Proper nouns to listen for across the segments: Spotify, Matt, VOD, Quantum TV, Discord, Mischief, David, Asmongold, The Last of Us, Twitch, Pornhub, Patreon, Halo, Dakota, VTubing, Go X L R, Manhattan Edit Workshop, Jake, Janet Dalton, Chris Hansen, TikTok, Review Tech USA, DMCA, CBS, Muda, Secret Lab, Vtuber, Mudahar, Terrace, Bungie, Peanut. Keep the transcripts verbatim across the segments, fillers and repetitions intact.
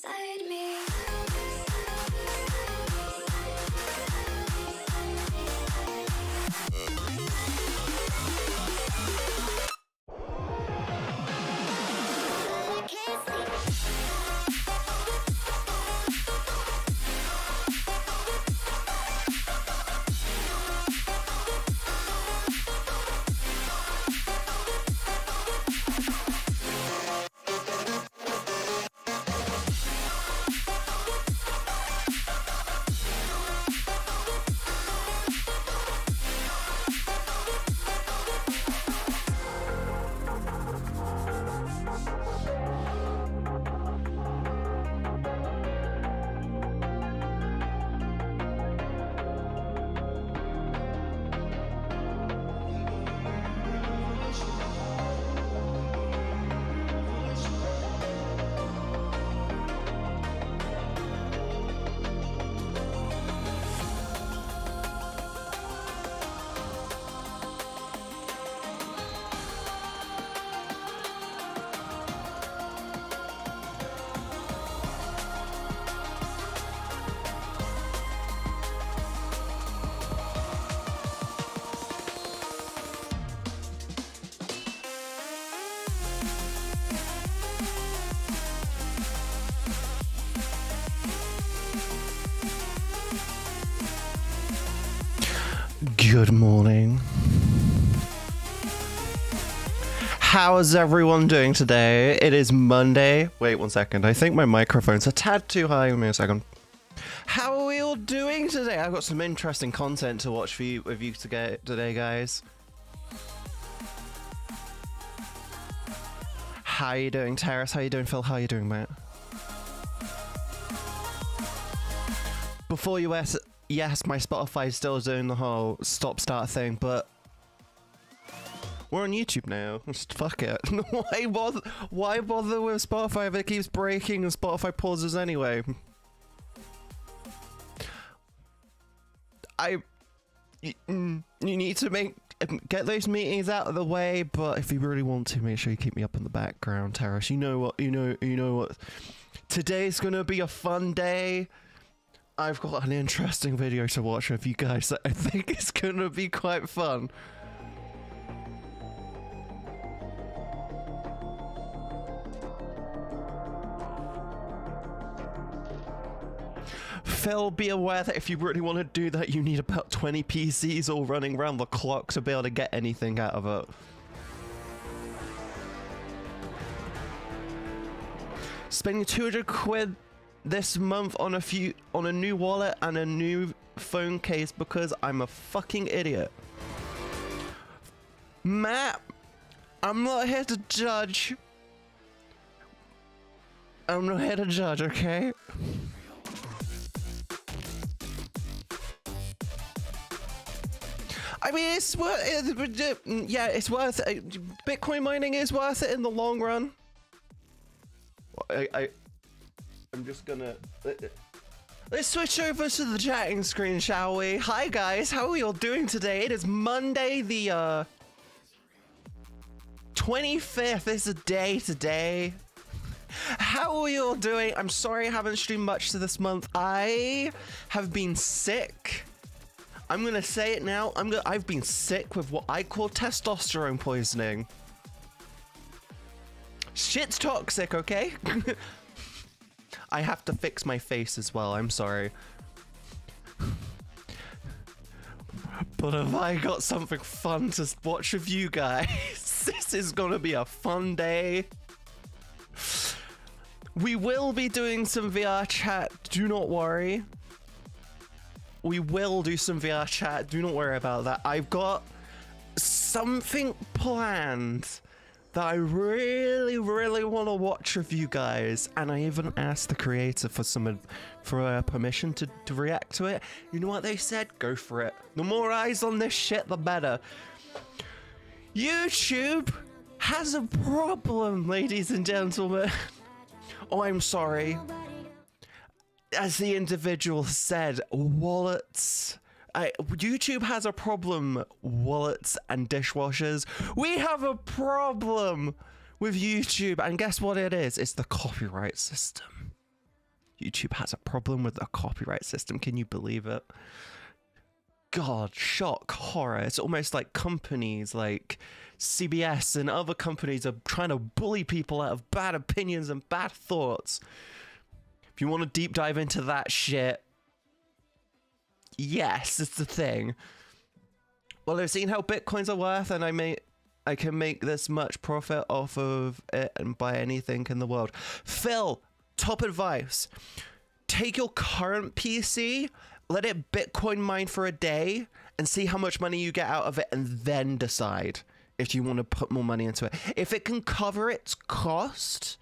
beside me. Good morning. How is everyone doing today? It is Monday. Wait one second. I think my microphone's a tad too high. Give me a second. How are we all doing today? I've got some interesting content to watch for you with you today, guys. How are you doing, Terrace? How are you doing, Phil? How are you doing, Matt? Before you ask, yes, my Spotify is still doing the whole stop-start thing, but we're on YouTube now. Just fuck it. Why bother? Why bother with Spotify if it keeps breaking and Spotify pauses anyway? I, you, you need to make get those meetings out of the way, but if you really want to, make sure you keep me up in the background, Terrace. You know what? You know. You know what? Today's gonna be a fun day. I've got an interesting video to watch with you guys that I think is gonna be quite fun. Phil, be aware that if you really want to do that, you need about twenty P Cs all running around the clock to be able to get anything out of it. Spending two hundred quid this month on a few on a new wallet and a new phone case because I'm a fucking idiot. Matt, I'm not here to judge. I'm not here to judge, okay? I mean, it's worth it. Yeah, it's worth it. Bitcoin mining is worth it in the long run. I. I I'm just gonna... Let's switch over to the chatting screen, shall we? Hi guys, how are you all doing today? It is Monday the uh, twenty-fifth, it's a day today. How are you all doing? I'm sorry I haven't streamed much this month. I have been sick. I'm gonna say it now. I'm gonna, I've been sick with what I call testosterone poisoning. Shit's toxic, okay? I have to fix my face as well, I'm sorry. But have I got something fun to watch with you guys? This is gonna be a fun day. We will be doing some V R chat, do not worry. We will do some V R chat, do not worry about that. I've got something planned that I really, really want to watch with you guys, and I even asked the creator for some for uh, permission to, to react to it. You know what they said? Go for it. The more eyes on this shit, the better. YouTube has a problem, ladies and gentlemen. Oh, I'm sorry. As the individual said, wallets. I, YouTube has a problem, wallets and dishwashers. We have a problem with YouTube, and guess what it is? It's the copyright system. YouTube has a problem with the copyright system. Can you believe it? God, shock, horror. It's almost like companies like C B S and other companies are trying to bully people out of bad opinions and bad thoughts. If you want to deep dive into that shit, yes, it's the thing. Well, I've seen how bitcoins are worth, and I may I can make this much profit off of it and buy anything in the world. Phil, top advice. Take your current P C, let it Bitcoin mine for a day and see how much money you get out of it, and then decide if you want to put more money into it. If it can cover its cost,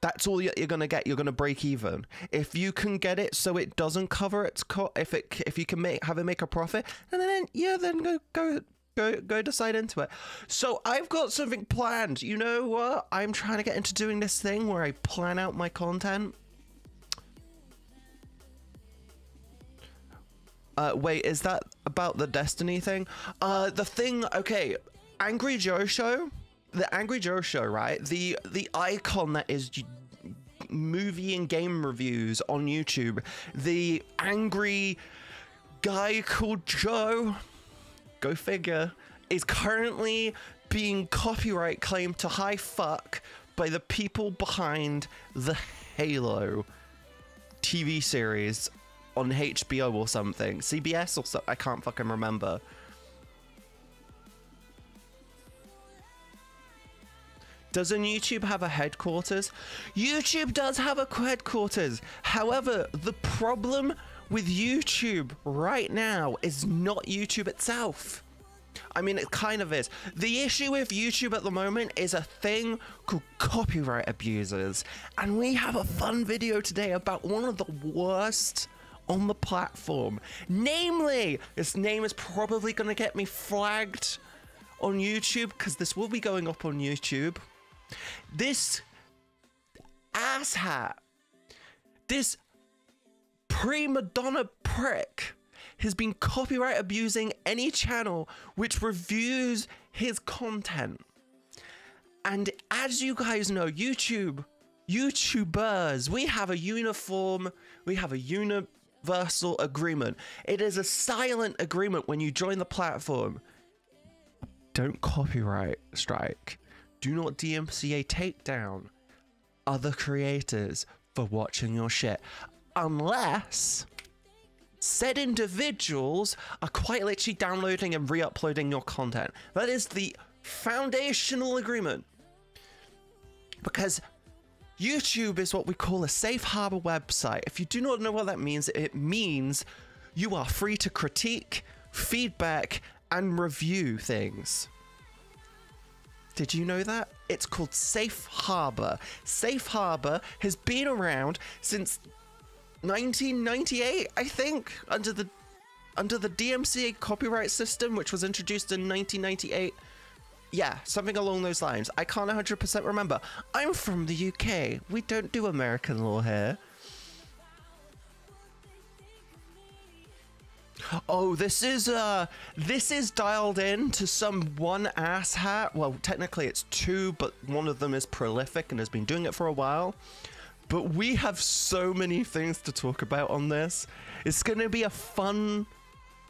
that's all you're going to get. You're going to break even. If you can get it so it doesn't cover its cost, if it if you can make have it make a profit, and then yeah, then go go go go decide into it. So I've got something planned. You know what? I'm trying to get into doing this thing where I plan out my content. Uh, wait, is that about the Destiny thing? Uh, the thing, okay, Angry Joe Show, the Angry Joe Show, right? The the icon that is movie and game reviews on YouTube. The angry guy called Joe, go figure, is currently being copyright claimed to high fuck by the people behind the Halo T V series on H B O or something, C B S or so, I can't fucking remember. Doesn't YouTube have a headquarters? YouTube does have a headquarters. However, the problem with YouTube right now is not YouTube itself. I mean, it kind of is. The issue with YouTube at the moment is a thing called copyright abusers. And we have a fun video today about one of the worst on the platform. Namely, this name is probably going to get me flagged on YouTube because this will be going up on YouTube. This asshat, this prima donna prick has been copyright abusing any channel which reviews his content. And as you guys know, YouTube, YouTubers, we have a uniform, we have a uni... universal agreement. It is a silent agreement when you join the platform. Don't copyright strike. Do not D M C A take down other creators for watching your shit. Unless said individuals are quite literally downloading and re-uploading your content. That is the foundational agreement. Because YouTube is what we call a safe harbor website. If you do not know what that means, it means you are free to critique, feedback, and review things. Did you know that? It's called Safe Harbor. Safe Harbor has been around since nineteen ninety-eight, I think, under the under the D M C A copyright system, which was introduced in nineteen ninety-eight. Yeah, something along those lines. I can't one hundred percent remember. I'm from the U K. We don't do American law here. Oh, this is uh, this is dialed in to some one asshat. Well, technically it's two, but one of them is prolific and has been doing it for a while. But we have so many things to talk about on this. It's going to be a fun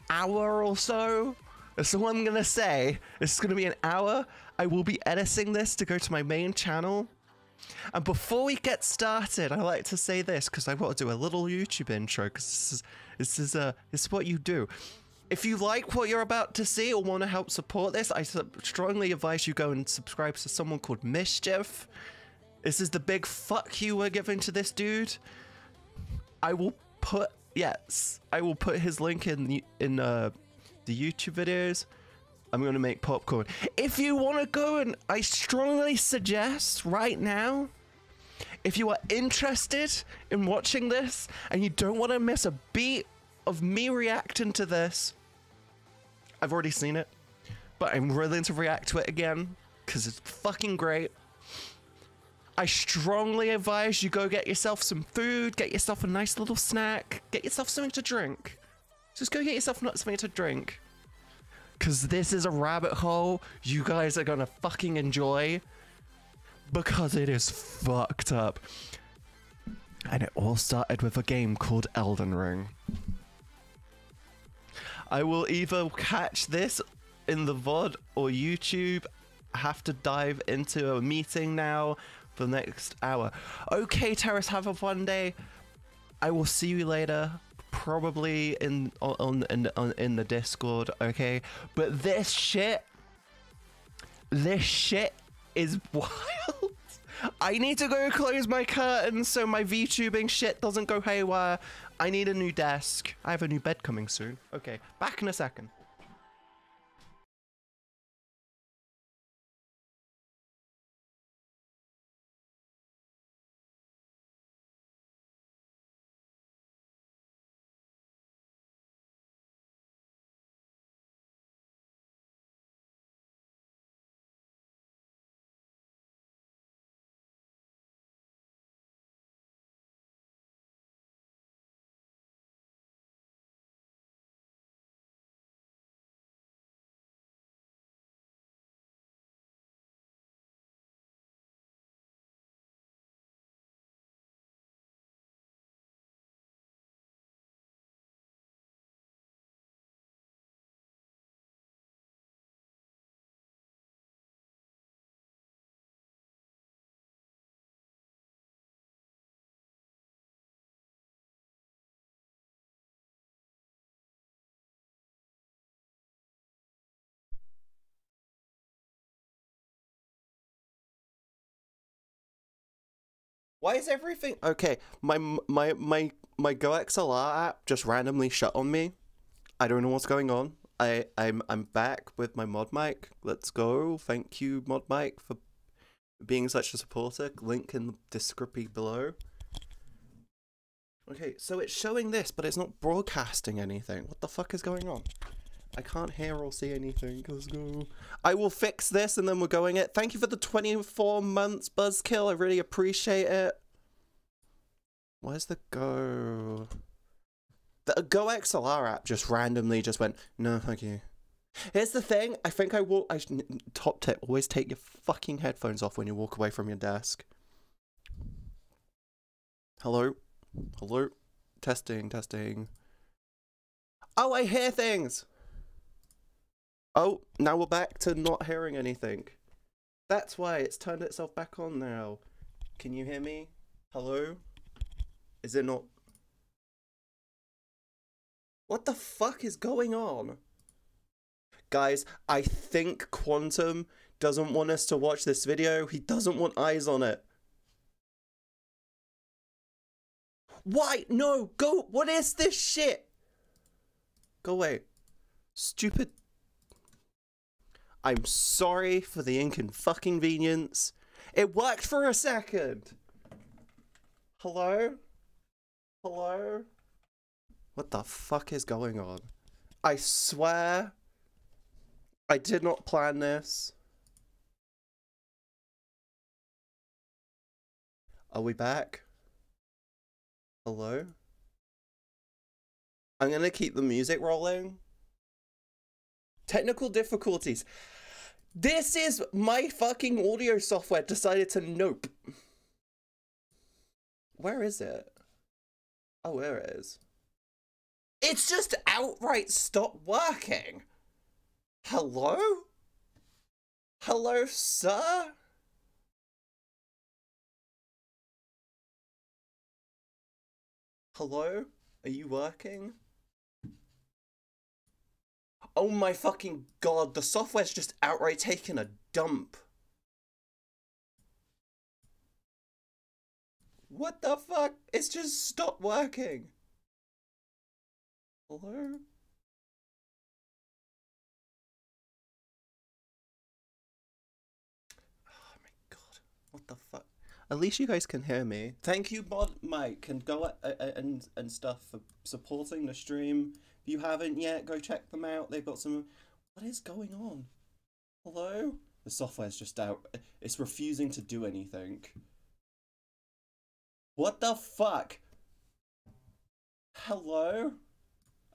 hour or so. That's all I'm going to say. It's going to be an hour. I will be editing this to go to my main channel. And before we get started, I like to say this because I want to do a little YouTube intro because this is, this is uh, it's what you do. If you like what you're about to see or want to help support this, I strongly advise you go and subscribe to someone called Mischief. This is the big fuck you we're giving to this dude. I will put, yes, I will put his link in the, in, uh, the YouTube videos. I'm going to make popcorn. If you want to go, and I strongly suggest right now, if you are interested in watching this and you don't want to miss a beat of me reacting to this, I've already seen it, but I'm willing to react to it again because it's fucking great. I strongly advise you go get yourself some food, get yourself a nice little snack, get yourself something to drink. Just go get yourself something to drink. Because this is a rabbit hole you guys are going to fucking enjoy. Because it is fucked up. And it all started with a game called Elden Ring. I will either catch this in the V O D or YouTube. I have to dive into a meeting now for the next hour. Okay, Terrace, have a fun day. I will see you later, probably in on, on, on in the Discord, okay? But this shit, this shit is wild. I need to go close my curtains so my VTubing shit doesn't go haywire. I need a new desk. I have a new bed coming soon. Okay, back in a second. Why is everything okay? My my my my Go X L R app just randomly shut on me. I don't know what's going on. I I'm I'm back with my mod mic. Let's go. Thank you, mod mic, for being such a supporter. Link in the description below. Okay, so it's showing this, but it's not broadcasting anything. What the fuck is going on? I can't hear or see anything. Let's go. I will fix this and then we're going it. Thank you for the twenty-four months, Buzzkill. I really appreciate it. Where's the Go? The Go X L R app just randomly just went, no, thank you. Here's the thing. I think I will... I should, top tip, always take your fucking headphones off when you walk away from your desk. Hello? Hello? Testing, testing. Oh, I hear things! Oh, now we're back to not hearing anything. That's why it's turned itself back on now. Can you hear me? Hello? Is it not? What the fuck is going on? Guys, I think Quantum doesn't want us to watch this video. He doesn't want eyes on it. Why? No, go. What is this shit? Go away. Stupid. I'm sorry for the inconvenience. It worked for a second. Hello? Hello? What the fuck is going on? I swear I did not plan this. Are we back? Hello? I'm gonna keep the music rolling. Technical difficulties. This is my fucking audio software decided to nope. Where is it? Oh, there it is. It's just outright stopped working. Hello? Hello, sir? Hello? Are you working? Oh my fucking god, the software's just outright taking a dump. What the fuck? It's just stopped working. Hello? Oh my god, what the fuck? At least you guys can hear me. Thank you, Mod Mike, and go uh, and, and stuff for supporting the stream. If you haven't yet, go check them out. They've got some... What is going on? Hello? The software's just out. It's refusing to do anything. What the fuck? Hello?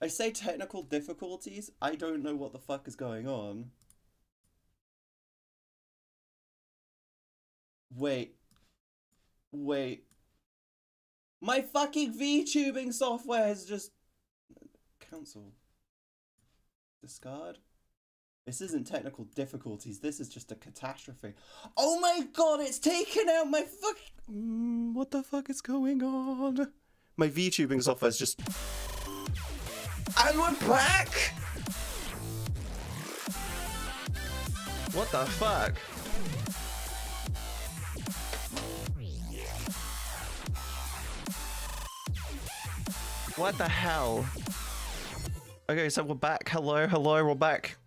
I say technical difficulties. I don't know what the fuck is going on. Wait. Wait. My fucking VTubing software has just... Cancel. Discard. This isn't technical difficulties, this is just a catastrophe. Oh my god, it's taken out my fuck. Mm, what the fuck is going on? My VTubing software's just... And we're back! What the fuck? What the hell? Okay, so we're back. Hello, hello, we're back.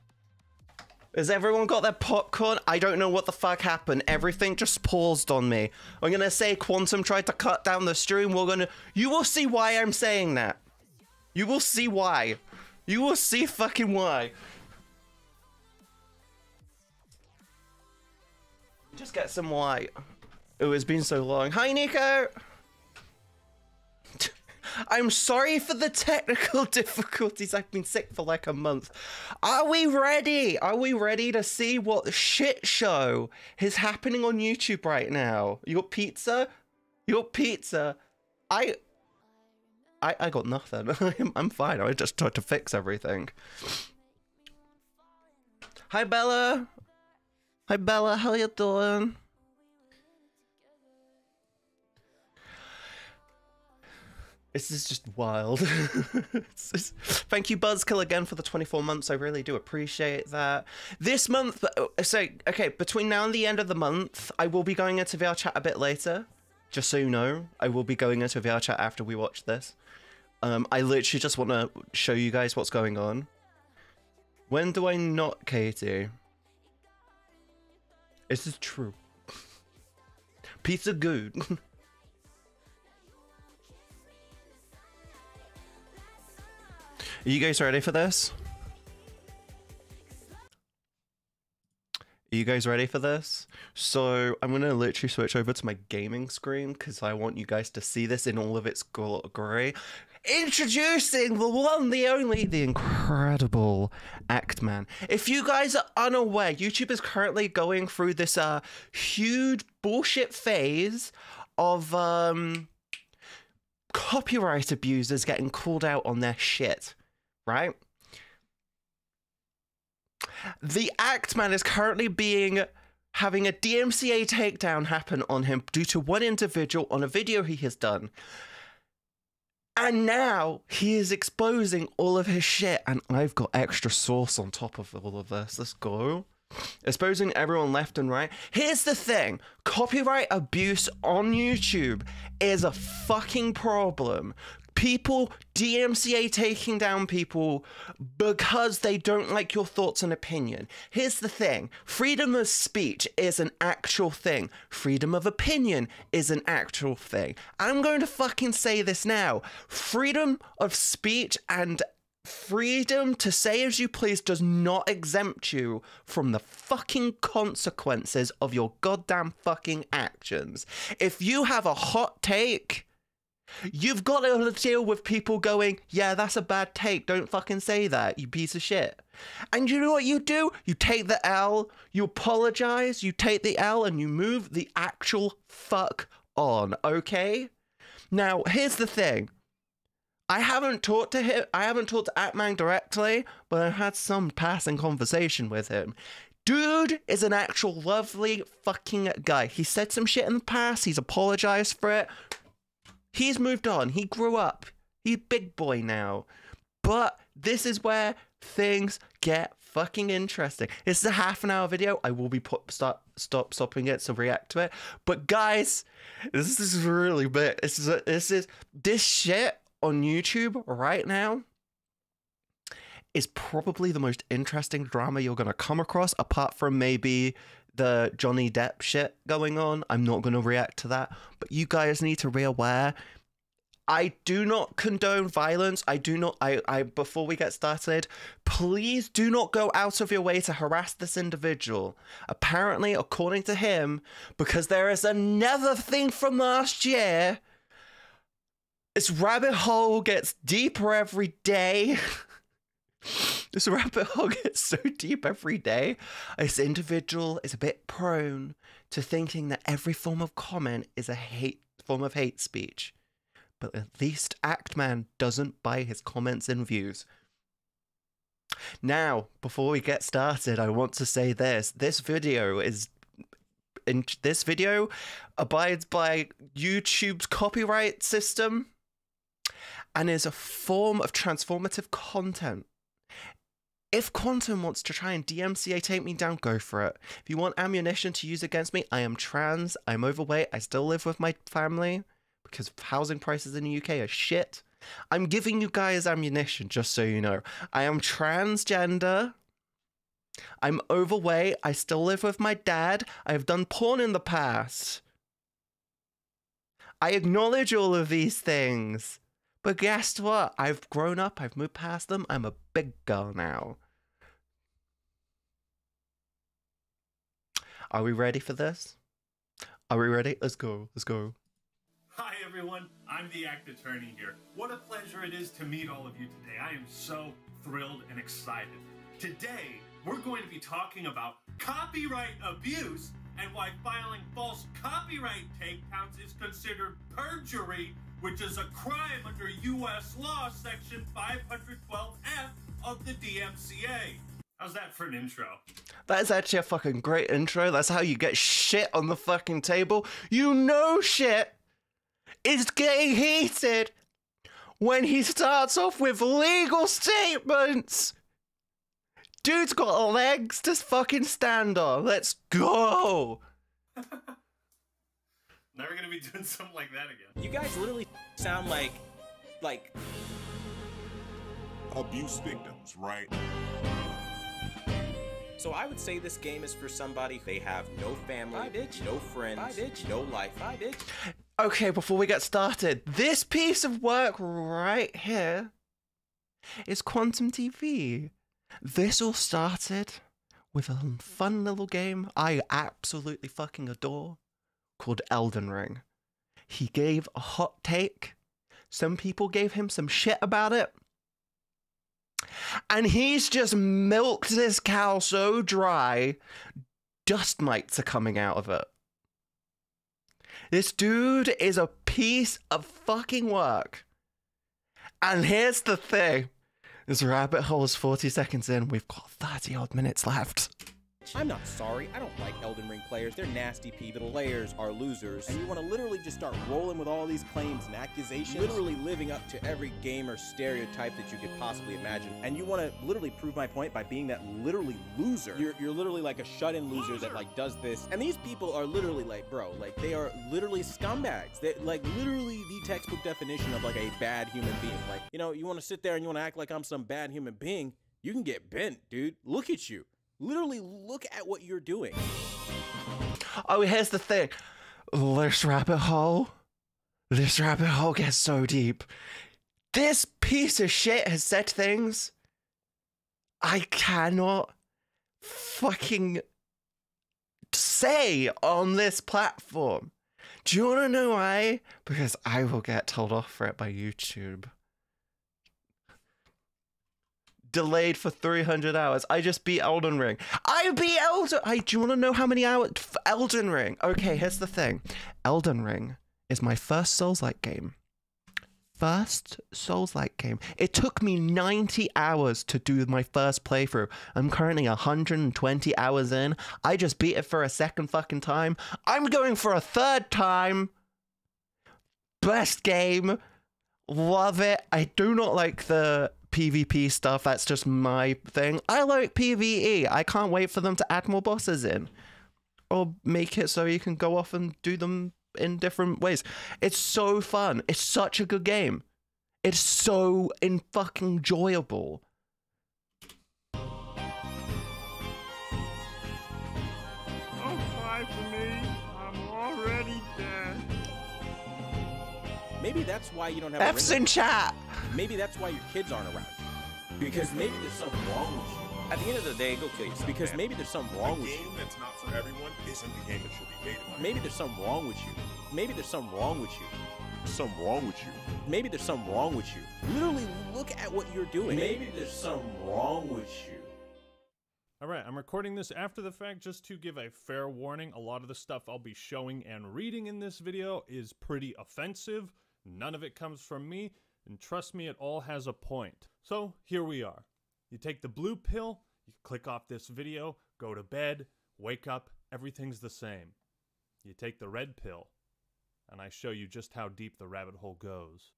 Has everyone got their popcorn? I don't know what the fuck happened. Everything just paused on me. I'm gonna say Quantum tried to cut down the stream. We're gonna... You will see why I'm saying that. You will see why. You will see fucking why. Just get some light. Oh, it's been so long. Hi, Nico! I'm sorry for the technical difficulties. I've been sick for like a month. Are we ready? Are we ready to see what shit show is happening on YouTube right now? Your pizza? Your pizza? I... I, I got nothing. I'm, I'm fine. I just tried to fix everything. Hi, Bella. Hi, Bella. How you doing? This is just wild. It's just... Thank you, Buzzkill, again for the twenty-four months. I really do appreciate that. This month, so, okay, between now and the end of the month, I will be going into V R Chat a bit later. Just so you know, I will be going into V R Chat after we watch this. Um, I literally just want to show you guys what's going on. When do I not, Katie? This is true. Pizza good. Are you guys ready for this? Are you guys ready for this? So I'm gonna literally switch over to my gaming screen because I want you guys to see this in all of its glory. Introducing the one, the only, the incredible Act Man. If you guys are unaware, YouTube is currently going through this uh huge bullshit phase of um copyright abusers getting called out on their shit. Right? The Act Man is currently being having a D M C A takedown happen on him due to one individual on a video he has done. And now he is exposing all of his shit, and I've got extra sauce on top of all of this. Let's go. Exposing everyone left and right. Here's the thing. Copyright abuse on YouTube is a fucking problem. People D M C A taking down people because they don't like your thoughts and opinion. Here's the thing. Freedom of speech is an actual thing. Freedom of opinion is an actual thing. I'm going to fucking say this now. Freedom of speech and freedom to say as you please does not exempt you from the fucking consequences of your goddamn fucking actions. If you have a hot take, you've got to deal with people going, yeah, that's a bad take, don't fucking say that, you piece of shit. And you know what you do? You take the L, you apologize, you take the L, and you move the actual fuck on, okay? Now, here's the thing. I haven't talked to him, I haven't talked to Act Man directly, but I've had some passing conversation with him. Dude is an actual lovely fucking guy. He said some shit in the past, he's apologized for it. He's moved on. He grew up. He's big boy now. But this is where things get fucking interesting. This is a half an hour video. I will be put, start, stop stopping it, so react to it. But guys, this is really big. This is a, this is this shit on YouTube right now is probably the most interesting drama you're gonna come across, apart from maybe the Johnny Depp shit going on. I'm not going to react to that, but you guys need to be aware. I do not condone violence. I do not, I, I, before we get started, please do not go out of your way to harass this individual. Apparently, according to him, because there is another thing from last year, this rabbit hole gets deeper every day. This rabbit hole gets so deep every day. This individual is a bit prone to thinking that every form of comment is a hate form of hate speech. but at least Act Man doesn't buy his comments and views. Now, before we get started, I want to say this. This video is... in this video abides by YouTube's copyright system and is a form of transformative content. If Quantum wants to try and D M C A take me down, go for it. If you want ammunition to use against me, I am trans, I'm overweight, I still live with my family because housing prices in the U K are shit. I'm giving you guys ammunition, just so you know. I am transgender. I'm overweight. I still live with my dad. I have done porn in the past. I acknowledge all of these things. But guess what? I've grown up. I've moved past them. I'm a big girl now. Are we ready for this? Are we ready? Let's go. Let's go. Hi, everyone. I'm the Act Attorney here. What a pleasure it is to meet all of you today. I am so thrilled and excited. Today, we're going to be talking about copyright abuse and why filing false copyright takedowns is considered perjury, which is a crime under U S law section five twelve F of the D M C A. How's that for an intro? That is actually a fucking great intro. That's how you get shit on the fucking table. You know shit is getting heated when he starts off with legal statements. Dude's got legs to fucking stand on. Let's go. Never gonna be doing something like that again. You guys literally sound like, like abuse victims, right? So I would say this game is for somebody they have no family, bitch. no friends, bitch. no life. Bitch. Okay, before we get started, this piece of work right here is Quantum T V. This all started with a fun little game I absolutely fucking adore called Elden Ring. He gave a hot take. Some people gave him some shit about it. And he's just milked this cow so dry, dust mites are coming out of it. This dude is a piece of fucking work. And here's the thing. This rabbit hole is forty seconds in. We've got thirty odd minutes left. I'm not sorry. I don't like Elden Ring players. They're nasty people. Players are losers. And you want to literally just start rolling with all these claims and accusations, literally living up to every gamer stereotype that you could possibly imagine. And you want to literally prove my point by being that literally loser. You're, you're literally like a shut-in loser, loser that like does this. And these people are literally like, bro, like they are literally scumbags. They're like literally the textbook definition of like a bad human being. Like, you know, you want to sit there and you want to act like I'm some bad human being. You can get bent, dude. Look at you. Literally, look at what you're doing. Oh, here's the thing. This rabbit hole, this rabbit hole gets so deep. This piece of shit has said things I cannot fucking say on this platform. Do you want to know why? Because I will get told off for it by YouTube. Delayed for three hundred hours. I just beat Elden Ring. I beat Elden... I, do you want to know how many hours... Elden Ring. Okay, here's the thing. Elden Ring is my first Souls-like game. First Souls-like game. It took me ninety hours to do my first playthrough. I'm currently one hundred twenty hours in. I just beat it for a second fucking time. I'm going for a third time. Best game. Love it. I do not like the... PvP stuff, that's just my thing. I like PvE. I can't wait for them to add more bosses in. Or make it so you can go off and do them in different ways. It's so fun. It's such a good game. It's so in fucking enjoyable. Don't cry for me. I'm already dead. Maybe that's why you don't have F's in chat. Maybe that's why your kids aren't around. Because maybe there's something wrong with you. At the end of the day, go kill yourself. Because maybe there's something wrong with you. A game that's not for everyone isn't the game that should be made. Maybe there's something wrong with you. Maybe there's something wrong with you. Something wrong with you. Maybe there's something wrong with you. Literally look at what you're doing. Maybe there's something wrong with you. Alright, I'm recording this after the fact just to give a fair warning. A lot of the stuff I'll be showing and reading in this video is pretty offensive. None of it comes from me, and trust me, it all has a point. So here we are. You take the blue pill, you click off this video, go to bed, wake up, everything's the same. You take the red pill, and I show you just how deep the rabbit hole goes.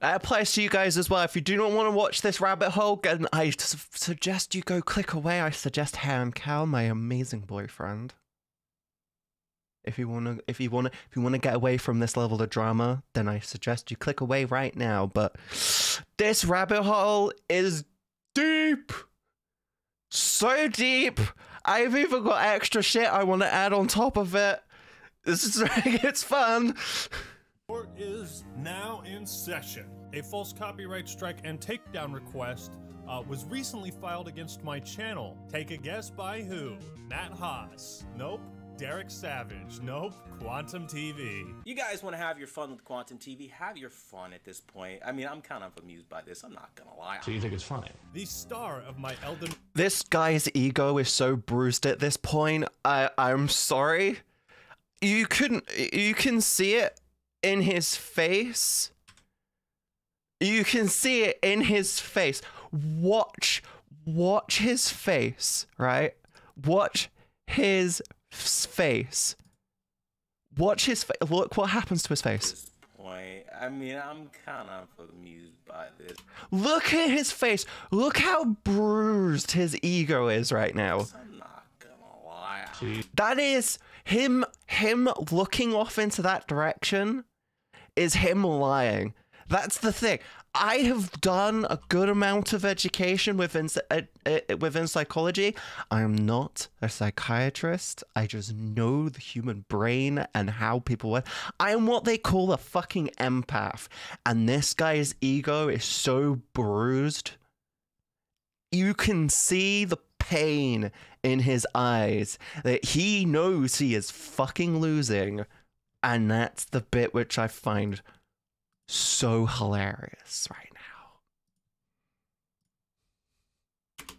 That applies to you guys as well. If you do not want to watch this rabbit hole, then I su suggest you go click away. I suggest Ham Cal, my amazing boyfriend. If you wanna, if you wanna, if you wanna get away from this level of drama, then I suggest you click away right now. But this rabbit hole is deep, so deep. I've even got extra shit I want to add on top of it. This is it's fun. Court is now in session. A false copyright strike and takedown request uh, was recently filed against my channel. Take a guess by who? Matt Haas. Nope. Derek Savage. Nope. Quantum T V. You guys want to have your fun with Quantum T V? Have your fun at this point. I mean, I'm kind of amused by this. I'm not gonna lie. So you think it's funny? The star of my Elden... This guy's ego is so bruised at this point. I I'm sorry. You couldn't. You can see it in his face. You can see it in his face. Watch, watch his face. Right. Watch his face. Watch his face. Look what happens to his face. At this point, I mean, I'm kind of amused by this. Look at his face. Look how bruised his ego is right now. I'm not gonna lie. Jeez. That is him. Him looking off into that direction is him lying. That's the thing. I have done a good amount of education within uh, within psychology. I am not a psychiatrist. I just know the human brain and how people work. I am what they call a fucking empath. And this guy's ego is so bruised. You can see the pain in his eyes that he knows he is fucking losing. And that's the bit which I find so hilarious right now.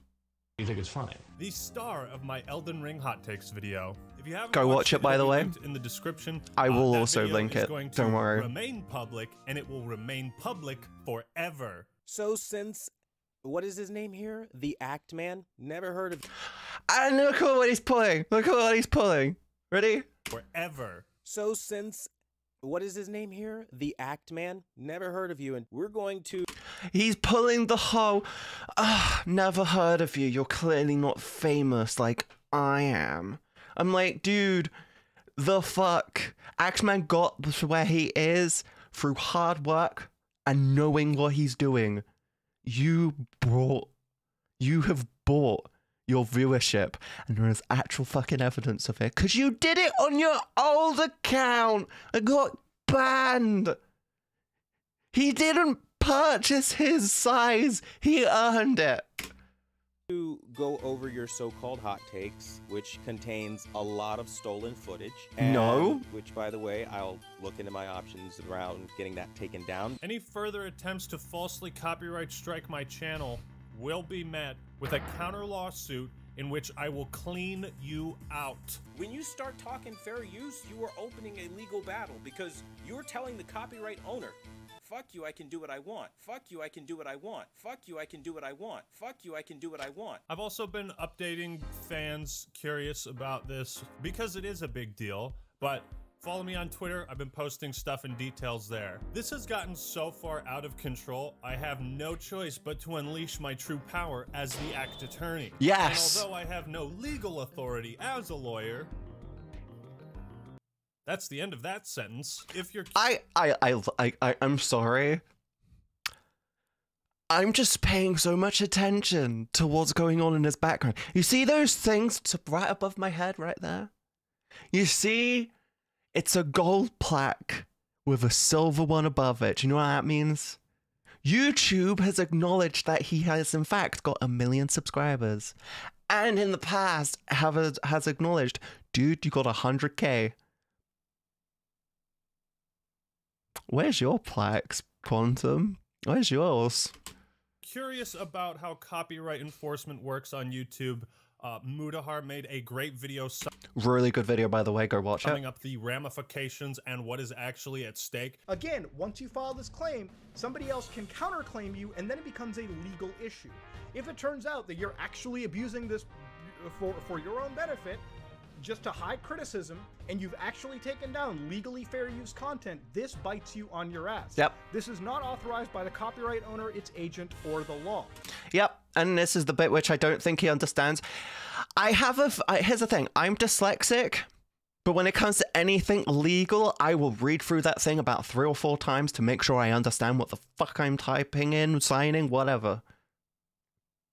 You think it's funny? The star of my Elden Ring hot takes video. If you haven't go watch it, it by the way. In the description, I will uh, also link it. Going to Don't worry. Remain public, and it will remain public forever. So since what is his name here? The Act Man. Never heard of. And look at what he's pulling. Look at what he's pulling. Ready? Forever. So since. What is his name here? The Act Man. Never heard of you, and we're going to. He's pulling the whole. Ah, oh, never heard of you. You're clearly not famous like I am. I'm like, dude, the fuck. Act Man got to where he is through hard work and knowing what he's doing. You brought. You have bought your viewership, and there is actual fucking evidence of it, because you did it on your old account and got banned. He didn't purchase his size, he earned it. To go over your so-called hot takes, which contains a lot of stolen footage. And no. Which, by the way, I'll look into my options around getting that taken down. Any further attempts to falsely copyright strike my channel will be met with a counter lawsuit in which I will clean you out. When you start talking fair use, you are opening a legal battle because you're telling the copyright owner, fuck you, I can do what I want. Fuck you, I can do what I want. Fuck you, I can do what I want. Fuck you, I can do what I want. I've also been updating fans curious about this because it is a big deal, but follow me on Twitter. I've been posting stuff and details there. This has gotten so far out of control, I have no choice but to unleash my true power as the act attorney. Yes. And although I have no legal authority as a lawyer, that's the end of that sentence. If you're I I I I, I I'm sorry. I'm just paying so much attention to what's going on in his background. You see those things right above my head right there? You see? It's a gold plaque with a silver one above it. Do you know what that means? YouTube has acknowledged that he has, in fact, got a million subscribers. And in the past, have, has acknowledged, dude, you got one hundred K. Where's your plaques, Quantum? Where's yours? Curious about how copyright enforcement works on YouTube. Uh, Mudahar made a great video. Really good video, by the way. Go watch it. Summing up the ramifications and what is actually at stake. Again, once you file this claim, somebody else can counterclaim you, and then it becomes a legal issue. If it turns out that you're actually abusing this for, for your own benefit, just to hide criticism, and you've actually taken down legally fair use content, this bites you on your ass. Yep. This is not authorized by the copyright owner, its agent, or the law. Yep. And this is the bit which I don't think he understands. I have a, I, here's the thing, I'm dyslexic, but when it comes to anything legal, I will read through that thing about three or four times to make sure I understand what the fuck I'm typing in, signing, whatever.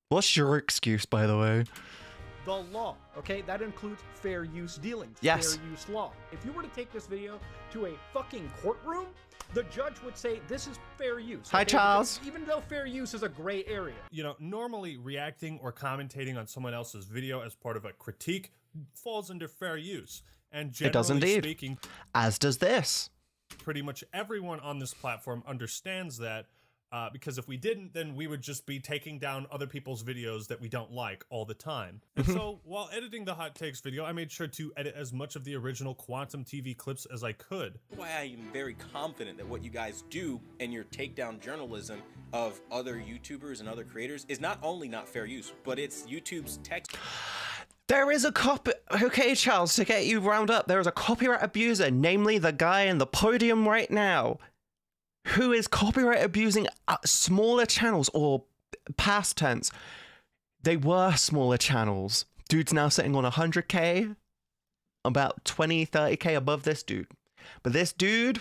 What's your excuse, by the way? The law, okay? That includes fair use dealings, yes. Fair use law. If you were to take this video to a fucking courtroom, the judge would say, this is fair use. Hi, okay? Charles. Even though fair use is a gray area. You know, normally reacting or commentating on someone else's video as part of a critique falls under fair use. And generally it does indeed. Speaking, as does this. Pretty much everyone on this platform understands that, uh, because if we didn't, then we would just be taking down other people's videos that we don't like all the time. And so while editing the Hot Takes video, I made sure to edit as much of the original Quantum T V clips as I could. Why I am very confident that what you guys do and your takedown journalism of other YouTubers and other creators is not only not fair use, but it's YouTube's text. There is a copy, okay, Charles, to get you round up, there is a copyright abuser, namely the guy in the podium right now, who is copyright abusing smaller channels, or past tense. They were smaller channels. Dude's now sitting on one hundred K, about twenty, thirty K above this dude. But this dude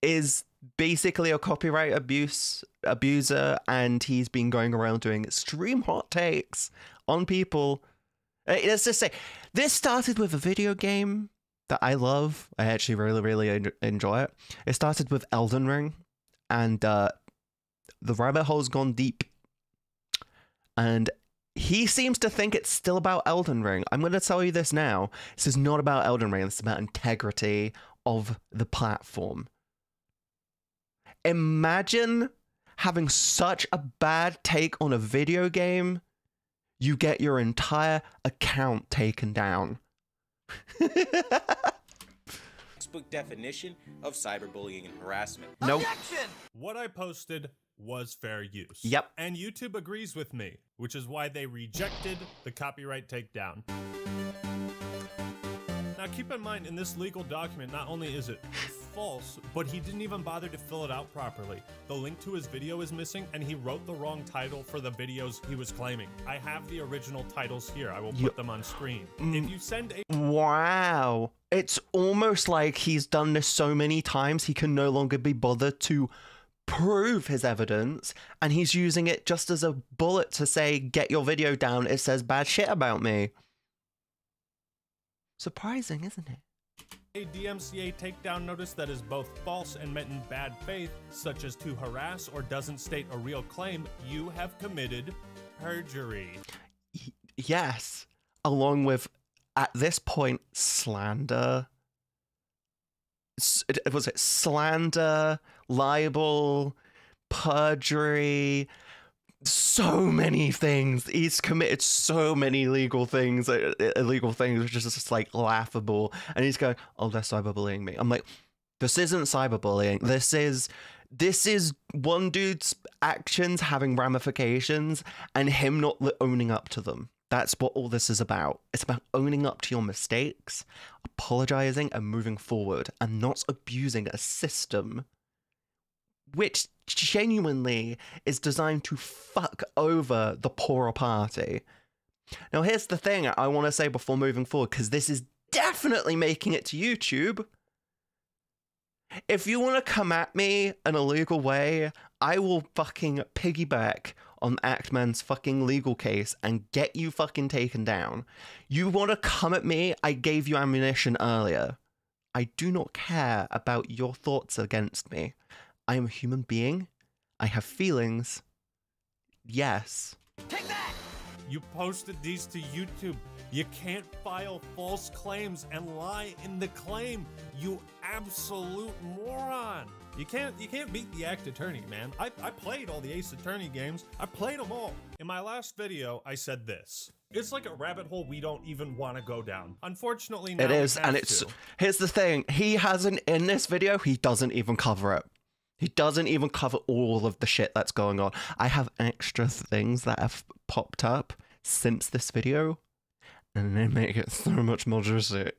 is basically a copyright abuse abuser, and he's been going around doing extreme hot takes on people. Let's just say, this started with a video game that I love. I actually really, really enjoy it. It started with Elden Ring, and uh, the rabbit hole's gone deep. And he seems to think it's still about Elden Ring. I'm going to tell you this now. This is not about Elden Ring. This is about integrity of the platform. Imagine having such a bad take on a video game, you get your entire account taken down. Textbook definition of cyberbullying and harassment. Nope. Objection! What I posted was fair use. Yep. And YouTube agrees with me, which is why they rejected the copyright takedown. Now keep in mind, in this legal document, not only is it false, but he didn't even bother to fill it out properly. The link to his video is missing, and he wrote the wrong title for the videos he was claiming. I have the original titles here. I will put you, them on screen. Mm, if you send a- Wow. It's almost like he's done this so many times, he can no longer be bothered to prove his evidence, and he's using it just as a bullet to say, get your video down, it says bad shit about me. Surprising, isn't it? A D M C A takedown notice that is both false and meant in bad faith, such as to harass or doesn't state a real claim, you have committed perjury. Yes, along with, at this point, slander. Was it slander, libel, perjury? So many things. He's committed so many legal things, illegal things, which is just like laughable. And he's going, oh, they're cyberbullying me. I'm like, this isn't cyberbullying. This is, this is one dude's actions having ramifications and him not owning up to them. That's what all this is about. It's about owning up to your mistakes, apologizing and moving forward, and not abusing a system which genuinely is designed to fuck over the poorer party. Now, here's the thing I want to say before moving forward, because this is definitely making it to YouTube. If you want to come at me in a legal way, I will fucking piggyback on Act Man's fucking legal case and get you fucking taken down. You want to come at me? I gave you ammunition earlier. I do not care about your thoughts against me. I am a human being. I have feelings. Yes. Take that! You posted these to YouTube. You can't file false claims and lie in the claim, you absolute moron. You can't you can't beat the Act Attorney, man. I, I played all the Ace Attorney games. I played them all. In my last video, I said this. It's like a rabbit hole we don't even want to go down. Unfortunately, now it is, and it's to. Here's the thing. He hasn't in this video. He doesn't even cover it. He doesn't even cover all of the shit that's going on. I have extra things that have popped up since this video, and they make it so much more juicy.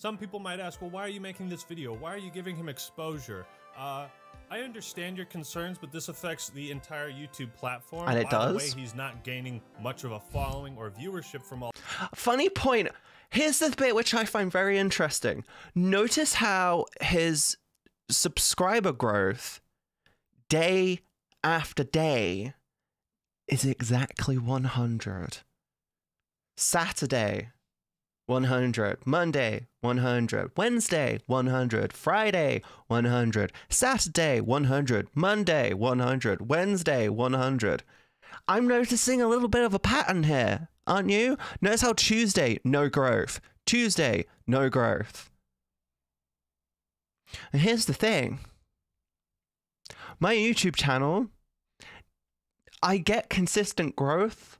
Some people might ask, well, why are you making this video? Why are you giving him exposure? Uh, I understand your concerns, but this affects the entire YouTube platform. And it does. By the way, he's not gaining much of a following or viewership from all. Funny point. Here's the bit which I find very interesting. Notice how his subscriber growth day after day is exactly one hundred. Saturday, one hundred, Monday, one hundred, Wednesday, one hundred, Friday, one hundred, Saturday, one hundred, Monday, one hundred, Wednesday, one hundred. I'm noticing a little bit of a pattern here, aren't you? Notice how Tuesday, no growth. Tuesday, no growth. And here's the thing. My YouTube channel, I get consistent growth.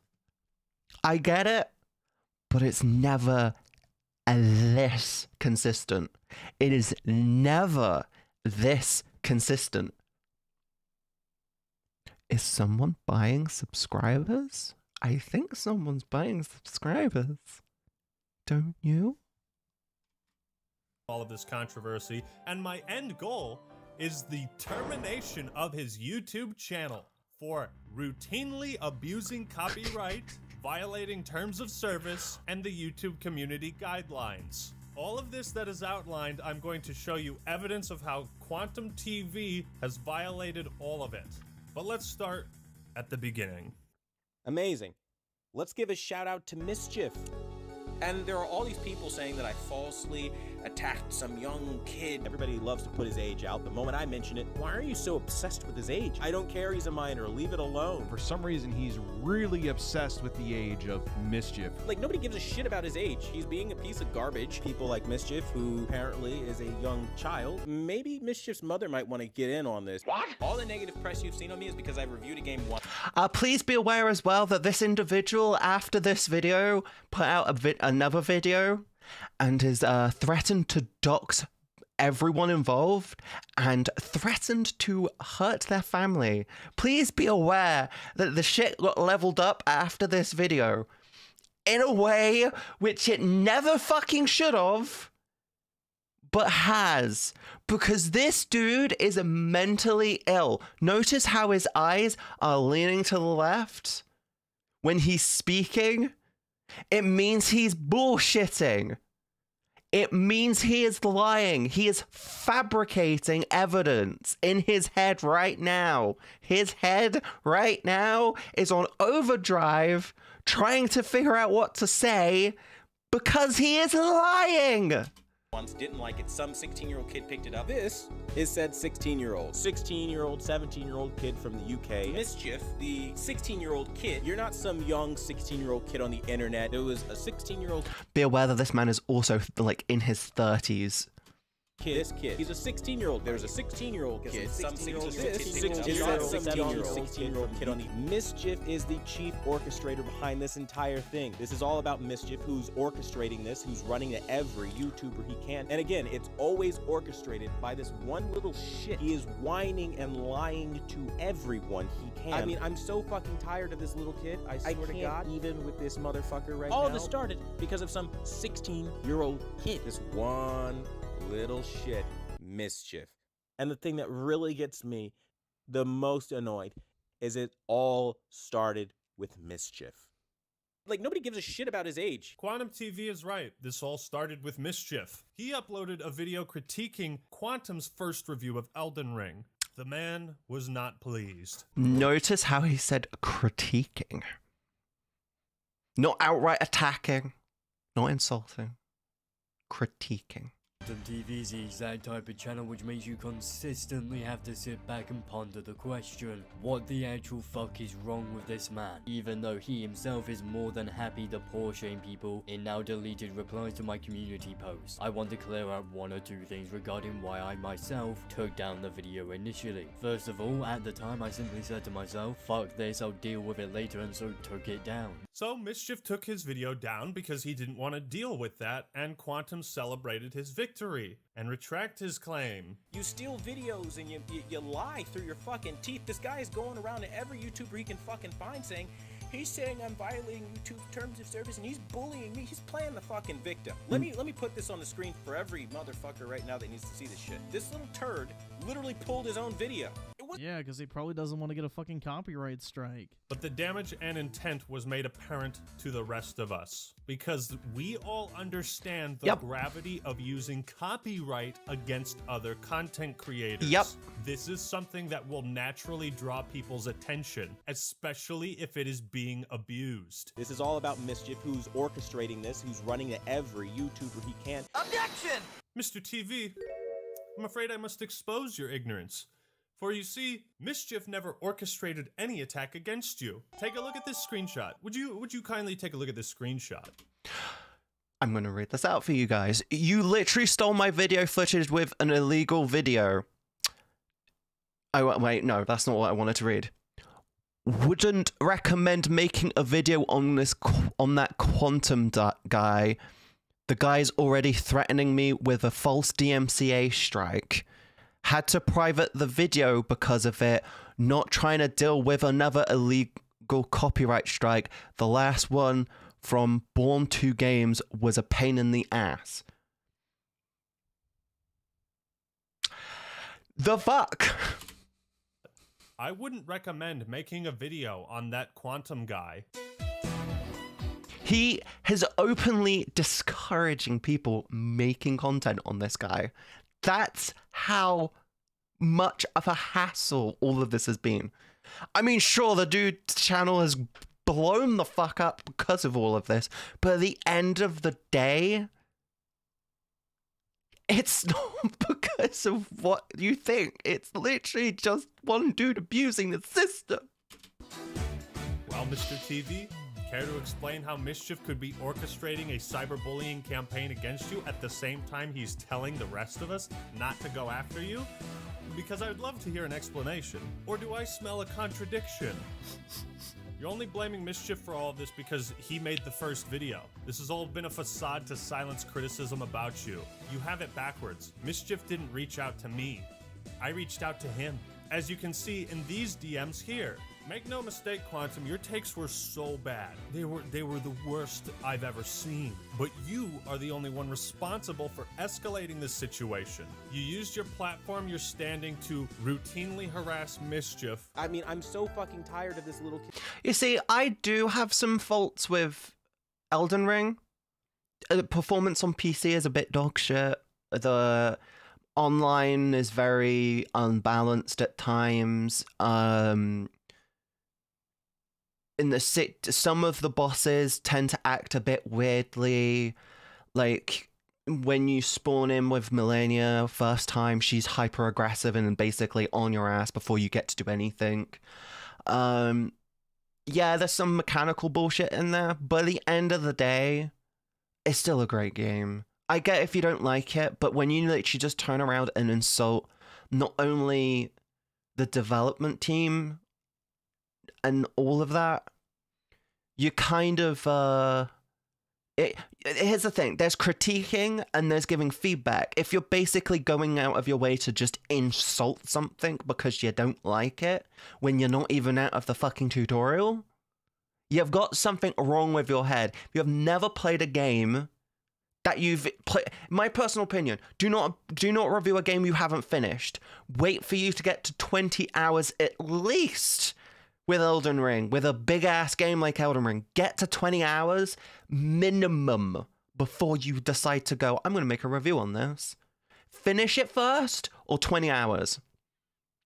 I get it. But it's never this consistent. It is never this consistent. Is someone buying subscribers? I think someone's buying subscribers. Don't you? All of this controversy, and my end goal is the termination of his YouTube channel for routinely abusing copyright, violating terms of service, and the YouTube community guidelines. All of this that is outlined, I'm going to show you evidence of how Quantum T V has violated all of it. But let's start at the beginning. Amazing. Let's give a shout out to Mischief. And there are all these people saying that I falsely attacked some young kid. Everybody loves to put his age out. The moment I mention it, why are you so obsessed with his age? I don't care, he's a minor, leave it alone. For some reason, he's really obsessed with the age of Mischief. Like, nobody gives a shit about his age. He's being a piece of garbage. People like Mischief, who apparently is a young child. Maybe Mischief's mother might want to get in on this. What? All the negative press you've seen on me is because I reviewed a game one. Uh, please be aware as well that this individual, after this video, put out a vi- another video and is uh, threatened to dox everyone involved and threatened to hurt their family. Please be aware that the shit got leveled up after this video in a way which it never fucking should have, but has, because this dude is mentally ill. Notice how his eyes are leaning to the left when he's speaking. It means he's bullshitting. It means he is lying. He is fabricating evidence in his head right now. His head right now is on overdrive trying to figure out what to say because he is lying. Once didn't like it, some sixteen year old kid picked it up. This is said sixteen year old. sixteen year old, seventeen year old kid from the U K. Mischief, the sixteen year old kid. You're not some young sixteen year old kid on the internet. It was a sixteen year old. Be aware that this man is also like in his thirties. Kid. This kid. He's a sixteen year old. There's a sixteen year old kid. Some sixteen year old kid. sixteen year old kid on the. Mischief is the chief orchestrator behind this entire thing. This is all about Mischief, who's orchestrating this, who's running to every YouTuber he can. And again, it's always orchestrated by this one little shit. He is whining and lying to everyone he can. I mean, I'm so fucking tired of this little kid. I swear I can't to God. Even with this motherfucker right all now. All this started because of some sixteen year old kid. This one little shit, Mischief. And the thing that really gets me the most annoyed is it all started with Mischief. Like, nobody gives a shit about his age. Quantum T V is right. This all started with Mischief. He uploaded a video critiquing Quantum's first review of Elden Ring. The man was not pleased. Notice how he said critiquing. Not outright attacking, not insulting, critiquing. Quantum T V is the exact type of channel which makes you consistently have to sit back and ponder the question, what the actual fuck is wrong with this man? Even though he himself is more than happy to poor shame people in now deleted replies to my community posts, I want to clear up one or two things regarding why I myself took down the video initially. First of all, at the time I simply said to myself, fuck this, I'll deal with it later, and so took it down. So Mischief took his video down because he didn't want to deal with that, and Quantum celebrated his victory. And retract his claim. You steal videos and you, you you lie through your fucking teeth. This guy is going around to every YouTuber he can fucking find saying, he's saying I'm violating YouTube terms of service and he's bullying me. He's playing the fucking victim. Let me let me put this on the screen for every motherfucker right now that needs to see this shit. This little turd literally pulled his own video. Yeah, because he probably doesn't want to get a fucking copyright strike. But the damage and intent was made apparent to the rest of us, because we all understand the yep. gravity of using copyright against other content creators. Yep. This is something that will naturally draw people's attention, especially if it is being abused. This is all about Mischief, who's orchestrating this, who's running to every YouTuber he can. Objection! Mister T V, I'm afraid I must expose your ignorance. For you see, Mischief never orchestrated any attack against you. Take a look at this screenshot. Would you would you kindly take a look at this screenshot? I'm gonna read this out for you guys. You literally stole my video footage with an illegal video. Oh, wait, no, that's not what I wanted to read. Wouldn't recommend making a video on this on that Quantum guy. The guy's already threatening me with a false D M C A strike. Had to private the video because of it, not trying to deal with another illegal copyright strike. The last one from Born two Games was a pain in the ass. The fuck? I wouldn't recommend making a video on that Quantum guy. He is openly discouraging people making content on this guy. That's how much of a hassle all of this has been. I mean, sure, the dude's channel has blown the fuck up because of all of this, but at the end of the day, it's not because of what you think. It's literally just one dude abusing the system. Well, Mister T V, care to explain how Mischief could be orchestrating a cyberbullying campaign against you at the same time he's telling the rest of us not to go after you? Because I'd love to hear an explanation. Or do I smell a contradiction? You're only blaming Mischief for all of this because he made the first video. This has all been a facade to silence criticism about you. You have it backwards. Mischief didn't reach out to me. I reached out to him. As you can see in these D Ms here. Make no mistake, Quantum, your takes were so bad. They were they were the worst I've ever seen. But you are the only one responsible for escalating this situation. You used your platform, your standing to routinely harass Mischief. I mean, I'm so fucking tired of this little kid. You see, I do have some faults with Elden Ring. The performance on P C is a bit dog shit. The online is very unbalanced at times. Um... In the sit, some of the bosses tend to act a bit weirdly. Like when you spawn in with Millennia first time, she's hyper aggressive and basically on your ass before you get to do anything. Um, yeah, there's some mechanical bullshit in there, but at the end of the day, it's still a great game. I get if you don't like it, but when you literally just turn around and insult not only the development team and all of that, you kind of, uh, it, here's the thing, there's critiquing and there's giving feedback. If you're basically going out of your way to just insult something because you don't like it, when you're not even out of the fucking tutorial, you've got something wrong with your head. You have never played a game that you've played. My personal opinion, do not, do not review a game you haven't finished. Wait for you to get to twenty hours at least. With Elden Ring, with a big-ass game like Elden Ring, get to twenty hours minimum before you decide to go, I'm going to make a review on this. Finish it first or twenty hours.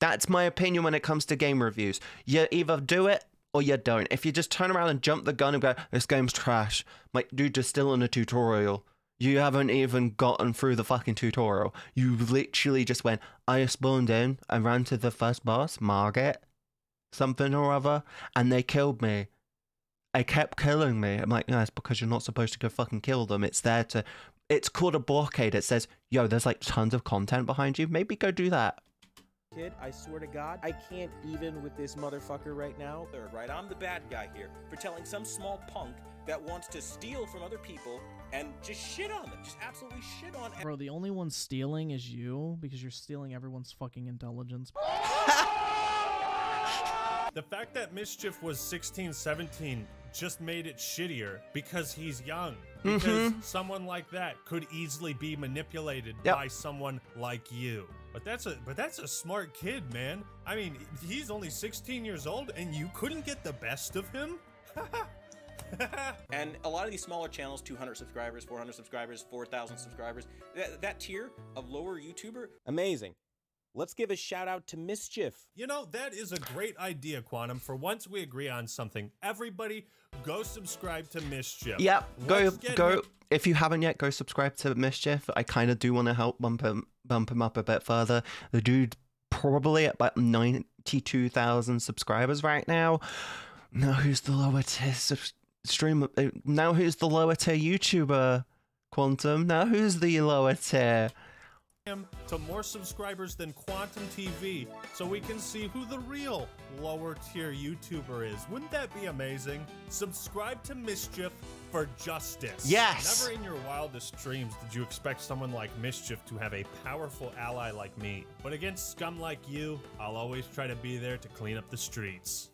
That's my opinion when it comes to game reviews. You either do it or you don't. If you just turn around and jump the gun and go, this game's trash, like, dude, you're still in a tutorial. You haven't even gotten through the fucking tutorial. You literally just went, I spawned in, I ran to the first boss, Margaret, something or other, and they killed me. They kept killing me. I'm like, no, it's because you're not supposed to go fucking kill them. It's there to... It's called a blockade. It says, yo, there's like tons of content behind you. Maybe go do that. Kid, I swear to God, I can't even with this motherfucker right now. Third, right? I'm the bad guy here for telling some small punk that wants to steal from other people and just shit on them. Just absolutely shit on... Bro, the only one stealing is you because you're stealing everyone's fucking intelligence. The fact that Mischief was sixteen, seventeen just made it shittier because he's young. Because mm-hmm. someone like that could easily be manipulated yep. by someone like you. But that's a but that's a smart kid, man. I mean, he's only sixteen years old and you couldn't get the best of him? And a lot of these smaller channels, two hundred subscribers, four hundred subscribers, four thousand subscribers, that, that tier of lower YouTuber, amazing. Let's give a shout out to Mischief. You know, that is a great idea, Quantum. For once we agree on something, everybody go subscribe to Mischief. Yep, Let's go, go. If you haven't yet, go subscribe to Mischief. I kind of do want to help bump him, bump him up a bit further. The dude probably at about ninety-two thousand subscribers right now. Now who's the lower tier streamer? Now who's the lower tier YouTuber, Quantum? Now who's the lower tier? To more subscribers than Quantum T V so we can see who the real lower tier YouTuber is. Wouldn't that be amazing? Subscribe to Mischief for justice. Yes. Never in your wildest dreams did you expect someone like Mischief to have a powerful ally like me. But against scum like you, I'll always try to be there to clean up the streets.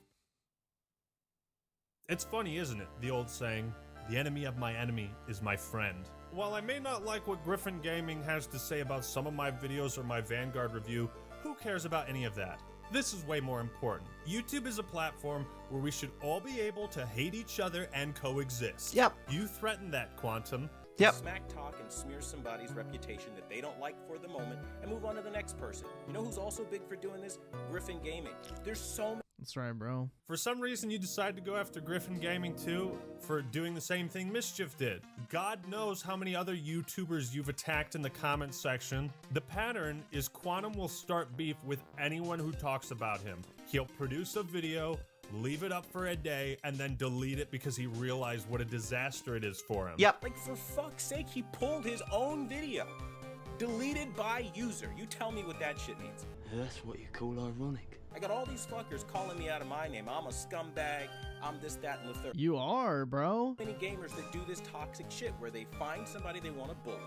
It's funny, isn't it? The old saying, the enemy of my enemy is my friend. While I may not like what Griffin Gaming has to say about some of my videos or my Vanguard review, who cares about any of that? This is way more important. YouTube is a platform where we should all be able to hate each other and coexist. Yep. You threaten that, Quantum. Yep. Smack talk and smear somebody's reputation that they don't like for the moment and move on to the next person. You know who's also big for doing this? Griffin Gaming. There's so many. That's right, bro. For some reason, you decide to go after Griffin Gaming, too, for doing the same thing Mischief did. God knows how many other YouTubers you've attacked in the comment section. The pattern is Quantum will start beef with anyone who talks about him. He'll produce a video, leave it up for a day, and then delete it because he realized what a disaster it is for him. Yep. Like, for fuck's sake, he pulled his own video. Deleted by user. You tell me what that shit means. That's what you call ironic. I got all these fuckers calling me out of my name. I'm a scumbag. I'm this, that, and the third. You are, bro. Many gamers that do this toxic shit where they find somebody they want to bully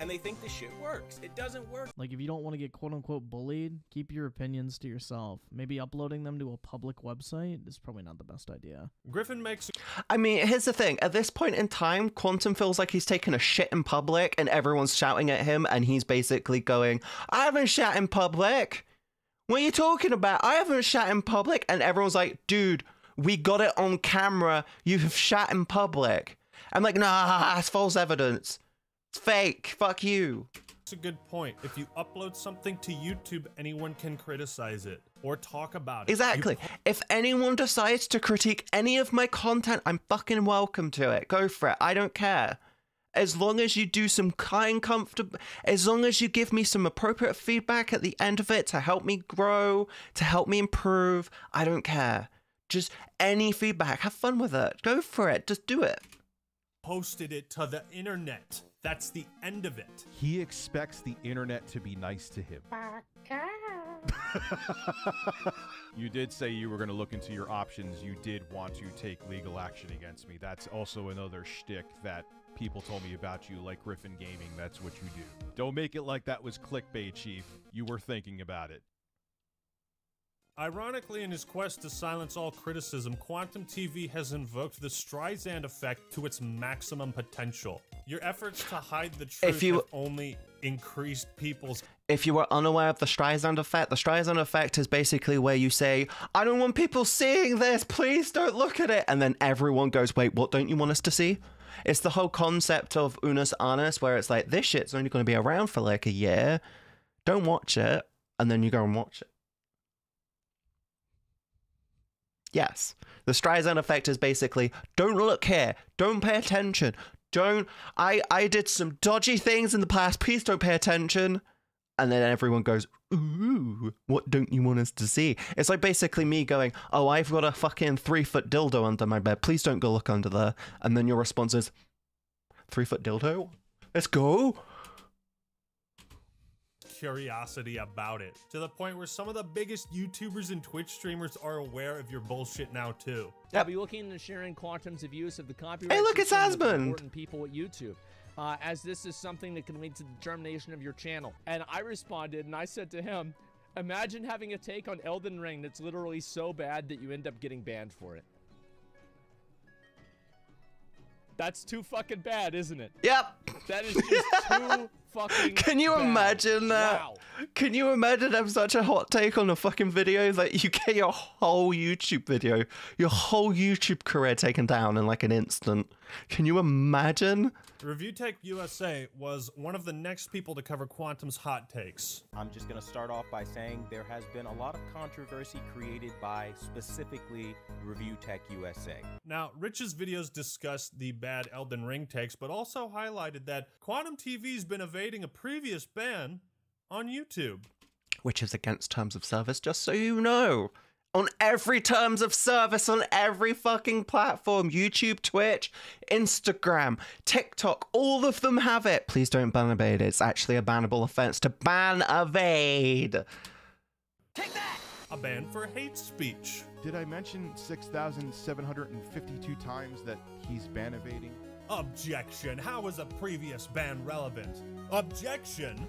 and they think this shit works. It doesn't work. Like, if you don't want to get quote unquote bullied, keep your opinions to yourself. Maybe uploading them to a public website is probably not the best idea. Griffin makes... I mean, here's the thing. At this point in time, Quantum feels like he's taken a shit in public and everyone's shouting at him and he's basically going, I haven't shat in public. What are you talking about? I haven't shat in public. And everyone's like, dude, we got it on camera. You have shat in public. I'm like, nah, that's false evidence. It's fake. Fuck you. That's a good point. If you upload something to YouTube, anyone can criticize it or talk about it. Exactly. You... If anyone decides to critique any of my content, I'm fucking welcome to it. Go for it. I don't care. As long as you do some kind comfortable, as long as you give me some appropriate feedback at the end of it to help me grow, to help me improve, I don't care. Just any feedback, have fun with it, go for it, just do it. Posted it to the internet. That's the end of it. He expects the internet to be nice to him. You did say you were going to look into your options. You did want to take legal action against me. That's also another shtick that people told me about you, like Griffin Gaming. That's what you do. Don't make it like that was clickbait, Chief. You were thinking about it. Ironically, in his quest to silence all criticism, Quantum T V has invoked the Streisand effect to its maximum potential. Your efforts to hide the truth if you... have only increased people's... If you were unaware of the Streisand effect, the Streisand effect is basically where you say, I don't want people seeing this, please don't look at it. And then everyone goes, wait, what don't you want us to see? It's the whole concept of Unus Annus, where it's like, this shit's only going to be around for like a year. Don't watch it. And then you go and watch it. Yes. The Streisand effect is basically, don't look here. Don't pay attention. don't. I, I did some dodgy things in the past. Please don't pay attention. And then everyone goes, ooh, what don't you want us to see? It's like basically me going, oh, I've got a fucking three foot dildo under my bed. Please don't go look under there. And then your response is, three foot dildo? Let's go. Curiosity about it, to the point where some of the biggest YouTubers and Twitch streamers are aware of your bullshit now too. I'll be looking and sharing Quantum's abuse of the copyright. Hey, look, it's Asmund. Important people at YouTube, uh, as this is something that can lead to the termination of your channel. And I responded and I said to him, imagine having a take on Elden Ring that's literally so bad that you end up getting banned for it. That's too fucking bad, isn't it? Yep. That is just too fucking Can you bad. imagine that? Wow. Can you imagine having such a hot take on a fucking video that like you get your whole YouTube video, your whole YouTube career taken down in like an instant? Can you imagine? Review Tech U S A was one of the next people to cover Quantum's hot takes. I'm just going to start off by saying there has been a lot of controversy created by specifically Review Tech U S A. Now, Rich's videos discussed the bad Elden Ring takes, but also highlighted that Quantum T V's been evading a previous ban on YouTube. Which is against terms of service, just so you know. On every terms of service, on every fucking platform, YouTube, Twitch, Instagram, TikTok, all of them have it. Please don't ban evade. It's actually a bannable offense to ban evade. Take that! A ban for hate speech. Did I mention six thousand seven hundred fifty-two times that he's ban evading? Objection. How is a previous ban relevant? Objection.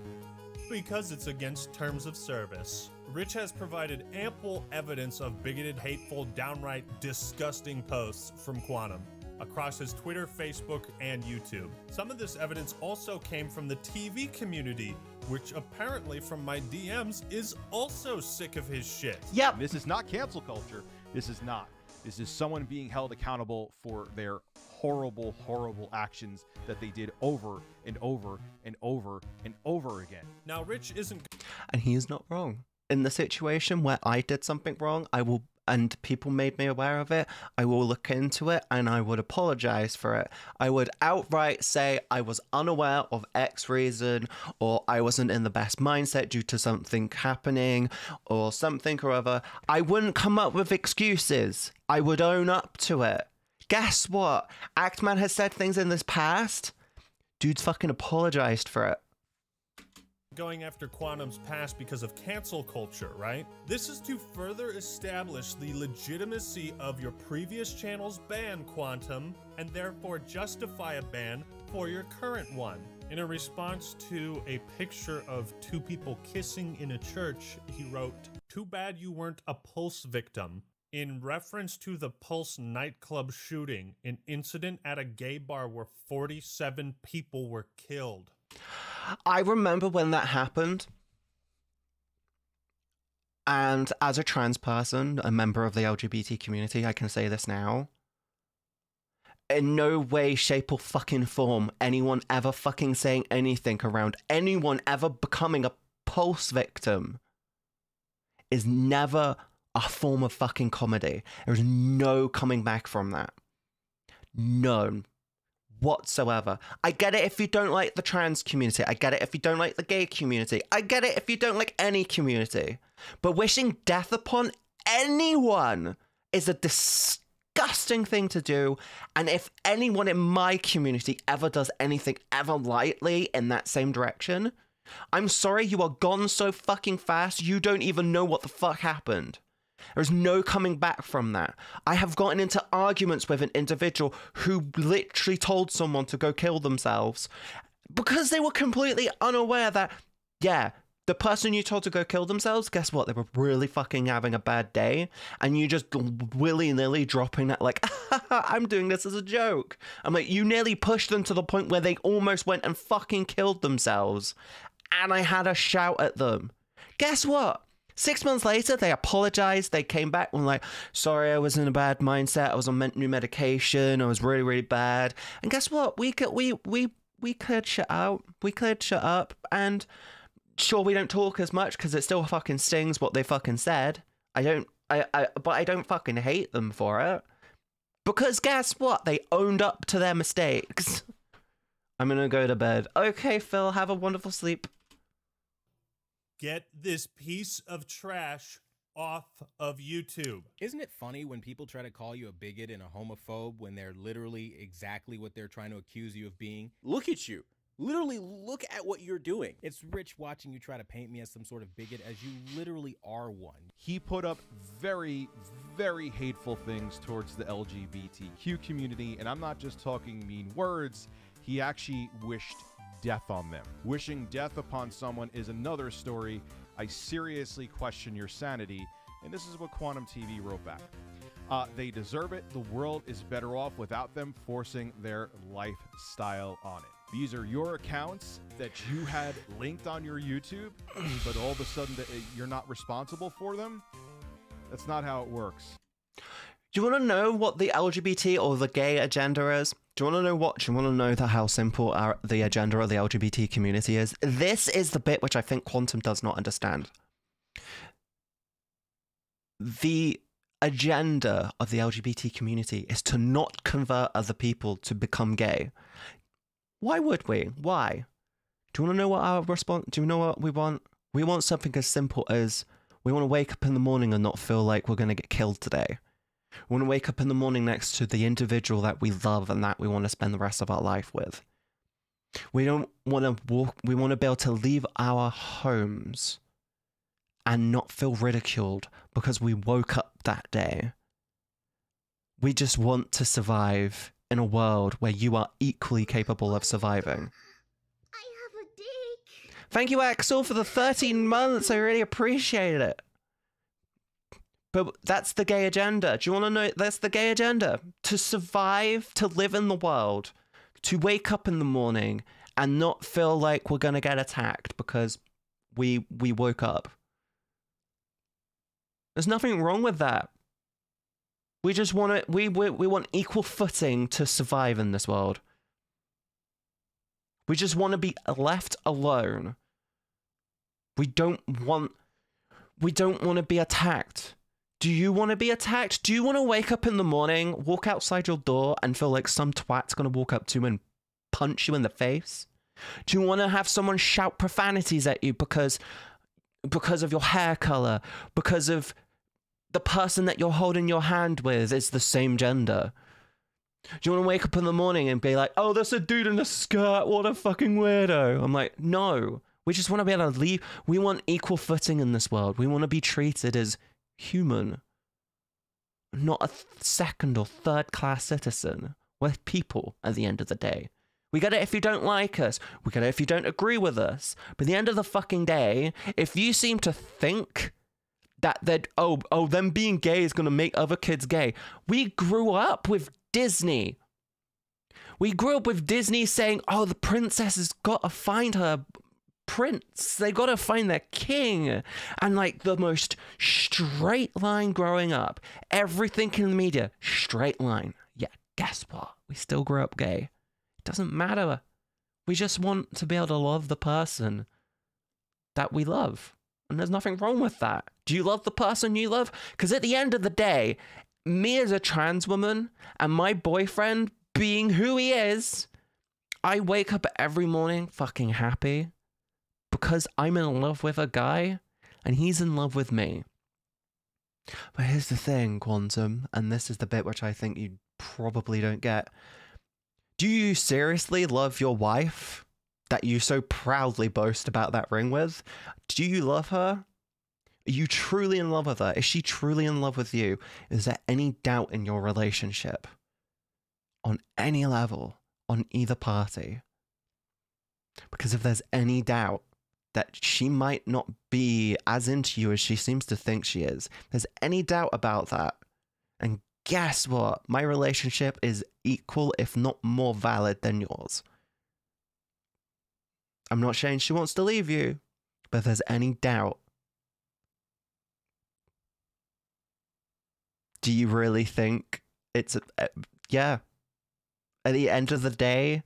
Because it's against terms of service. Rich has provided ample evidence of bigoted, hateful, downright disgusting posts from Quantum across his Twitter, Facebook, and YouTube. Some of this evidence also came from the T V community, which apparently from my D Ms is also sick of his shit. Yep. This is not cancel culture. This is not. This is someone being held accountable for their horrible, horrible actions that they did over and over and over and over again. Now, Rich isn't... And he is not wrong. In the situation where I did something wrong, I will, and people made me aware of it, I will look into it and I would apologize for it. I would outright say I was unaware of X reason, or I wasn't in the best mindset due to something happening or something or other. I wouldn't come up with excuses. I would own up to it. Guess what? Act Man has said things in this past. Dude's fucking apologized for it. Going after Quantum's past because of cancel culture, right? This is to further establish the legitimacy of your previous channel's ban, Quantum, and therefore justify a ban for your current one. In a response to a picture of two people kissing in a church, he wrote, "Too bad you weren't a Pulse victim." In reference to the Pulse nightclub shooting, an incident at a gay bar where forty-seven people were killed. I remember when that happened, and as a trans person, a member of the L G B T community, I can say this now, in no way, shape, or fucking form, anyone ever fucking saying anything around anyone ever becoming a Pulse victim is never a form of fucking comedy. There's no coming back from that. None. Whatsoever. I get it if you don't like the trans community. I get it if you don't like the gay community. I get it if you don't like any community. But wishing death upon anyone is a disgusting thing to do. And if anyone in my community ever does anything ever lightly in that same direction, I'm sorry, you are gone so fucking fast you don't even know what the fuck happened. There's no coming back from that. I have gotten into arguments with an individual who literally told someone to go kill themselves because they were completely unaware that, yeah, the person you told to go kill themselves, guess what? They were really fucking having a bad day, and you just willy-nilly dropping that like, I'm doing this as a joke. I'm like, you nearly pushed them to the point where they almost went and fucking killed themselves, and I had a shout at them. Guess what? Six months later, they apologized. They came back and were like, sorry, I was in a bad mindset. I was on new medication. I was really, really bad. And guess what? We could, we, we, we cleared shit out. We cleared shit up. And sure, we don't talk as much because it still fucking stings what they fucking said. I don't, I, I, but I don't fucking hate them for it. Because guess what? They owned up to their mistakes. I'm gonna go to bed. Okay, Phil, have a wonderful sleep. Get this piece of trash off of YouTube. Isn't it funny when people try to call you a bigot and a homophobe when they're literally exactly what they're trying to accuse you of being? Look at you. Literally look at what you're doing. It's rich watching you try to paint me as some sort of bigot, as you literally are one. He put up very, very hateful things towards the L G B T Q community, and I'm not just talking mean words. He actually wished death on them. Wishing death upon someone is another story. I seriously question your sanity, and this is what Quantum T V wrote back. Uh, they deserve it. The world is better off without them forcing their lifestyle on it. These are your accounts that you had linked on your YouTube, but all of a sudden you're not responsible for them? That's not how it works. Do you want to know what the L G B T or the gay agenda is? Do you want to know what? Do you want to know the, how simple our, the agenda of the L G B T community is? This is the bit which I think Quantum does not understand. The agenda of the L G B T community is to not convert other people to become gay. Why would we? Why? Do you want to know what our response? Do you know what we want? We want something as simple as we want to wake up in the morning and not feel like we're going to get killed today. We want to wake up in the morning next to the individual that we love and that we want to spend the rest of our life with. We don't want to walk. We want to be able to leave our homes and not feel ridiculed because we woke up that day. We just want to survive in a world where you are equally capable of surviving. I have a dick. Thank you, Axel, for the thirteen months. I really appreciate it. But that's the gay agenda. Do you want to know? That's the gay agenda. To survive, to live in the world, to wake up in the morning and not feel like we're going to get attacked because we, we woke up. There's nothing wrong with that. We just want to, we, we, we want equal footing to survive in this world. We just want to be left alone. We don't want, we don't want to be attacked. Do you want to be attacked? Do you want to wake up in the morning, walk outside your door and feel like some twat's going to walk up to you and punch you in the face? Do you want to have someone shout profanities at you because, because of your hair color, because of the person that you're holding your hand with is the same gender? Do you want to wake up in the morning and be like, oh, that's a dude in a skirt, what a fucking weirdo? I'm like, no, we just want to be able to leave. We want equal footing in this world. We want to be treated as human, not a second or third class citizen. We're people at the end of the day. We get it if you don't like us. We get it if you don't agree with us. But at the end of the fucking day, if you seem to think that that oh oh them being gay is gonna make other kids gay. We grew up with Disney. We grew up with Disney saying, oh, the princess has gotta find her prince. They gotta find their king. And like the most straight line growing up. Everything in the media, straight line. Yeah, guess what? We still grew up gay. It doesn't matter. We just want to be able to love the person that we love. And there's nothing wrong with that. Do you love the person you love? Because at the end of the day, me as a trans woman and my boyfriend being who he is, I wake up every morning fucking happy because I'm in love with a guy and he's in love with me. But here's the thing, Quantum, and this is the bit which I think you probably don't get. Do you seriously love your wife that you so proudly boast about that ring with? Do you love her? Are you truly in love with her? Is she truly in love with you? Is there any doubt in your relationship? On any level, on either party? Because if there's any doubt that she might not be as into you as she seems to think she is, if there's any doubt about that, and guess what? My relationship is equal, if not more valid than yours. I'm not saying she wants to leave you, but if there's any doubt, do you really think it's a, uh, yeah. At the end of the day,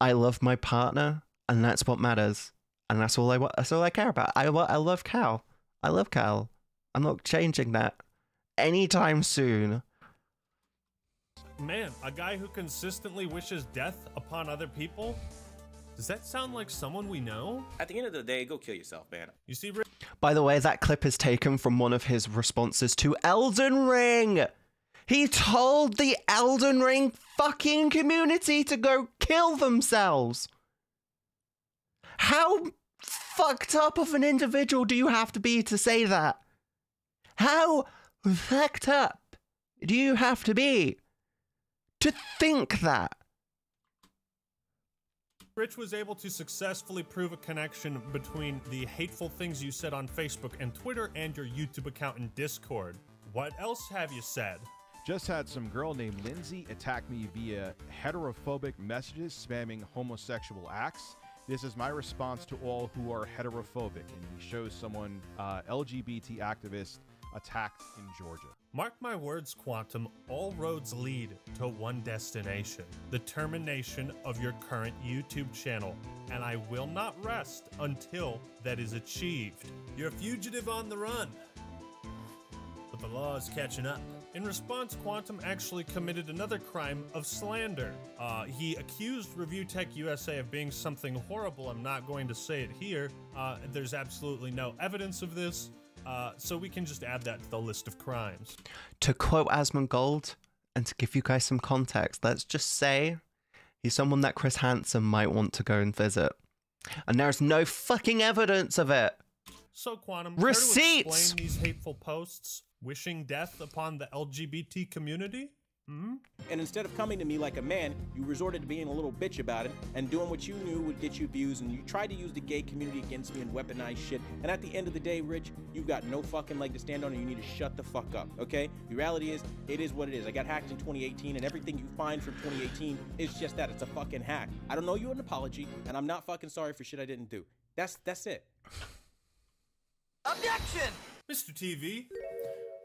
I love my partner, and that's what matters, and that's all I want. That's all I care about. I I love Cal. I love Cal. I'm not changing that anytime soon. Man, a guy who consistently wishes death upon other people? Does that sound like someone we know? At the end of the day, go kill yourself, man. You see, by the way, that clip is taken from one of his responses to Elden Ring. He told the Elden Ring fucking community to go kill themselves. How fucked up of an individual do you have to be to say that? How fucked up do you have to be to think that? Rich was able to successfully prove a connection between the hateful things you said on Facebook and Twitter and your YouTube account and Discord. What else have you said? Just had some girl named Lindsay attack me via heterophobic messages spamming homosexual acts. This is my response to all who are heterophobic, and he shows someone, uh, L G B T activist attacked in Georgia. Mark my words, Quantum, all roads lead to one destination, the termination of your current YouTube channel, and I will not rest until that is achieved. You're a fugitive on the run, but the law is catching up. In response, Quantum actually committed another crime of slander. Uh, he accused Review Tech U S A of being something horrible. I'm not going to say it here. Uh, there's absolutely no evidence of this. Uh, so we can just add that to the list of crimes. To quote Asmongold, and to give you guys some context, let's just say he's someone that Chris Hansen might want to go and visit. And there's no fucking evidence of it. So Quantum, receipts! Care to explain these hateful posts, wishing death upon the L G B T community? Mm-hmm. And instead of coming to me like a man, you resorted to being a little bitch about it and doing what you knew would get you views, and you tried to use the gay community against me and weaponize shit. And at the end of the day, Rich, you've got no fucking leg to stand on, and you need to shut the fuck up, okay? The reality is, it is what it is. I got hacked in twenty eighteen, and everything you find from twenty eighteen is just that. It's a fucking hack. I don't owe you an apology, and I'm not fucking sorry for shit I didn't do. That's, that's it. Objection! Mister T V,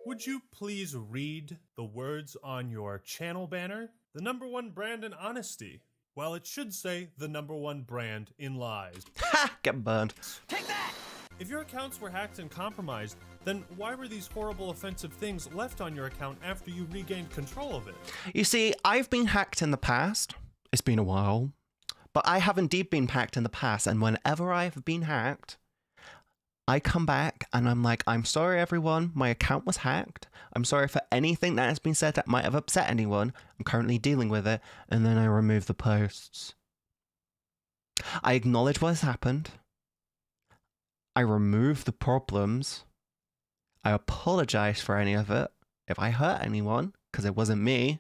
would you please read the words on your channel banner? The number one brand in honesty. Well, it should say the number one brand in lies. Ha! Get burned. Take that! If your accounts were hacked and compromised, then why were these horrible offensive things left on your account after you regained control of it? You see, I've been hacked in the past. It's been a while. But I have indeed been hacked in the past, and whenever I have been hacked, I come back and I'm like, I'm sorry everyone, my account was hacked. I'm sorry for anything that has been said that might have upset anyone. I'm currently dealing with it. And then I remove the posts. I acknowledge what has happened. I remove the problems. I apologize for any of it. If I hurt anyone, because it wasn't me.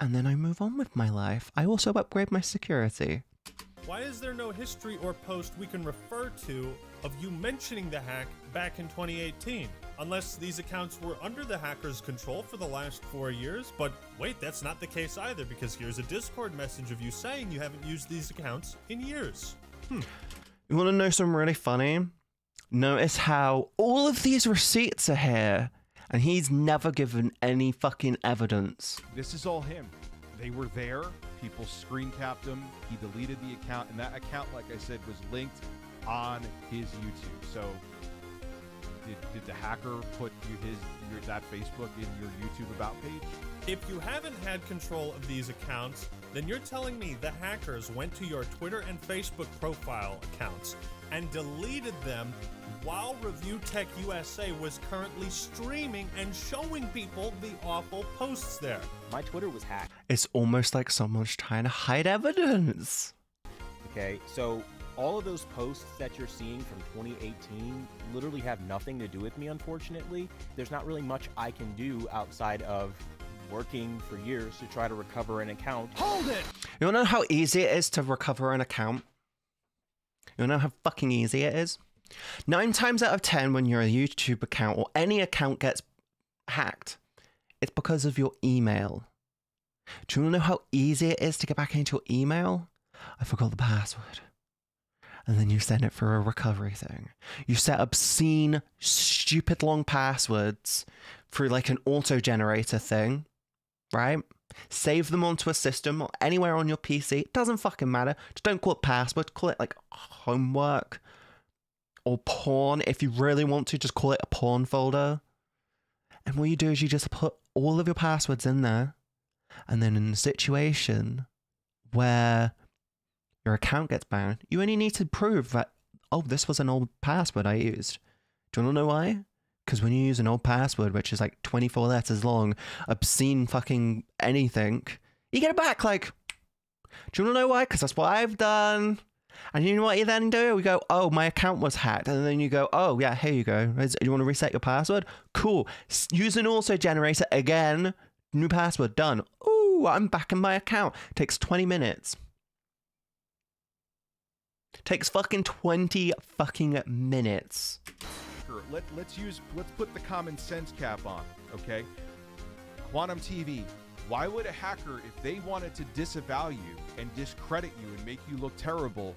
And then I move on with my life. I also upgrade my security. Why is there no history or post we can refer to of you mentioning the hack back in twenty eighteen? Unless these accounts were under the hacker's control for the last four years, but wait, that's not the case either, because here's a Discord message of you saying you haven't used these accounts in years. Hmm. You want to know something really funny? Notice how all of these receipts are here, and he's never given any fucking evidence. This is all him. They were there. People screen capped him. He deleted the account, and that account, like I said, was linked on his YouTube. So did, did the hacker put you his your, that Facebook in your YouTube about page? If you haven't had control of these accounts, then you're telling me the hackers went to your Twitter and Facebook profile accounts and deleted them while Review Tech U S A was currently streaming and showing people the awful posts there. My Twitter was hacked. It's almost like someone's trying to hide evidence. Okay, so all of those posts that you're seeing from twenty eighteen literally have nothing to do with me, unfortunately. There's not really much I can do outside of working for years to try to recover an account. Hold it! You wanna know how easy it is to recover an account? You know how fucking easy it is? Nine times out of ten when your YouTube account or any account gets hacked, it's because of your email. Do you want to know how easy it is to get back into your email? I forgot the password. And then you send it for a recovery thing. You set obscene, stupid long passwords through like an auto-generator thing, right? Save them onto a system or anywhere on your P C. It doesn't fucking matter. Just don't call it password. Call it like homework or porn. If you really want to, just call it a porn folder. And what you do is you just put all of your passwords in there And then in a situation where your account gets banned, you only need to prove that, oh, this was an old password I used. Do you want to know why? Because when you use an old password, which is like twenty-four letters long, obscene fucking anything, you get it back like, do you want to know why? Because that's what I've done. And you know what you then do? We go, oh, my account was hacked. And then you go, oh, yeah, here you go. Do you want to reset your password? Cool. Use an auto generator again. New password, done. Ooh, I'm back in my account. Takes twenty minutes. Takes fucking twenty fucking minutes. Let, let's use, let's put the common sense cap on, okay? Quantum T V. Why would a hacker, if they wanted to disavow you and discredit you and make you look terrible,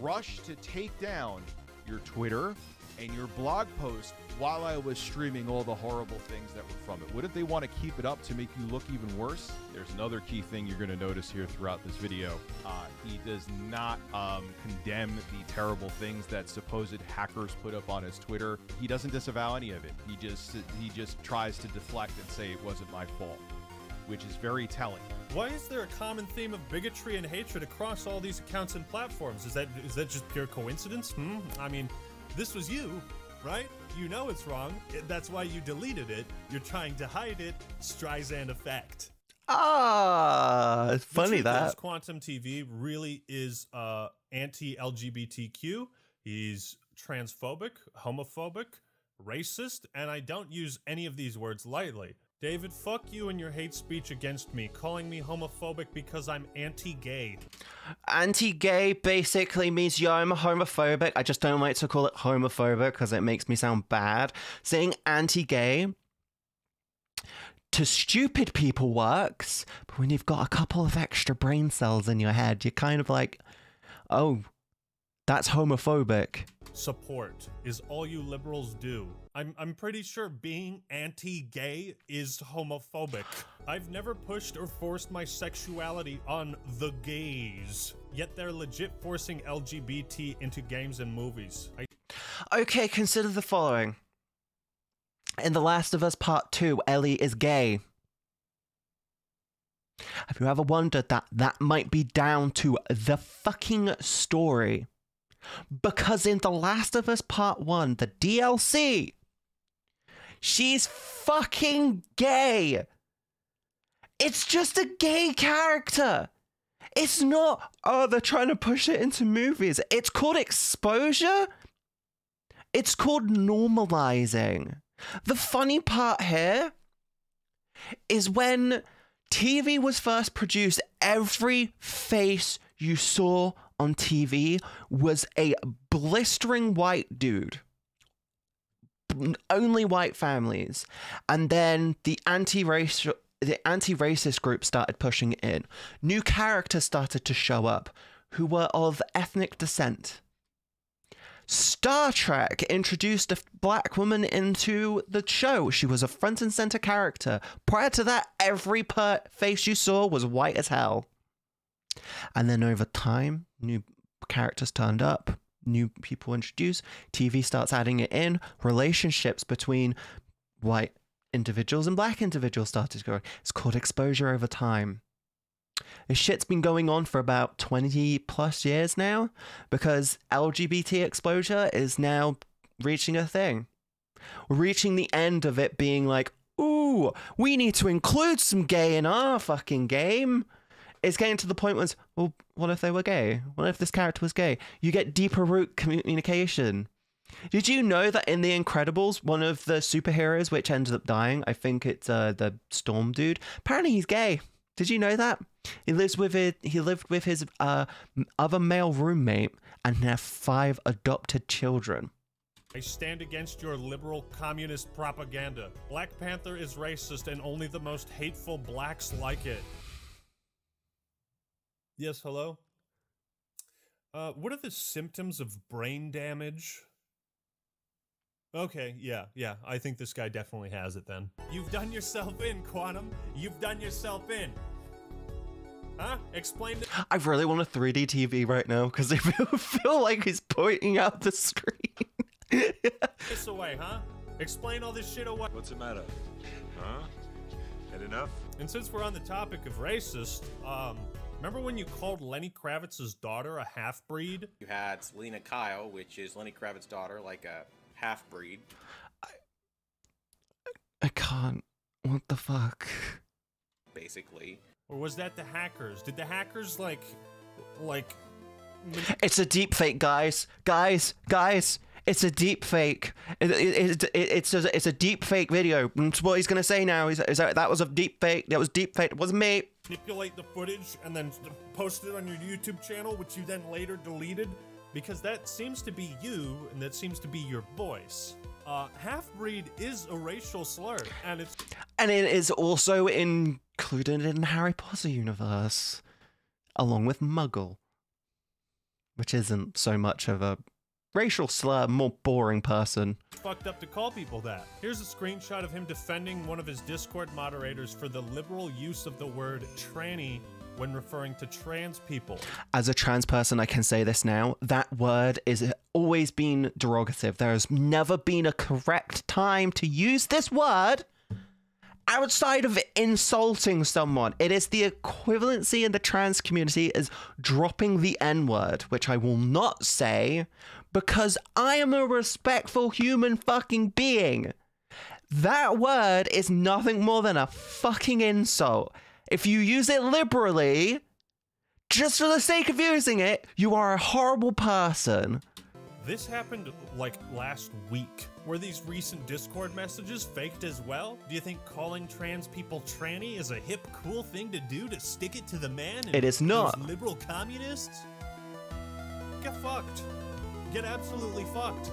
rush to take down your Twitter and your blog post while I was streaming all the horrible things that were from it? What if they want to keep it up to make you look even worse? There's another key thing you're going to notice here throughout this video. Uh, he does not um, condemn the terrible things that supposed hackers put up on his Twitter. He doesn't disavow any of it. He just, he just tries to deflect and say it wasn't my fault, which is very telling. Why is there a common theme of bigotry and hatred across all these accounts and platforms? Is that is that just pure coincidence? Hmm? I mean, this was you, right? You know it's wrong. That's why you deleted it. You're trying to hide it. Streisand effect. Ah, it's funny that Quantum T V really is uh, anti-L G B T Q. He's transphobic, homophobic, racist, and I don't use any of these words lightly. David, fuck you and your hate speech against me, calling me homophobic because I'm anti-gay. Anti-gay basically means, yo, I'm homophobic. I just don't like to call it homophobic because it makes me sound bad. Saying anti-gay to stupid people works, but when you've got a couple of extra brain cells in your head, you're kind of like, oh, that's homophobic. Support is all you liberals do. I'm, I'm pretty sure being anti-gay is homophobic. I've never pushed or forced my sexuality on the gays, yet they're legit forcing L G B T into games and movies. I okay, consider the following. In The Last of Us Part two, Ellie is gay. Have you ever wondered that that might be down to the fucking story? Because in The Last of Us Part one, the D L C, she's fucking gay. It's just a gay character. It's not, oh, they're trying to push it into movies. It's called exposure. It's called normalizing. The funny part here is when T V was first produced, every face you saw on T V was a blistering white dude. Only white families. And then the anti-racial, the anti-racist group started pushing in. New characters started to show up who were of ethnic descent. Star Trek introduced a black woman into the show. She was a front and center character. Prior to that, every per face you saw was white as hell. And then over time, new characters turned up, new people introduced, T V starts adding it in, relationships between white individuals and black individuals started growing. It's called exposure over time. This shit's been going on for about twenty plus years now, because L G B T exposure is now reaching a thing. We're reaching the end of it being like, ooh, we need to include some gay in our fucking game. It's getting to the point where, it's, well, what if they were gay? What if this character was gay? You get deeper root communication. Did you know that in The Incredibles, one of the superheroes which ended up dying, I think it's uh, the Storm dude, apparently he's gay. Did you know that? He lives with it. He lived with his uh, other male roommate and they have five adopted children. I stand against your liberal communist propaganda. Black Panther is racist and only the most hateful blacks like it. Yes, hello? Uh, what are the symptoms of brain damage? Okay, yeah, yeah, I think this guy definitely has it then. You've done yourself in, Quantum. You've done yourself in. Huh? Explain the- I really want a three D T V right now, because I feel like he's pointing out the screen. This away, huh? Explain all this shit away. What's the matter? Huh? Good enough. And since we're on the topic of racist, um, remember when you called Lenny Kravitz's daughter a half-breed? You had Selena Kyle, which is Lenny Kravitz's daughter, like a half-breed. I, I can't. What the fuck? Basically. Or was that the hackers? Did the hackers, like, like... It's a deep fake, guys. Guys, guys, it's a deep fake. It, it, it, it's, a, it's a deep fake video. That's what he's gonna say now. He's, is that, that was a deep fake. That was deep fake. It wasn't me. Manipulate the footage and then post it on your YouTube channel, which you then later deleted, because that seems to be you and that seems to be your voice. Uh, half-breed is a racial slur, and it's and it is also included in the Harry Potter universe, along with Muggle. Which isn't so much of a racial slur, more boring person. Fucked up to call people that. Here's a screenshot of him defending one of his Discord moderators for the liberal use of the word tranny when referring to trans people. As a trans person, I can say this now. That word has always been derogative. There has never been a correct time to use this word outside of insulting someone. It is the equivalency in the trans community is dropping the N word, which I will not say because I am a respectful human fucking being. That word is nothing more than a fucking insult. If you use it liberally, just for the sake of using it, you are a horrible person. This happened like last week. Were these recent Discord messages faked as well? Do you think calling trans people tranny is a hip, cool thing to do to stick it to the man? It is not. Liberal communists? Get fucked. Get absolutely fucked.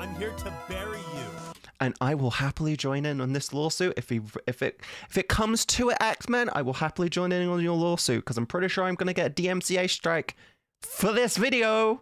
I'm here to bury you. And I will happily join in on this lawsuit. If, we, if, it, if it comes to it, Act Man, I will happily join in on your lawsuit because I'm pretty sure I'm going to get a D M C A strike for this video.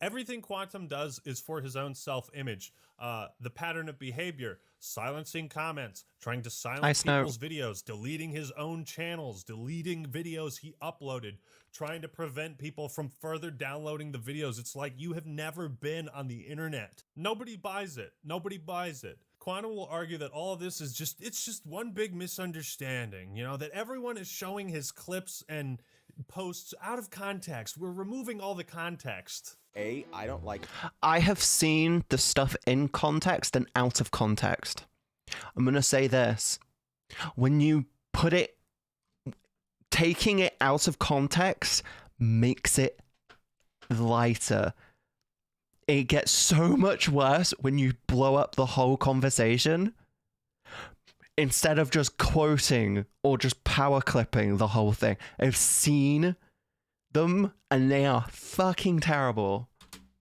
Everything Quantum does is for his own self-image. Uh, the pattern of behavior, silencing comments, trying to silence people's videos, deleting his own channels, deleting videos he uploaded, trying to prevent people from further downloading the videos. It's like you have never been on the internet. Nobody buys it. Nobody buys it. Quantum will argue that all of this is just, it's just one big misunderstanding, you know, that everyone is showing his clips and posts out of context. We're removing all the context. A, I don't like. I have seen the stuff in context and out of context. I'm going to say this. When you put it, taking it out of context makes it lighter. It gets so much worse when you blow up the whole conversation instead of just quoting or just power clipping the whole thing. I've seen them and they are fucking terrible.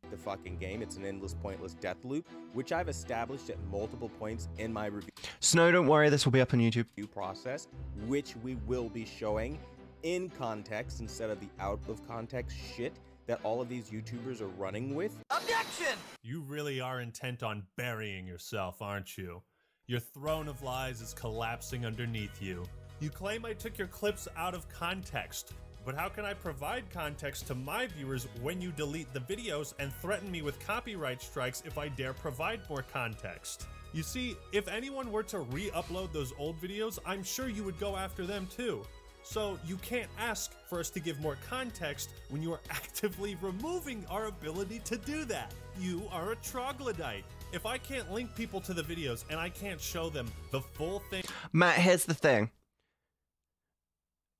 The fucking game, it's an endless, pointless death loop, which I've established at multiple points in my review. Snow, don't worry, this will be up on YouTube. New process, which we will be showing in context instead of the out of context shit that all of these YouTubers are running with. Objection! You really are intent on burying yourself, aren't you? Your throne of lies is collapsing underneath you. You claim I took your clips out of context. But how can I provide context to my viewers when you delete the videos and threaten me with copyright strikes if I dare provide more context? You see, if anyone were to re-upload those old videos, I'm sure you would go after them too. So you can't ask for us to give more context when you are actively removing our ability to do that. You are a troglodyte. If I can't link people to the videos and I can't show them the full thing... Matt, here's the thing.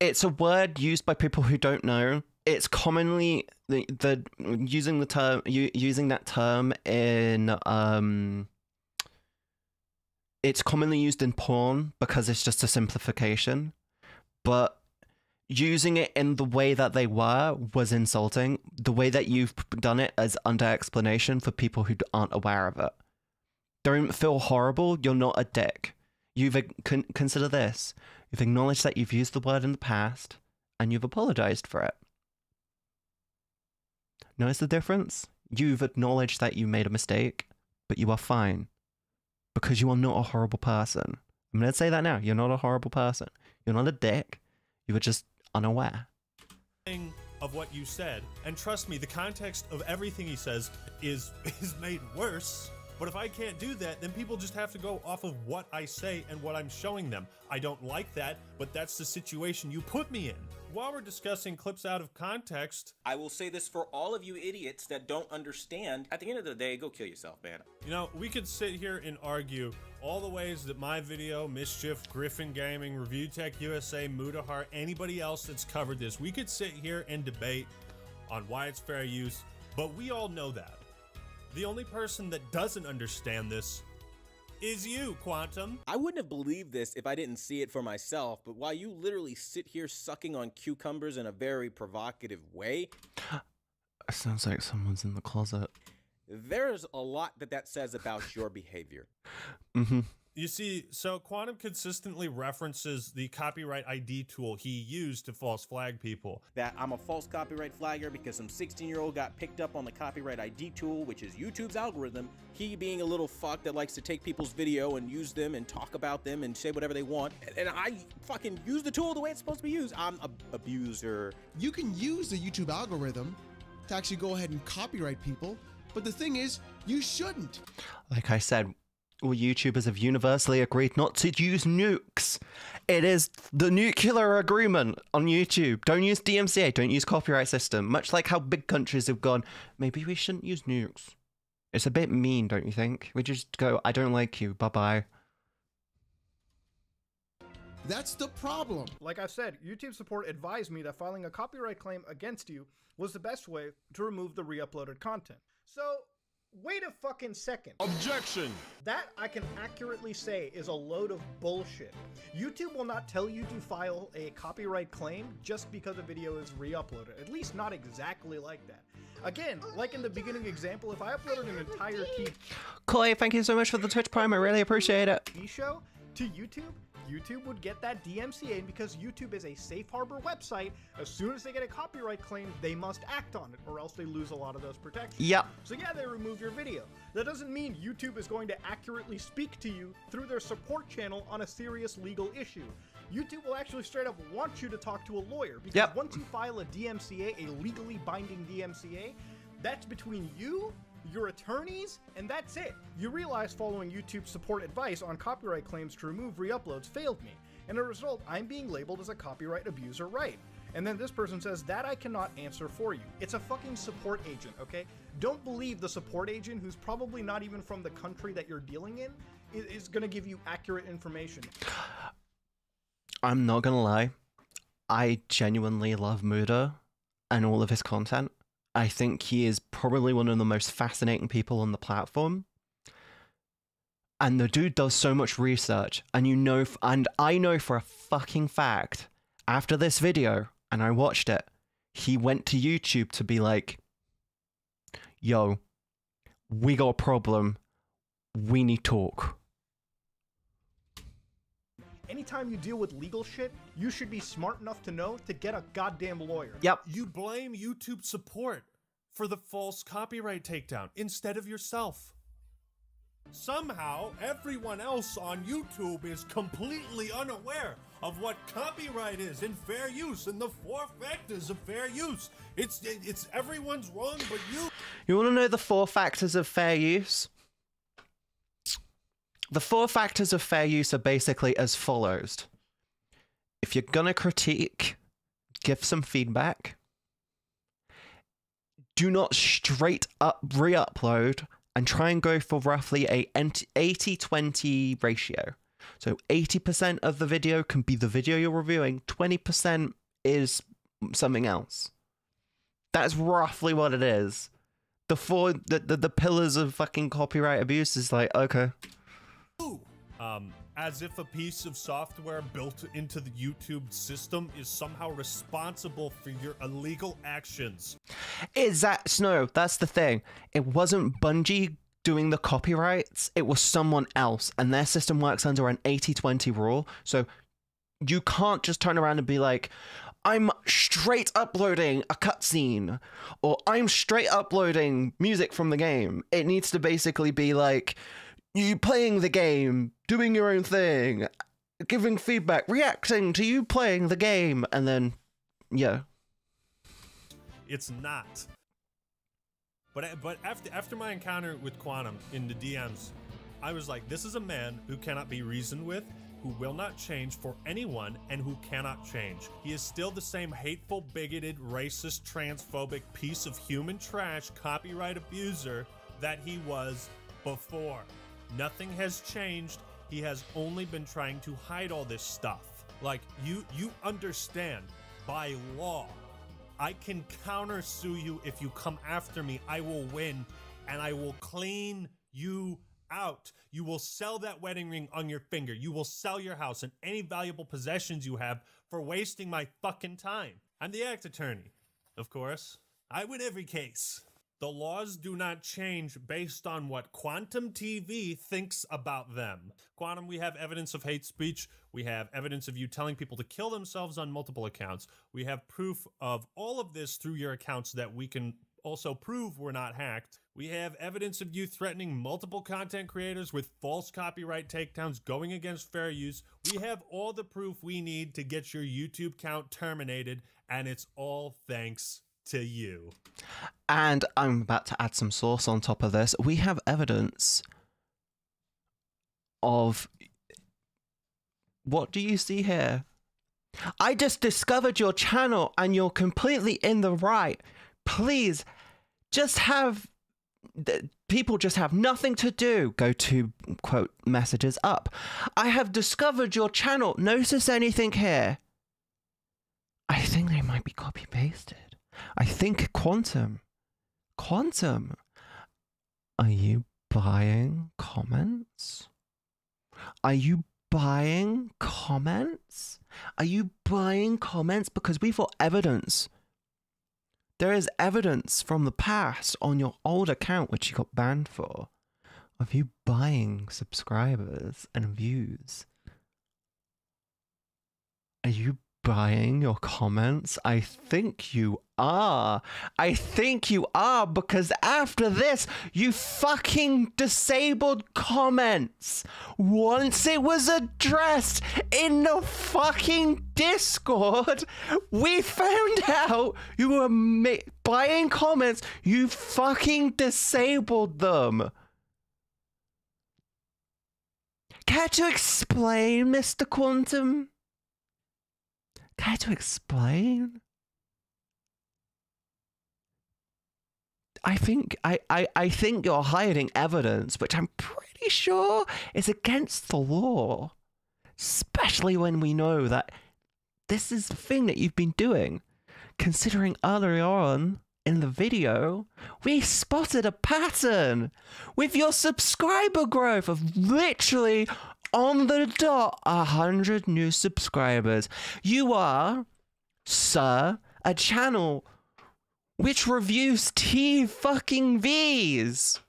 It's a word used by people who don't know. It's commonly the, the using the term using that term in um. It's commonly used in porn because it's just a simplification, but using it in the way that they were was insulting. The way that you've done it is under explanation for people who aren't aware of it. Don't feel horrible. You're not a dick. You've con consider this. You've acknowledged that you've used the word in the past, and you've apologized for it. Notice the difference? You've acknowledged that you made a mistake, but you are fine. Because you are not a horrible person. I'm going to say that now. You're not a horrible person. You're not a dick. You were just unaware. ...of what you said. And trust me, the context of everything he says is, is made worse But if I can't do that, then people just have to go off of what I say and what I'm showing them. I don't like that, but that's the situation you put me in. While we're discussing clips out of context, I will say this for all of you idiots that don't understand. At the end of the day, go kill yourself, man. You know, we could sit here and argue all the ways that my video, Mischief, Griffin Gaming, Review Tech U S A, Mudahar, anybody else that's covered this, we could sit here and debate on why it's fair use, but we all know that. The only person that doesn't understand this is you, Quantum. I wouldn't have believed this if I didn't see it for myself, but while you literally sit here sucking on cucumbers in a very provocative way. It sounds like someone's in the closet. There's a lot that that says about your behavior. Mm-hmm. You see, so Quantum consistently references the copyright I D tool he used to false flag people. That I'm a false copyright flagger because some sixteen year old got picked up on the copyright I D tool, which is YouTube's algorithm. He being a little fuck that likes to take people's video and use them and talk about them and say whatever they want. And I fucking use the tool the way it's supposed to be used. I'm an abuser. You can use the YouTube algorithm to actually go ahead and copyright people. But the thing is, you shouldn't. Like I said, all YouTubers have universally agreed not to use nukes. It is the nuclear agreement on YouTube. Don't use D M C A, don't use copyright system. Much like how big countries have gone, maybe we shouldn't use nukes. It's a bit mean, don't you think? We just go, I don't like you, bye-bye. That's the problem. Like I said, YouTube support advised me that filing a copyright claim against you was the best way to remove the re-uploaded content. So, wait a fucking second. Objection! That, I can accurately say, is a load of bullshit. YouTube will not tell you to file a copyright claim just because a video is re-uploaded, at least not exactly like that. Again, like in the beginning example, if I uploaded an entire T V... Chloe, thank you so much for the Twitch Prime, I really appreciate it. ...T V show to YouTube, YouTube would get that D M C A, and because YouTube is a Safe Harbor website, as soon as they get a copyright claim, they must act on it, or else they lose a lot of those protections. Yep. So yeah, they remove your video. That doesn't mean YouTube is going to accurately speak to you through their support channel on a serious legal issue. YouTube will actually straight up want you to talk to a lawyer, because yep. once you file a D M C A, a legally binding D M C A, that's between you, your attorneys, and that's it. You realize following YouTube's support advice on copyright claims to remove re-uploads failed me, and as a result, I'm being labeled as a copyright abuser, right? And then this person says, that I cannot answer for you. It's a fucking support agent, okay? Don't believe the support agent, who's probably not even from the country that you're dealing in, is, is gonna give you accurate information. I'm not gonna lie. I genuinely love Muda and all of his content. I think he is probably one of the most fascinating people on the platform. And the dude does so much research, and you know, f and I know for a fucking fact, after this video, and I watched it, he went to YouTube to be like, yo, we got a problem, we need talk. Anytime you deal with legal shit, you should be smart enough to know to get a goddamn lawyer. Yep. You blame YouTube support for the false copyright takedown instead of yourself. Somehow, everyone else on YouTube is completely unaware of what copyright is and fair use and the four factors of fair use. It's, it's everyone's wrong but you. You want to know the four factors of fair use? The four factors of fair use are basically as follows. If you're gonna critique, give some feedback. Do not straight up re-upload, and try and go for roughly a eighty twenty ratio. So eighty percent of the video can be the video you're reviewing, twenty percent is something else. That's roughly what it is. The four, the, the, the pillars of fucking copyright abuse is like, okay. Um, as if a piece of software built into the YouTube system is somehow responsible for your illegal actions. Is that Snow? That's the thing. It wasn't Bungie doing the copyrights. It was someone else, and their system works under an eighty twenty rule. So you can't just turn around and be like, I'm straight uploading a cutscene, or I'm straight uploading music from the game. It needs to basically be like, you playing the game, doing your own thing, giving feedback, reacting to you playing the game, and then, yeah. It's not. But but after after my encounter with Quantum in the D Ms, I was like, this is a man who cannot be reasoned with, who will not change for anyone, and who cannot change. He is still the same hateful, bigoted, racist, transphobic piece of human trash, copyright abuser that he was before. Nothing has changed. He has only been trying to hide all this stuff. Like, you you understand, by law, I can countersue you if you come after me. I will win, and I will clean you out. You will sell that wedding ring on your finger. You will sell your house and any valuable possessions you have for wasting my fucking time. I'm the act attorney, of course. I win every case. The laws do not change based on what Quantum T V thinks about them. Quantum, we have evidence of hate speech. We have evidence of you telling people to kill themselves on multiple accounts. We have proof of all of this through your accounts that we can also prove were not hacked. We have evidence of you threatening multiple content creators with false copyright takedowns, going against fair use. We have all the proof we need to get your YouTube account terminated, and it's all thanks to you. And I'm about to add some sauce on top of this. We have evidence of... What do you see here? I just discovered your channel and you're completely in the right. Please, just have... People just have nothing to do. Go to, quote, messages up. I have discovered your channel. Notice anything here? I think they might be copy-pasted. I think Quantum. Quantum. Are you buying comments? Are you buying comments? Are you buying comments? Because we've got evidence. There is evidence from the past on your old account, which you got banned for, of you buying subscribers and views. Are you buying your comments? I think you are. I think you are, because after this, you fucking disabled comments once it was addressed in the fucking Discord. We found out you were ma- buying comments. You fucking disabled them. Can't you explain, Mister Quantum? Care to explain? I think I, I, I think you're hiding evidence, which I'm pretty sure is against the law. Especially when we know that this is the thing that you've been doing. Considering earlier on in the video, we spotted a pattern with your subscriber growth of literally on the dot, a hundred new subscribers. You are, sir, a channel which reviews T fucking Vs.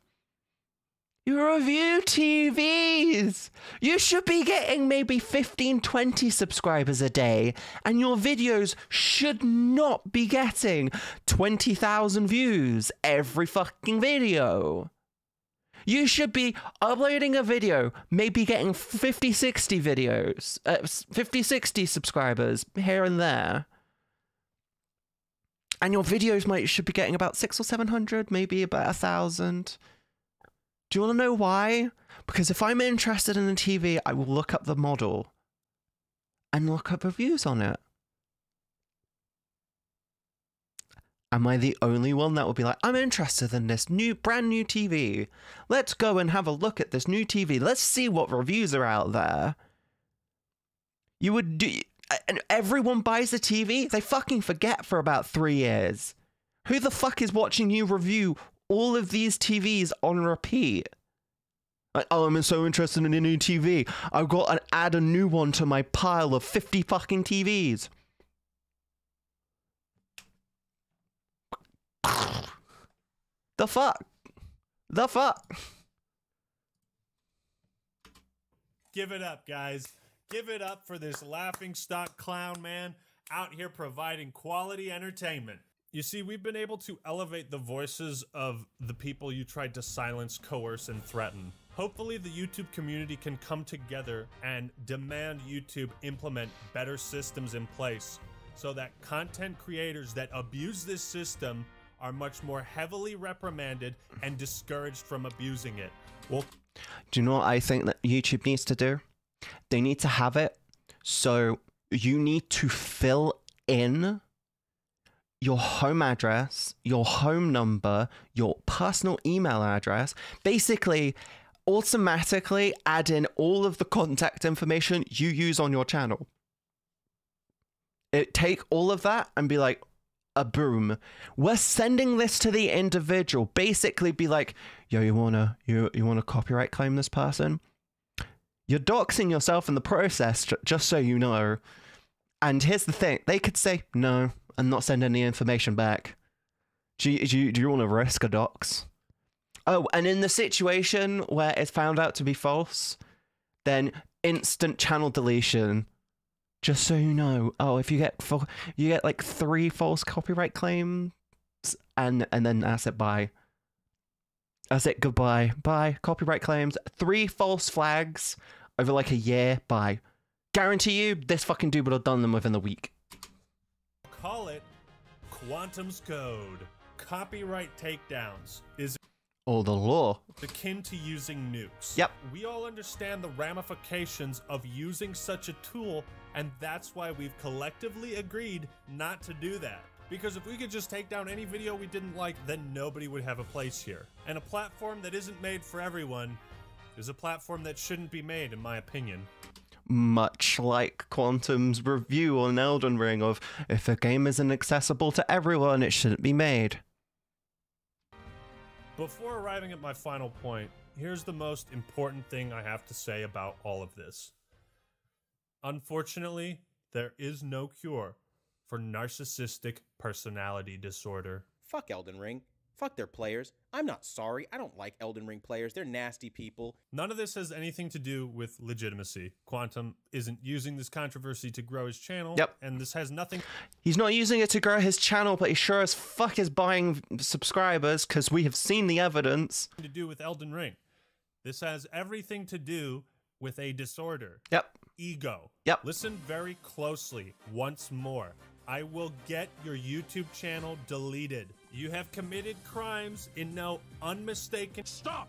You review T Vs. You should be getting maybe fifteen, twenty subscribers a day, and your videos should not be getting twenty thousand views every fucking video. You should be uploading a video, maybe getting fifty, sixty videos, uh, fifty, sixty subscribers here and there. And your videos might should be getting about six or seven hundred, maybe about a thousand. Do you want to know why? Because if I'm interested in the T V, I will look up the model and look up reviews on it. Am I the only one that will be like, I'm interested in this new, brand new T V. Let's go and have a look at this new T V. Let's see what reviews are out there. You would do... And everyone buys a T V? They fucking forget for about three years. Who the fuck is watching you review all of these T Vs on repeat? Like, oh, I'm so interested in a new T V. I've got to add a new one to my pile of fifty fucking T Vs. The fuck? The fuck? Give it up, guys. Give it up for this laughingstock clown man out here providing quality entertainment. You see, we've been able to elevate the voices of the people you tried to silence, coerce, and threaten. Hopefully the YouTube community can come together and demand YouTube implement better systems in place so that content creators that abuse this system are much more heavily reprimanded and discouraged from abusing it. Well, do you know what I think that YouTube needs to do? They need to have it so you need to fill in your home address, your home number, your personal email address, basically automatically add in all of the contact information you use on your channel. It take all of that and be like, a boom, we're sending this to the individual. Basically be like, yo, you wanna you you wanna copyright claim this person? You're doxing yourself in the process, just so you know. And here's the thing, they could say no and not send any information back. Do you, do you, do you want to risk a dox? Oh, and in the situation where it's found out to be false, then instant channel deletion. Just so you know. Oh, if you get you get like three false copyright claims, and and then that's it. Bye. That's it. Goodbye. Bye. Copyright claims. Three false flags over like a year. Bye. Guarantee you, this fucking dude would have done them within the week. Call it Quantum's Code. Copyright takedowns is oh, the law. Akin to using nukes. Yep. We all understand the ramifications of using such a tool, and that's why we've collectively agreed not to do that. Because if we could just take down any video we didn't like, then nobody would have a place here. And a platform that isn't made for everyone is a platform that shouldn't be made, in my opinion. Much like Quantum's review on Elden Ring of, if a game isn't accessible to everyone, it shouldn't be made. Before arriving at my final point, here's the most important thing I have to say about all of this. Unfortunately, there is no cure for narcissistic personality disorder. Fuck Elden Ring. Fuck their players. I'm not sorry. I don't like Elden Ring players. They're nasty people. None of this has anything to do with legitimacy. Quantum isn't using this controversy to grow his channel. Yep. And this has nothing. He's not using it to grow his channel, but he sure as fuck is buying subscribers because we have seen the evidence. To do with Elden Ring. This has everything to do with a disorder. Yep. Ego. Yep. Listen very closely once more. I will get your YouTube channel deleted. You have committed crimes in no unmistakable... Stop!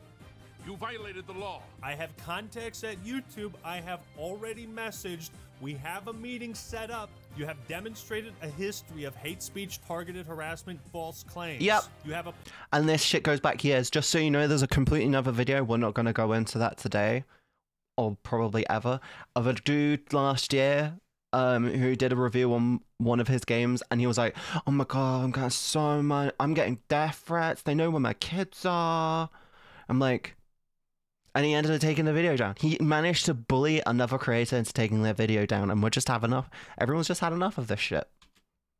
You violated the law. I have contacts at YouTube. I have already messaged. We have a meeting set up. You have demonstrated a history of hate speech, targeted harassment, false claims. Yep. You have a... And this shit goes back years. Just so you know, there's a completely another video. We're not going to go into that today. Or probably ever. Of a dude last year... Um, who did a review on one of his games, and he was like, oh my god, I'm getting so much, I'm getting death threats, they know where my kids are. I'm like, and he ended up taking the video down. He managed to bully another creator into taking their video down, and we're just having enough, everyone's just had enough of this shit.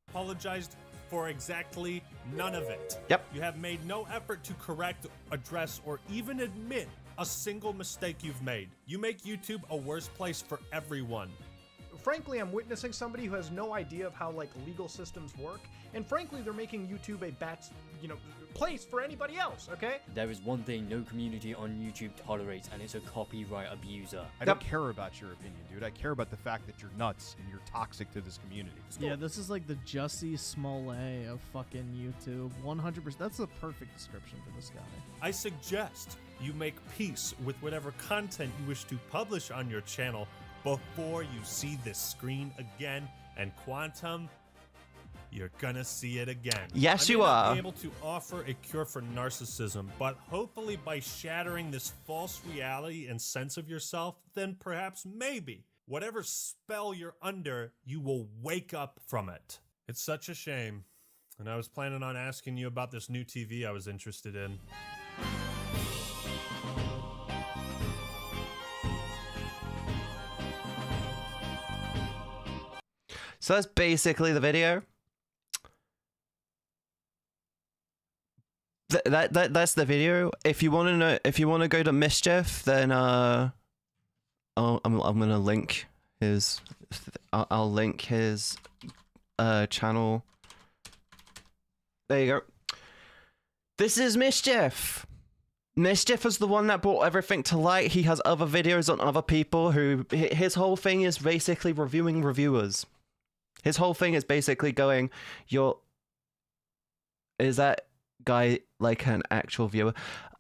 Apologized for exactly none of it. Yep. You have made no effort to correct, address, or even admit a single mistake you've made. You make YouTube a worse place for everyone. Frankly, I'm witnessing somebody who has no idea of how, like, legal systems work. And frankly, they're making YouTube a bad, you know, place for anybody else, okay? There is one thing no community on YouTube tolerates, and it's a copyright abuser. I don't care about your opinion, dude. I care about the fact that you're nuts and you're toxic to this community. Yeah, this is like the Jussie Smollett of fucking YouTube. one hundred percent. That's the perfect description for this guy. I suggest you make peace with whatever content you wish to publish on your channel before you see this screen again. And Quantum, you're gonna see it again. Yes, you are. I'm able to offer a cure for narcissism, but hopefully by shattering this false reality and sense of yourself, then perhaps maybe whatever spell you're under, you will wake up from it. It's such a shame. And I was planning on asking you about this new T V I was interested in. So that's basically the video. Th that that that's the video. If you want to know, if you want to go to Mischief, then uh, I'll, I'm I'm gonna link his, I'll, I'll link his uh channel. There you go. This is Mischief. Mischief is the one that brought everything to light. He has other videos on other people who, his whole thing is basically reviewing reviewers. His whole thing is basically going, you're Is that guy like an actual viewer?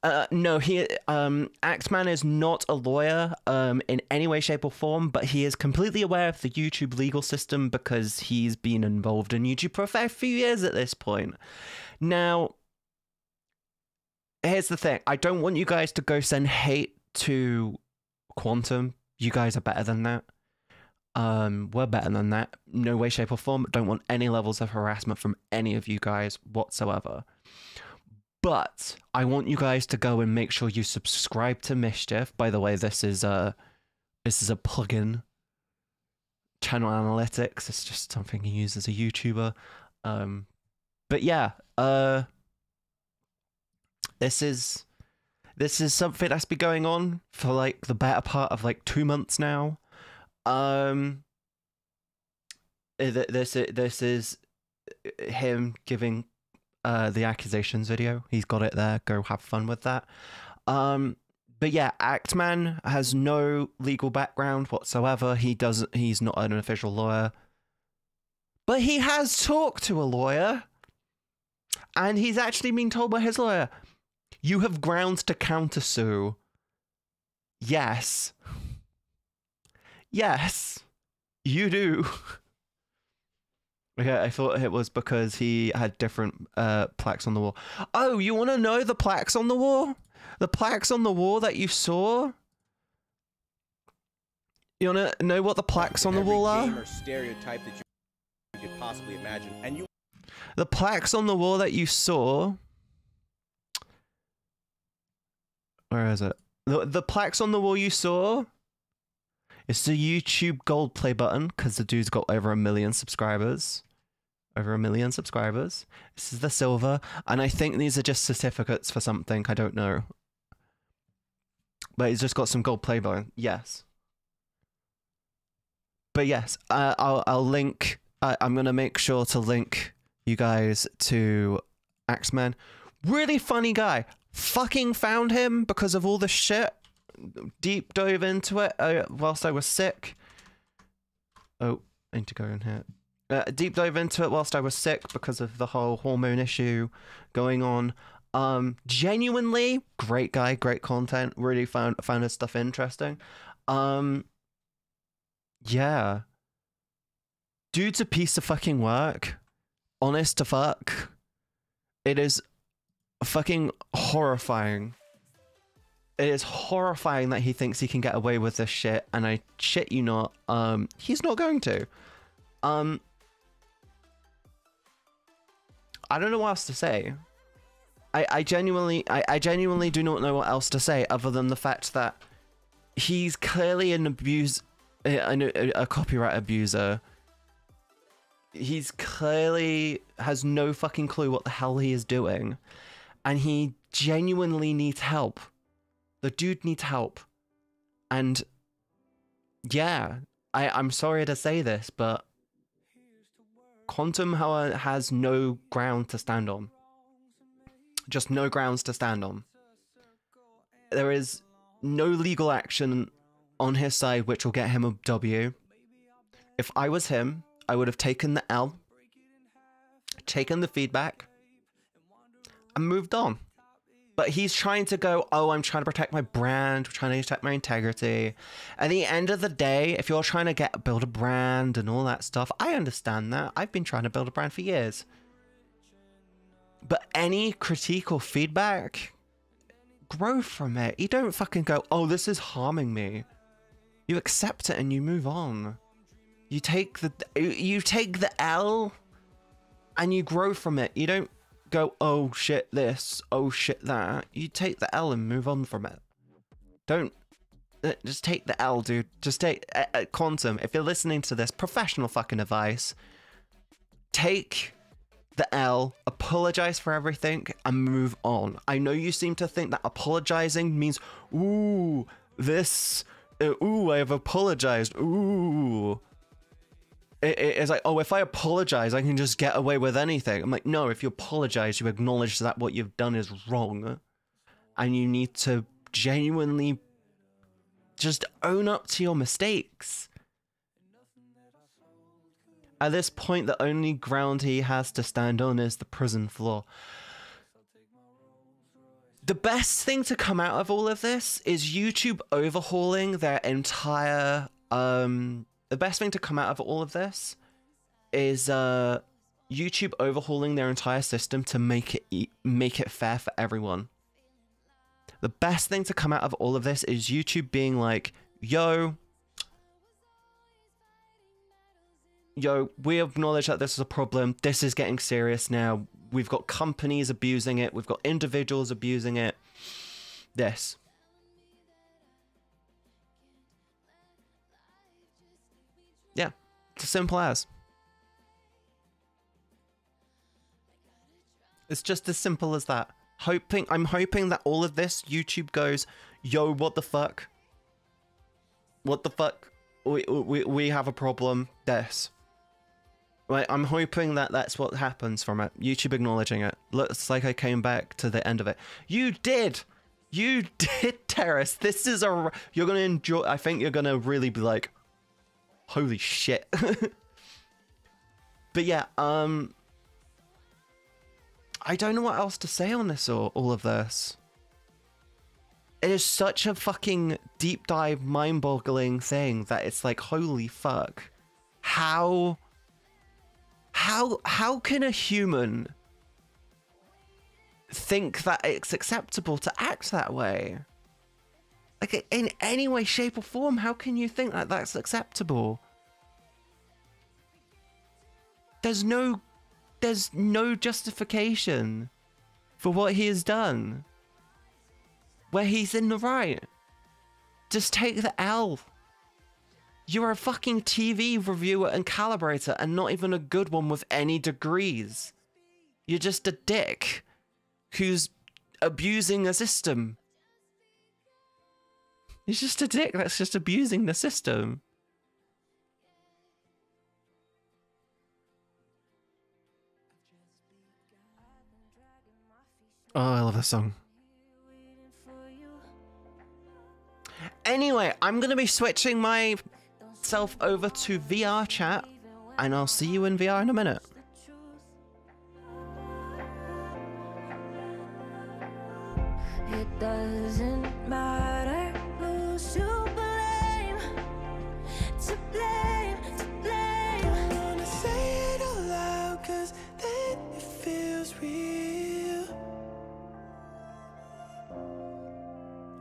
Uh, no, he um, Act Man is not a lawyer um, in any way, shape, or form, but he is completely aware of the YouTube legal system because he's been involved in YouTube for a fair few years at this point. Now, here's the thing. I don't want you guys to go send hate to Quantum. You guys are better than that. Um, we're better than that. No way, shape, or form. Don't want any levels of harassment from any of you guys whatsoever. But I want you guys to go and make sure you subscribe to Mischief. By the way, this is a this is a plugin. Channel analytics. It's just something you use as a YouTuber. Um, but yeah, uh, this is this is something that's been going on for like the better part of like two months now. Um, this this is him giving. Uh, the accusations video. He's got it there. Go have fun with that. Um, but yeah, Act Man has no legal background whatsoever. He doesn't. He's not an official lawyer. But he has talked to a lawyer. And he's actually been told by his lawyer, you have grounds to countersue. Yes. Yes. You do. Okay, I thought it was because he had different uh, plaques on the wall. Oh, you want to know the plaques on the wall? The plaques on the wall that you saw? You want to know what the plaques on the wall are? Stereotype that you could possibly imagine. And you the plaques on the wall that you saw... Where is it? The, the plaques on the wall you saw... It's the YouTube gold play button, because the dude's got over a million subscribers. Over a million subscribers. This is the silver, and I think these are just certificates for something, I don't know. But he's just got some gold play button, yes. But yes, uh, I'll, I'll link, uh, I'm going to make sure to link you guys to Act Man. Really funny guy. Fucking found him because of all the shit. Deep dove into it uh, whilst I was sick. Oh, I need to go in here. Uh, deep dove into it whilst I was sick because of the whole hormone issue going on. Um, genuinely great guy, great content. Really found found his stuff interesting. Um, yeah, dude's a piece of fucking work. Honest to fuck, it is fucking horrifying. It is horrifying that he thinks he can get away with this shit, and I shit you not, um, he's not going to. Um, I don't know what else to say. I, I genuinely, I, I genuinely do not know what else to say other than the fact that he's clearly an abuse, a, a copyright abuser. He's clearly has no fucking clue what the hell he is doing, and he genuinely needs help. The dude needs help, and yeah, I, I'm sorry to say this, but Quantum has no ground to stand on. Just no grounds to stand on. There is no legal action on his side which will get him a W. If I was him, I would have taken the L, taken the feedback, and moved on. But he's trying to go, oh, I'm trying to protect my brand, I'm trying to protect my integrity. At the end of the day, if you're trying to get build a brand and all that stuff, I understand that. I've been trying to build a brand for years. But any critique or feedback, grow from it. You don't fucking go, oh, this is harming me. You accept it and you move on. You take the you take the L and you grow from it. You don't go, oh shit this, oh shit that. You take the L and move on from it. Don't, uh, just take the L, dude. Just take, uh, uh, Quantum, if you're listening to this, professional fucking advice. Take the L, apologize for everything, and move on. I know you seem to think that apologizing means, ooh, this, uh, ooh, I have apologized, ooh. It's like, oh, if I apologize, I can just get away with anything. I'm like, no, if you apologize, you acknowledge that what you've done is wrong. And you need to genuinely just own up to your mistakes. At this point, the only ground he has to stand on is the prison floor. The best thing to come out of all of this is YouTube overhauling their entire... Um, the best thing to come out of all of this is uh, YouTube overhauling their entire system to make it e- make it fair for everyone. The best thing to come out of all of this is YouTube being like, yo... Yo, we acknowledge that this is a problem. This is getting serious now. We've got companies abusing it. We've got individuals abusing it. This. Yeah, it's as simple as. It's just as simple as that. Hoping, I'm hoping that all of this, YouTube goes, yo, what the fuck? What the fuck? We, we, we have a problem. This. Right, I'm hoping that that's what happens from it. YouTube acknowledging it. Looks like I came back to the end of it. You did! You did, Terrace! This is a... You're gonna enjoy... I think you're gonna really be like... Holy shit. But yeah, um... I don't know what else to say on this or all of this. It is such a fucking deep dive, mind-boggling thing that it's like, holy fuck. How... How how can a human think that it's acceptable to act that way? Like, in any way, shape or form, how can you think that that's acceptable? There's no there's no justification for what he has done. Where he's in the right. Just take the L. You're a fucking T V reviewer and calibrator, and not even a good one with any degrees. You're just a dick who's abusing a system. You're just a dick that's just abusing the system. Oh, I love this song. Anyway, I'm gonna be switching my... Self over to V R chat, and I'll see you in V R in a minute. It doesn't matter who's to blame, to blame, to blame. Don't wanna say it out loud, cause then it feels real.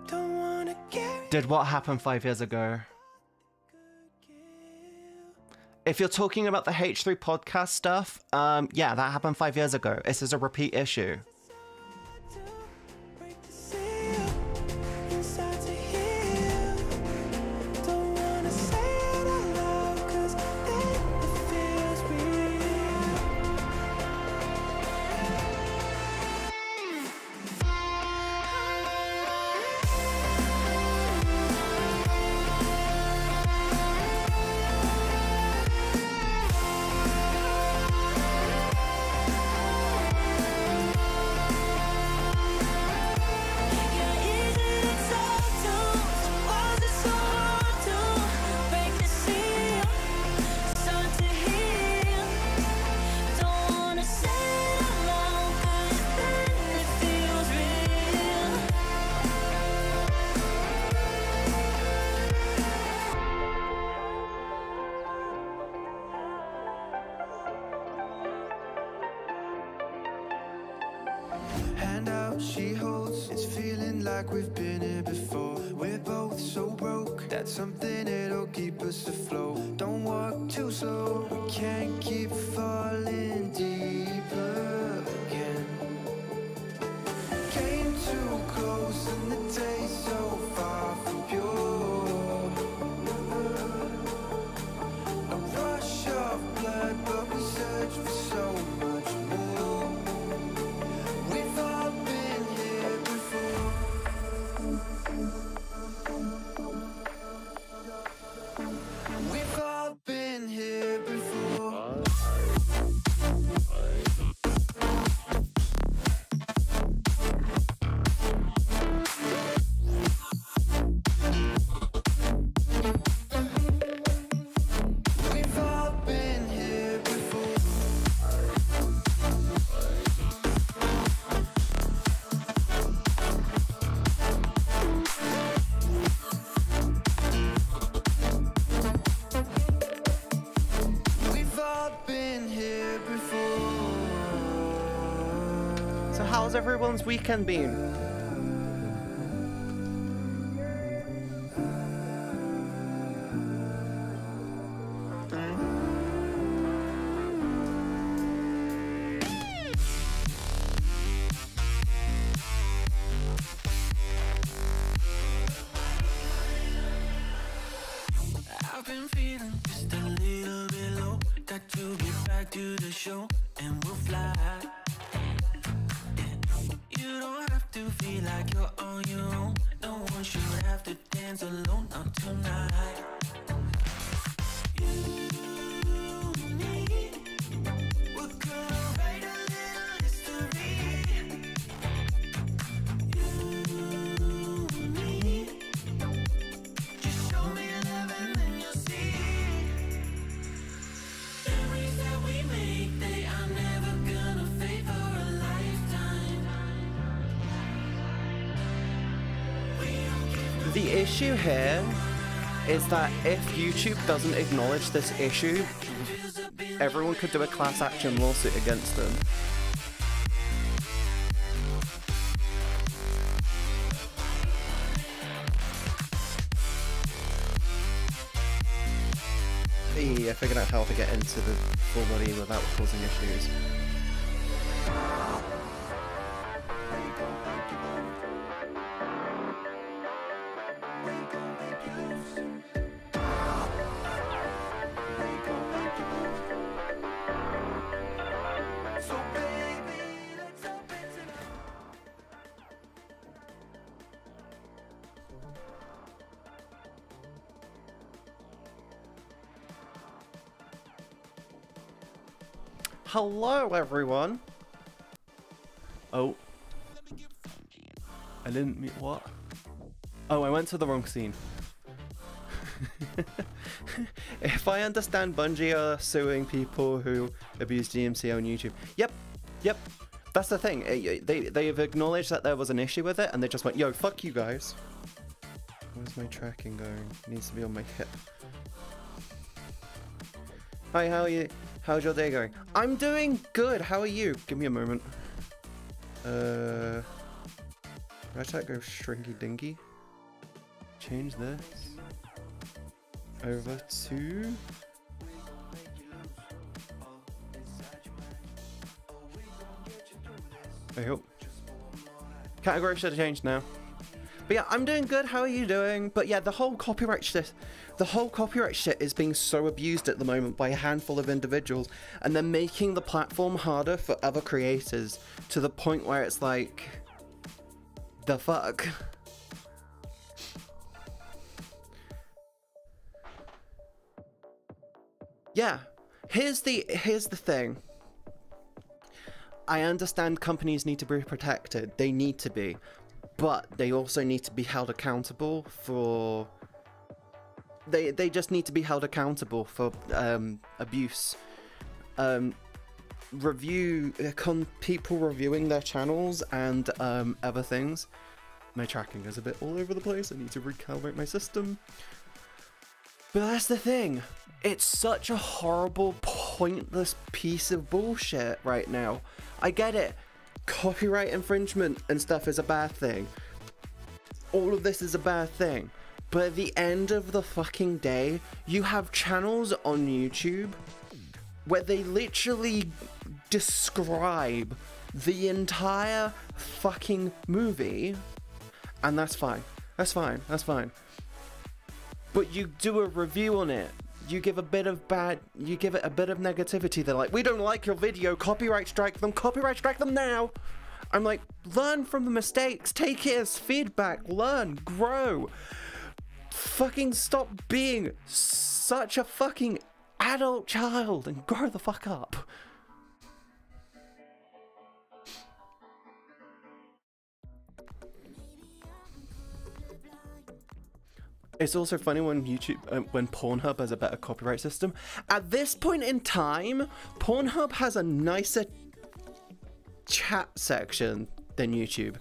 Don't wanna get. Did what happened five years ago? If you're talking about the H three podcast stuff, um, yeah, that happened five years ago. This is a repeat issue. how's everyone's weekend been? The issue here is that if YouTube doesn't acknowledge this issue, everyone could do a class action lawsuit against them. Yeah, figuring out how to get into the full body without causing issues. Hello, everyone. Oh, I didn't mean what? Oh, I went to the wrong scene. If I understand, Bungie are suing people who abuse D M C A on YouTube. Yep, yep. That's the thing. They they've acknowledged that there was an issue with it, and they just went, "Yo, fuck you guys." Where's my tracking going? It needs to be on my hip. Hi, how are you? How's your day going? I'm doing good. How are you? Give me a moment. Uh, where did that go? Shrinky dinky. Change this over to. I hope. Category should have changed now. But yeah, I'm doing good. How are you doing? But yeah, the whole copyright shit. The whole copyright shit is being so abused at the moment by a handful of individuals, and they're making the platform harder for other creators to the point where it's like, the fuck? Yeah, here's the, here's the thing. I understand companies need to be protected, they need to be, but they also need to be held accountable for... They, they just need to be held accountable for um, abuse. Um, review, con people reviewing their channels and um, other things. My tracking is a bit all over the place. I need to recalibrate my system. But that's the thing. It's such a horrible, pointless piece of bullshit right now. I get it. Copyright infringement and stuff is a bad thing. All of this is a bad thing. But at the end of the fucking day, you have channels on YouTube where they literally describe the entire fucking movie, and that's fine. That's fine. That's fine. But you do a review on it. You give a bit of bad, you give it a bit of negativity. They're like, we don't like your video, copyright strike them, copyright strike them now. I'm like, learn from the mistakes, take it as feedback, learn, grow. Fucking stop being such a fucking adult child and grow the fuck up. It's also funny when YouTube, uh, when Pornhub has a better copyright system. At this point in time, Pornhub has a nicer chat section than YouTube.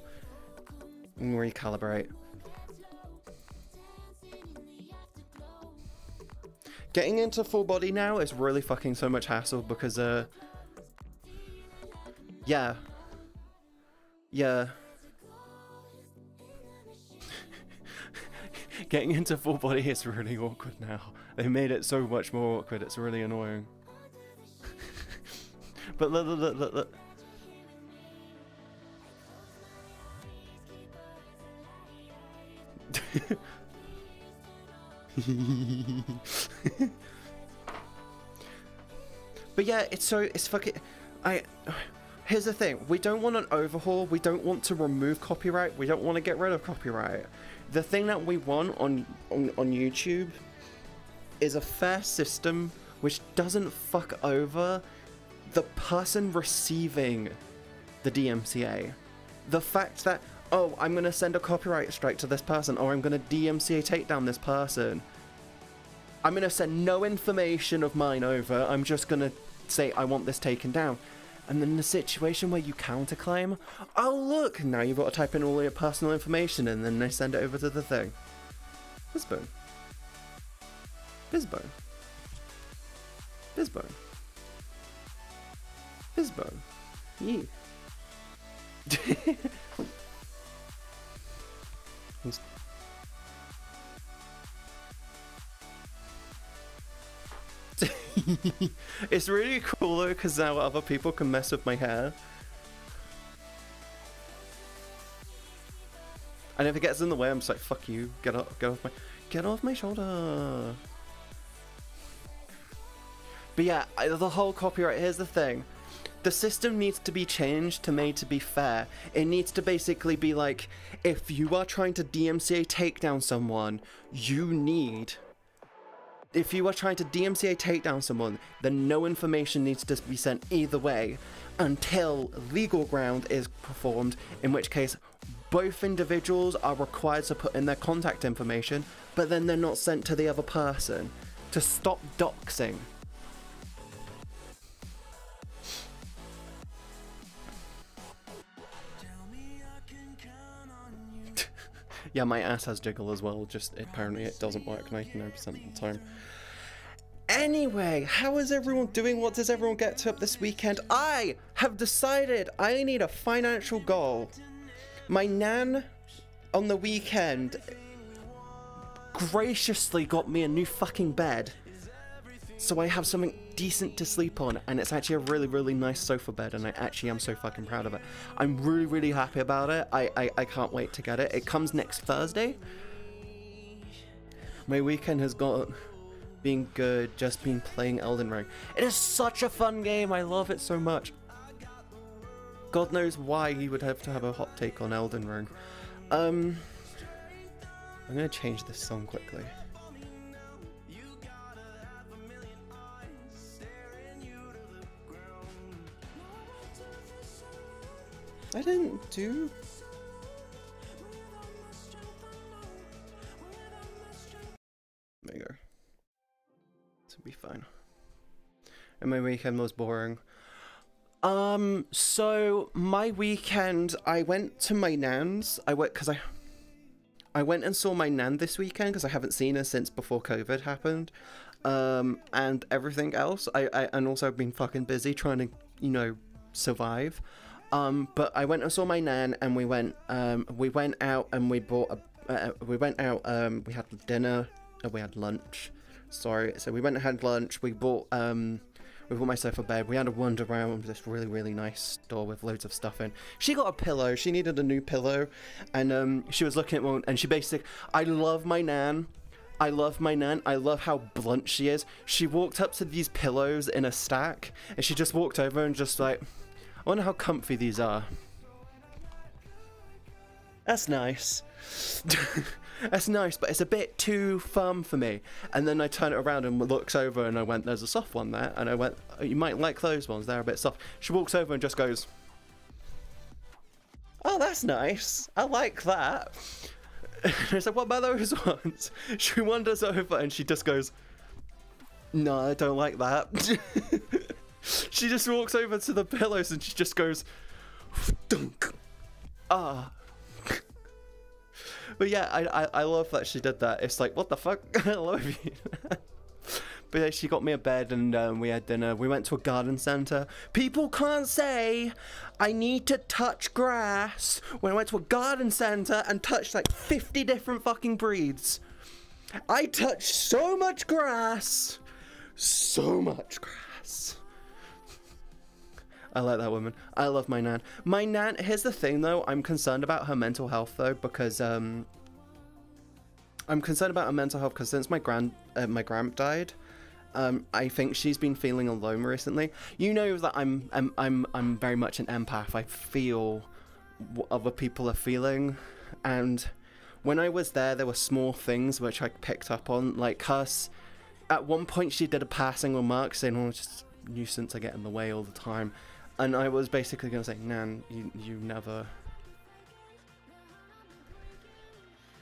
Recalibrate. Getting into full body now is really fucking so much hassle because, uh, yeah. Yeah. Getting into full body is really awkward now. They made it so much more awkward, it's really annoying. But look, look, look, look, look. But yeah, it's so, it's fucking, I, here's the thing, we don't want an overhaul, we don't want to remove copyright, we don't want to get rid of copyright. The thing that we want on, on, on YouTube is a fair system which doesn't fuck over the person receiving the D M C A. The fact that, oh, I'm gonna send a copyright strike to this person, or I'm gonna D M C A take down this person. I'm gonna send no information of mine over, I'm just gonna say I want this taken down. And then the situation where you counterclaim, oh look, now you've got to type in all your personal information and then they send it over to the thing. Bizbone. Bizbone. Bizbone. Bizbone. You. It's really cool though, because now other people can mess with my hair. And if it gets in the way, I'm just like, fuck you, get off, get off my, get off my shoulder. But yeah, I, the whole copyright, here's the thing. The system needs to be changed to made to be fair. It needs to basically be like, if you are trying to D M C A take down someone, you need... If you are trying to D M C A take down someone, then no information needs to be sent either way until legal ground is performed, in which case both individuals are required to put in their contact information, but then they're not sent to the other person to stop doxing. Yeah, my ass has jiggle as well, just apparently it doesn't work ninety-nine percent of the time. Anyway, how is everyone doing? What does everyone get to up this weekend? I have decided I need a financial goal. My nan on the weekend graciously got me a new fucking bed. So I have something decent to sleep on, and it's actually a really, really nice sofa bed, and I actually am so fucking proud of it. I'm really, really happy about it. I, I, I can't wait to get it. It comes next Thursday. My weekend has got being good, just been playing Elden Ring. It is such a fun game. I love it so much. God knows why he would have to have a hot take on Elden Ring. Um, I'm gonna change this song quickly. I didn't do... There you go. This will be fine. And my weekend was boring. Um, so my weekend, I went to my nan's. I went, cause I, I went and saw my nan this weekend because I haven't seen her since before COVID happened. Um, and everything else. I, I and also I've been fucking busy trying to, you know, survive. Um, but I went and saw my nan, and we went, um, we went out and we bought a, uh, we went out, um, we had dinner, and we had lunch, sorry, so we went and had lunch, we bought, um, we bought myself a bed, we had a wander around this really, really nice store with loads of stuff in. She got a pillow, she needed a new pillow, and, um, she was looking at one, and she basically, I love my nan, I love my nan, I love how blunt she is. She walked up to these pillows in a stack, and she just walked over and just, like, I wonder how comfy these are. That's nice. That's nice, but it's a bit too firm for me. And then I turn it around and looks over and I went, there's a soft one there. And I went, oh, you might like those ones, they're a bit soft. She walks over and just goes, oh, that's nice. I like that. And I said, what about those ones? She wanders over and she just goes, no, I don't like that. She just walks over to the pillows and she just goes, dunk, ah. But yeah, I, I I love that she did that. It's like, what the fuck? I love you. But she got me a bed and um, we had dinner. We went to a garden center. People can't say, I need to touch grass, when I went to a garden center and touched like fifty different fucking breeds. I touched so much grass. So much grass. I like that woman. I love my nan. My nan, here's the thing though, I'm concerned about her mental health though, because um, I'm concerned about her mental health because since my grand, uh, my grand died, um, I think she's been feeling alone recently. You know that I'm, I'm, I'm, I'm very much an empath. I feel what other people are feeling, and when I was there, there were small things which I picked up on, like her. At one point, she did a passing remark saying, "Oh, it's just a nuisance. I get in the way all the time," and I was basically going to say, "Nan, you, you never."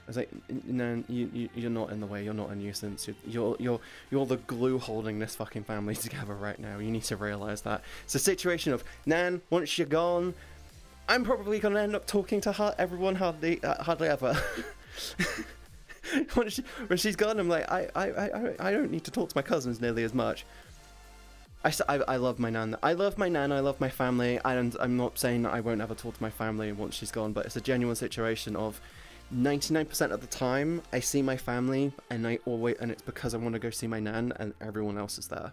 I was like, no, you, you, you're not in the way, you're not a nuisance, you're, you're, you're, you're the glue holding this fucking family together right now, you need to realise that. It's a situation of, Nan, once you're gone, I'm probably going to end up talking to her, everyone hardly, uh, hardly ever. when, she, when she's gone, I'm like, I, I, I, I don't need to talk to my cousins nearly as much. I, I love my nan. I love my nan. I love my family. And I'm not saying that I won't ever talk to my family once she's gone, but it's a genuine situation of, ninety-nine percent of the time, I see my family, and I always, and it's because I want to go see my nan, and everyone else is there.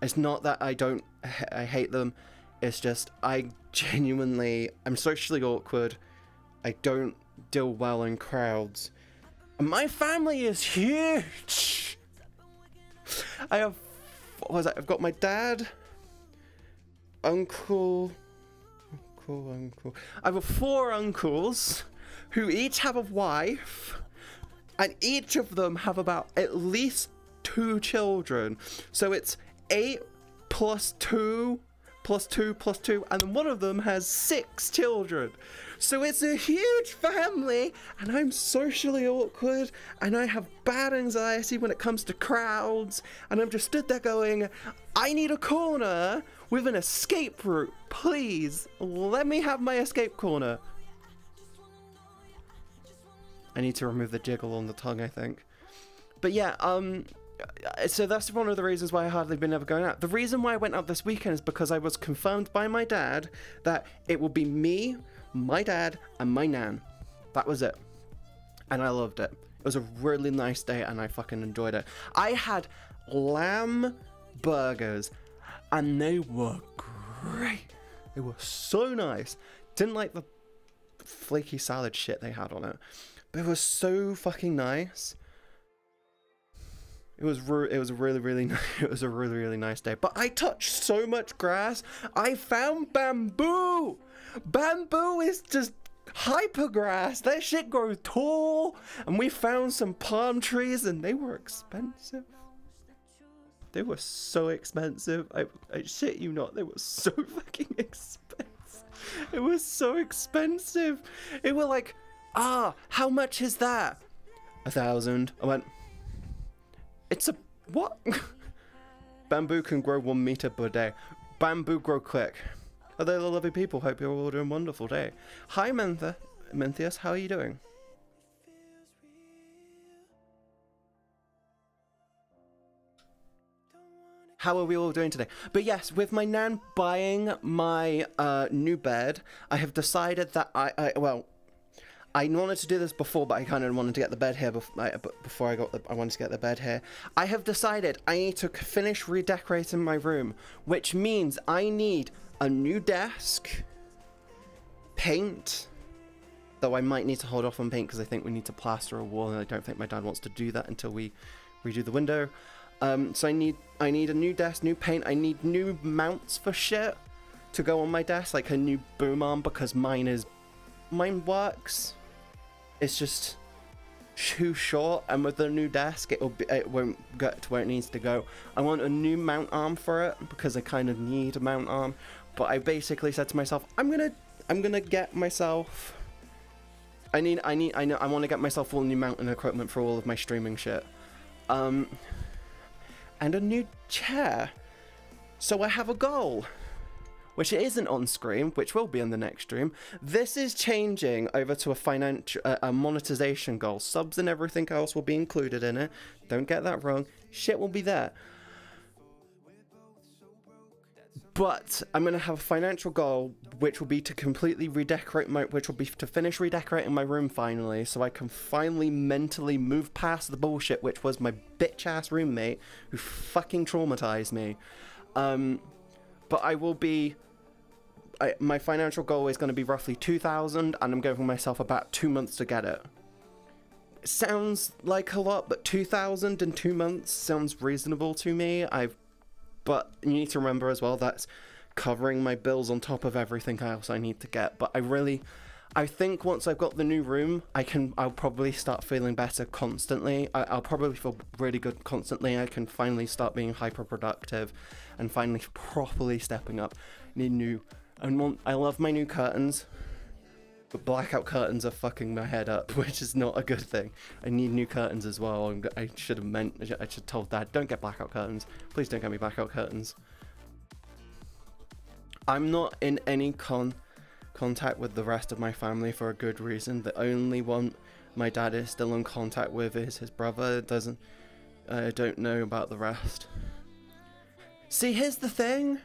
It's not that I don't, I hate them. It's just I genuinely, I'm socially awkward. I don't deal well in crowds. And my family is huge. I have, what was that? I've got my dad, uncle, uncle, uncle. I have four uncles. Who each have a wife, and each of them have about at least two children. So it's eight plus two, plus two, plus two, and then one of them has six children. So it's a huge family, and I'm socially awkward, and I have bad anxiety when it comes to crowds, and I'm just stood there going, I need a corner with an escape route, please. Let me have my escape corner. I need to remove the jiggle on the tongue, I think. But yeah, um, so that's one of the reasons why I hardly been ever going out. The reason why I went out this weekend is because I was confirmed by my dad that it will be me, my dad, and my nan. That was it. And I loved it. It was a really nice day, and I fucking enjoyed it. I had lamb burgers, and they were great. They were so nice. Didn't like the flaky salad shit they had on it. It was so fucking nice. It was it was really really it was a really really nice day. But I touched so much grass. I found bamboo. Bamboo is just hyper grass. That shit grows tall. And we found some palm trees, and they were expensive. They were so expensive. I, I shit you not. They were so fucking expensive. It was so expensive. It were like. Ah, how much is that? A thousand. I went, it's a, what? Bamboo can grow one meter per day. Bamboo grow quick. Are they the lovely people? Hope you're all doing a wonderful day. Hi, Menthe Menthius, how are you doing? How are we all doing today? But yes, with my nan buying my uh, new bed, I have decided that I, I well, I wanted to do this before, but I kind of wanted to get the bed here before I, before I got the, I wanted to get the bed here. I have decided I need to finish redecorating my room, which means I need a new desk, paint, though I might need to hold off on paint because I think we need to plaster a wall, and I don't think my dad wants to do that until we redo the window. Um, so I need, I need a new desk, new paint, I need new mounts for shit to go on my desk, like a new boom arm because mine is, mine works. It's just too short, and with the new desk, it'll be, it won't get to where it needs to go. I want a new mount arm for it because I kind of need a mount arm. But I basically said to myself, I'm gonna, I'm gonna get myself. I need, I need, I know, I want to get myself all new mounting equipment for all of my streaming shit, um, and a new chair. So I have a goal. which it isn't on screen, which will be in the next stream. This is changing over to a financial, uh, a monetization goal. Subs and everything else will be included in it. Don't get that wrong. Shit will be there. But I'm going to have a financial goal, which will be to completely redecorate my, which will be to finish redecorating my room finally, so I can finally mentally move past the bullshit, which was my bitch ass roommate who fucking traumatized me. Um, but I will be, I, my financial goal is going to be roughly two thousand, and I'm giving myself about two months to get it. It sounds like a lot, but two thousand in two months sounds reasonable to me. I've But you need to remember as well, that's covering my bills on top of everything else I need to get. But I really, I think once I've got the new room, I can, I'll probably start feeling better constantly. I, I'll probably feel really good constantly. I can finally start being hyper productive and finally properly stepping up. I need new, and want, I love my new curtains, but blackout curtains are fucking my head up, which is not a good thing. I need new curtains as well. I should have meant, I should have told Dad, don't get blackout curtains. Please don't get me blackout curtains. I'm not in any con contact with the rest of my family for a good reason. The only one my dad is still in contact with is his brother. Doesn't, I don't know about the rest. See, here's the thing.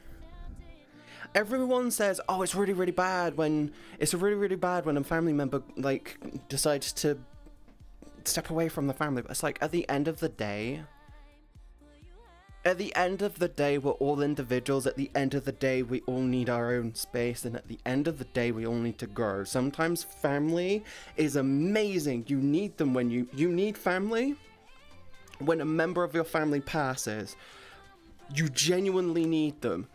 Everyone says, oh, it's really, really bad when, it's really, really bad when a family member, like, decides to step away from the family. But it's like, at the end of the day, at the end of the day, we're all individuals. At the end of the day, we all need our own space. And at the end of the day, we all need to grow. Sometimes family is amazing. You need them when you, you need family. When a member of your family passes, you genuinely need them.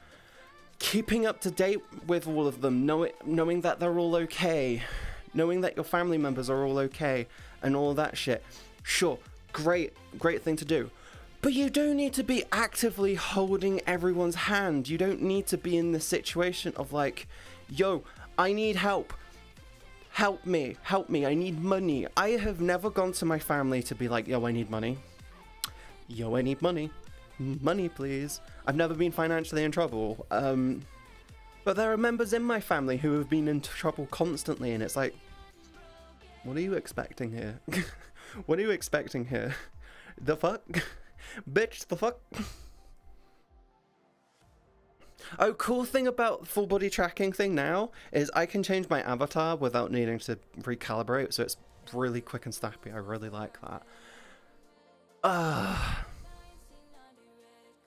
Keeping up to date with all of them, know it, knowing that they're all okay, knowing that your family members are all okay, and all that shit. Sure, great, great thing to do. But you do need to be actively holding everyone's hand. You don't need to be in the situation of like, yo, I need help. Help me, help me, I need money. I have never gone to my family to be like, yo, I need money. Yo, I need money. Money, please. I've never been financially in trouble, um, but there are members in my family who have been in trouble constantly, and it's like, what are you expecting here? What are you expecting here? The fuck? Bitch, the fuck? Oh, cool thing about full body tracking thing now is I can change my avatar without needing to recalibrate, so it's really quick and snappy. I really like that. Ah. Uh,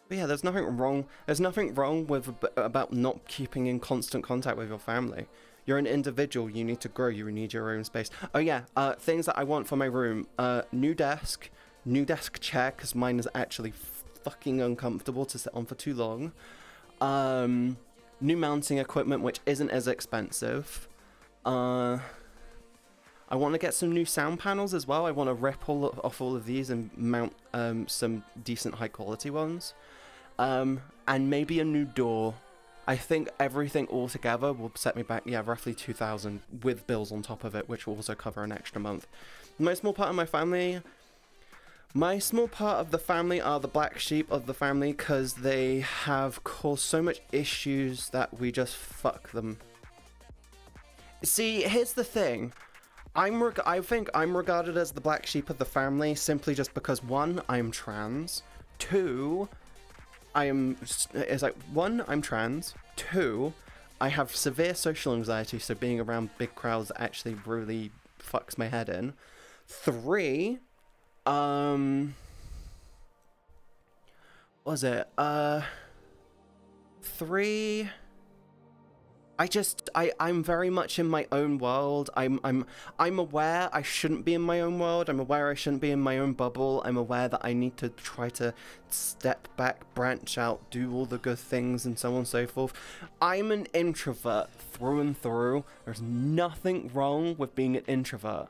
But yeah, there's nothing wrong. There's nothing wrong with about not keeping in constant contact with your family. You're an individual. You need to grow. You need your own space. Oh yeah, uh, things that I want for my room: uh, new desk, new desk chair, because mine is actually fucking uncomfortable to sit on for too long. Um, new mounting equipment, which isn't as expensive. Uh, I want to get some new sound panels as well. I want to rip all of, off all of these and mount um, some decent high quality ones. Um, and maybe a new door. I think everything all together will set me back, yeah, roughly two thousand with bills on top of it, which will also cover an extra month. My small part of my family, my small part of the family are the black sheep of the family, because they have caused so much issues that we just fuck them. See, here's the thing. I'm reg I think I'm regarded as the black sheep of the family simply just because, one, I'm trans, two, I am, it's like, one, I'm trans, two, I have severe social anxiety, so being around big crowds actually really fucks my head in, three, um, what was it, uh, three, I just, I, I'm very much in my own world. I'm, I'm, I'm aware I shouldn't be in my own world. I'm aware I shouldn't be in my own bubble. I'm aware that I need to try to step back, branch out, do all the good things and so on and so forth. I'm an introvert through and through. There's nothing wrong with being an introvert.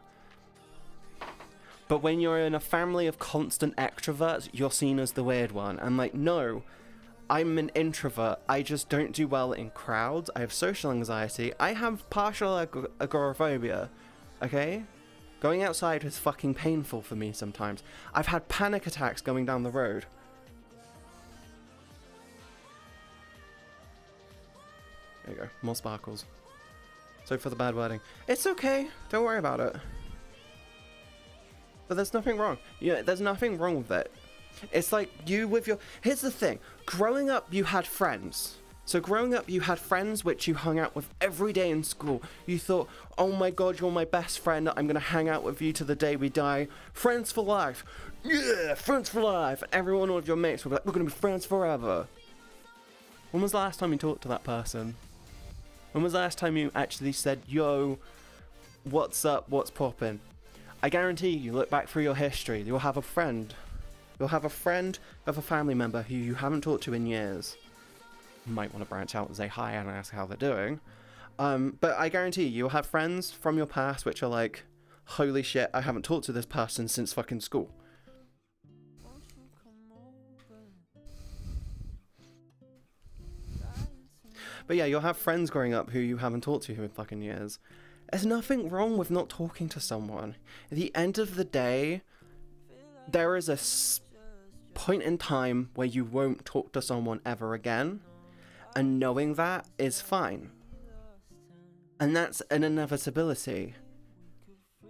But when you're in a family of constant extroverts, you're seen as the weird one. I'm like, no. I'm an introvert. I just don't do well in crowds. I have social anxiety. I have partial ag agoraphobia, okay? Going outside is fucking painful for me sometimes. I've had panic attacks going down the road. go. More sparkles. So for the bad wording. It's okay. Don't worry about it. But there's nothing wrong. Yeah, there's nothing wrong with it. It's like you with your... Here's the thing. Growing up, you had friends. So growing up, you had friends which you hung out with every day in school. You thought, oh my god, you're my best friend. I'm going to hang out with you to the day we die. Friends for life. Yeah, friends for life. Everyone, all of your mates would be like, we're going to be friends forever. When was the last time you talked to that person? When was the last time you actually said, yo, what's up, what's poppin'? I guarantee you, look back through your history, you'll have a friend. You'll have a friend of a family member who you haven't talked to in years. You might want to branch out and say hi and ask how they're doing. Um, but I guarantee you, you'll have friends from your past which are like, holy shit, I haven't talked to this person since fucking school. But yeah, you'll have friends growing up who you haven't talked to in fucking years. There's nothing wrong with not talking to someone. At the end of the day, there is a point in time where you won't talk to someone ever again. And knowing that is fine. And that's an inevitability.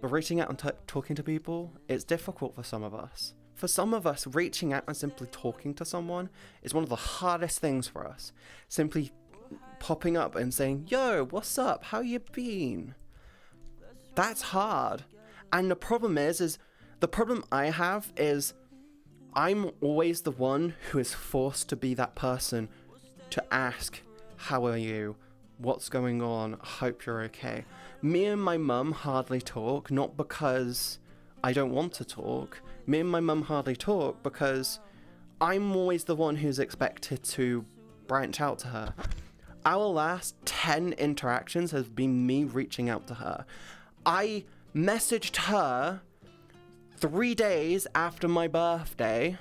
But reaching out and t talking to people, it's difficult for some of us. For some of us, reaching out and simply talking to someone is one of the hardest things for us. Simply popping up and saying, yo, what's up? How you been? That's hard. And the problem is, is the problem I have is I'm always the one who is forced to be that person to ask, how are you? What's going on? Hope you're okay. Me and my mum hardly talk, not because I don't want to talk. Me and my mum hardly talk because I'm always the one who's expected to branch out to her. Our last ten interactions has been me reaching out to her. I messaged her three days after my birthday,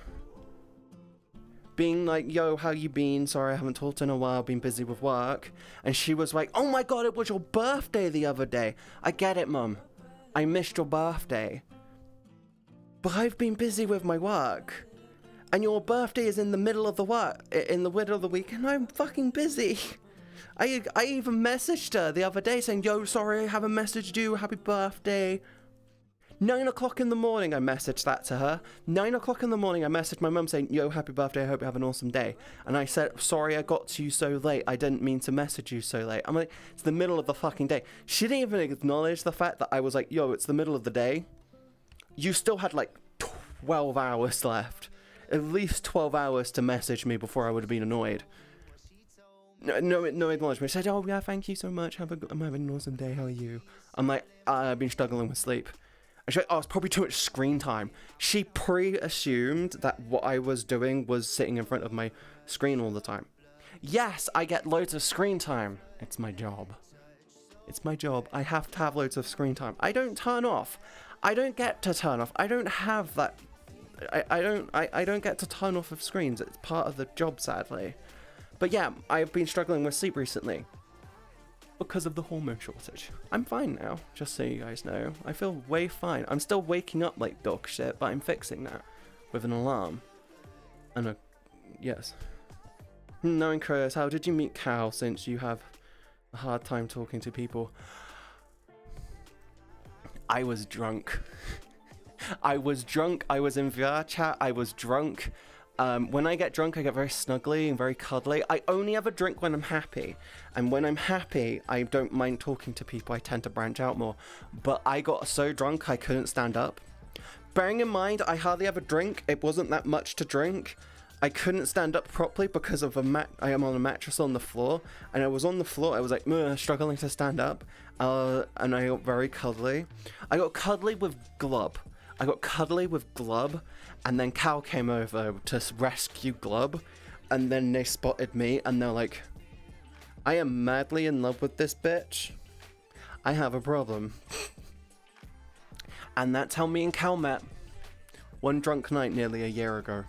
being like, yo, how you been? Sorry, I haven't talked in a while, been busy with work. And she was like, oh my god, it was your birthday the other day. I get it, mum. I missed your birthday. But I've been busy with my work. And your birthday is in the middle of the work, in the middle of the week, and I'm fucking busy. I, I even messaged her the other day saying, yo, sorry, I haven't messaged you, happy birthday. Nine o'clock in the morning, I messaged that to her. Nine o'clock in the morning, I messaged my mum saying, yo, happy birthday, I hope you have an awesome day. And I said, sorry, I got to you so late, I didn't mean to message you so late. I'm like, it's the middle of the fucking day. She didn't even acknowledge the fact that I was like, yo, it's the middle of the day. You still had like twelve hours left. At least twelve hours to message me before I would have been annoyed. No, no, no acknowledgement. She said, oh yeah, thank you so much. Have a, I'm having an awesome day. How are you? I'm like, uh, I've been struggling with sleep. And she's like, oh, it's probably too much screen time. She pre-assumed that what I was doing was sitting in front of my screen all the time. Yes, I get loads of screen time. It's my job. It's my job. I have to have loads of screen time. I don't turn off. I don't get to turn off. I don't have that... I, I don't I, I don't get to turn off of screens. It's part of the job, sadly. But yeah, I've been struggling with sleep recently because of the hormone shortage. I'm fine now, just so you guys know. I feel way fine. I'm still waking up like dog shit, but I'm fixing that with an alarm and a yes. Knowing Chris, how did you meet Cal since you have a hard time talking to people? I was drunk. I was drunk, I was in V R chat, I was drunk. Um, when I get drunk, I get very snuggly and very cuddly. I only ever drink when I'm happy. And when I'm happy, I don't mind talking to people. I tend to branch out more. But I got so drunk, I couldn't stand up. Bearing in mind, I hardly ever drink. It wasn't that much to drink. I couldn't stand up properly because of a mat. I am on a mattress on the floor. And I was on the floor, I was like, struggling to stand up. Uh, and I got very cuddly. I got cuddly with Glub. I got cuddly with Glub, and then Cal came over to rescue Glub, and then they spotted me, and they're like, I am madly in love with this bitch. I have a problem. And that's how me and Cal met. One drunk night nearly a year ago.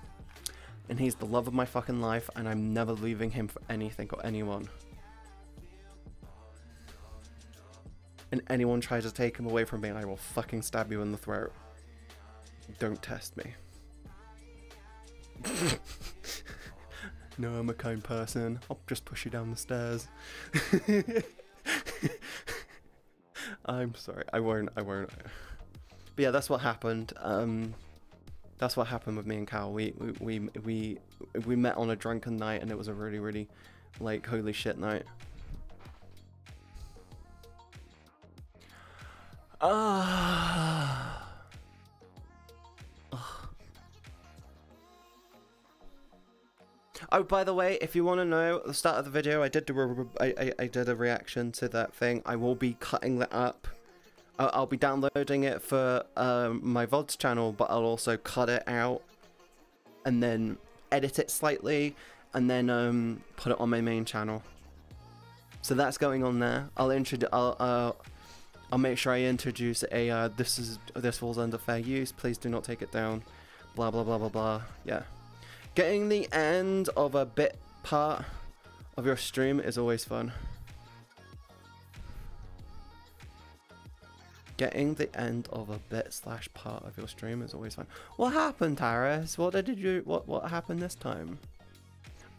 And he's the love of my fucking life, and I'm never leaving him for anything or anyone. And anyone tries to take him away from me, I will fucking stab you in the throat. Don't test me. No, I'm a kind person. I'll just push you down the stairs. I'm sorry. I won't. I won't. But yeah, that's what happened. Um, that's what happened with me and Cal. We we we we, we met on a drunken night, and it was a really really, like, holy shit night. Ah. Uh... Oh, by the way, if you want to know, at the start of the video, I did do a, I, I, I did a reaction to that thing. I will be cutting that up. I'll, I'll be downloading it for um, my V O Ds channel, but I'll also cut it out and then edit it slightly and then um, put it on my main channel. So that's going on there. I'll introduce. I'll, uh, I'll make sure I introduce a. Uh, this is this falls under fair use. Please do not take it down. Blah blah blah blah blah. Yeah. Getting the end of a bit part of your stream is always fun. Getting the end of a bit slash part of your stream is always fun. What happened, Terrace? What did you? What what happened this time?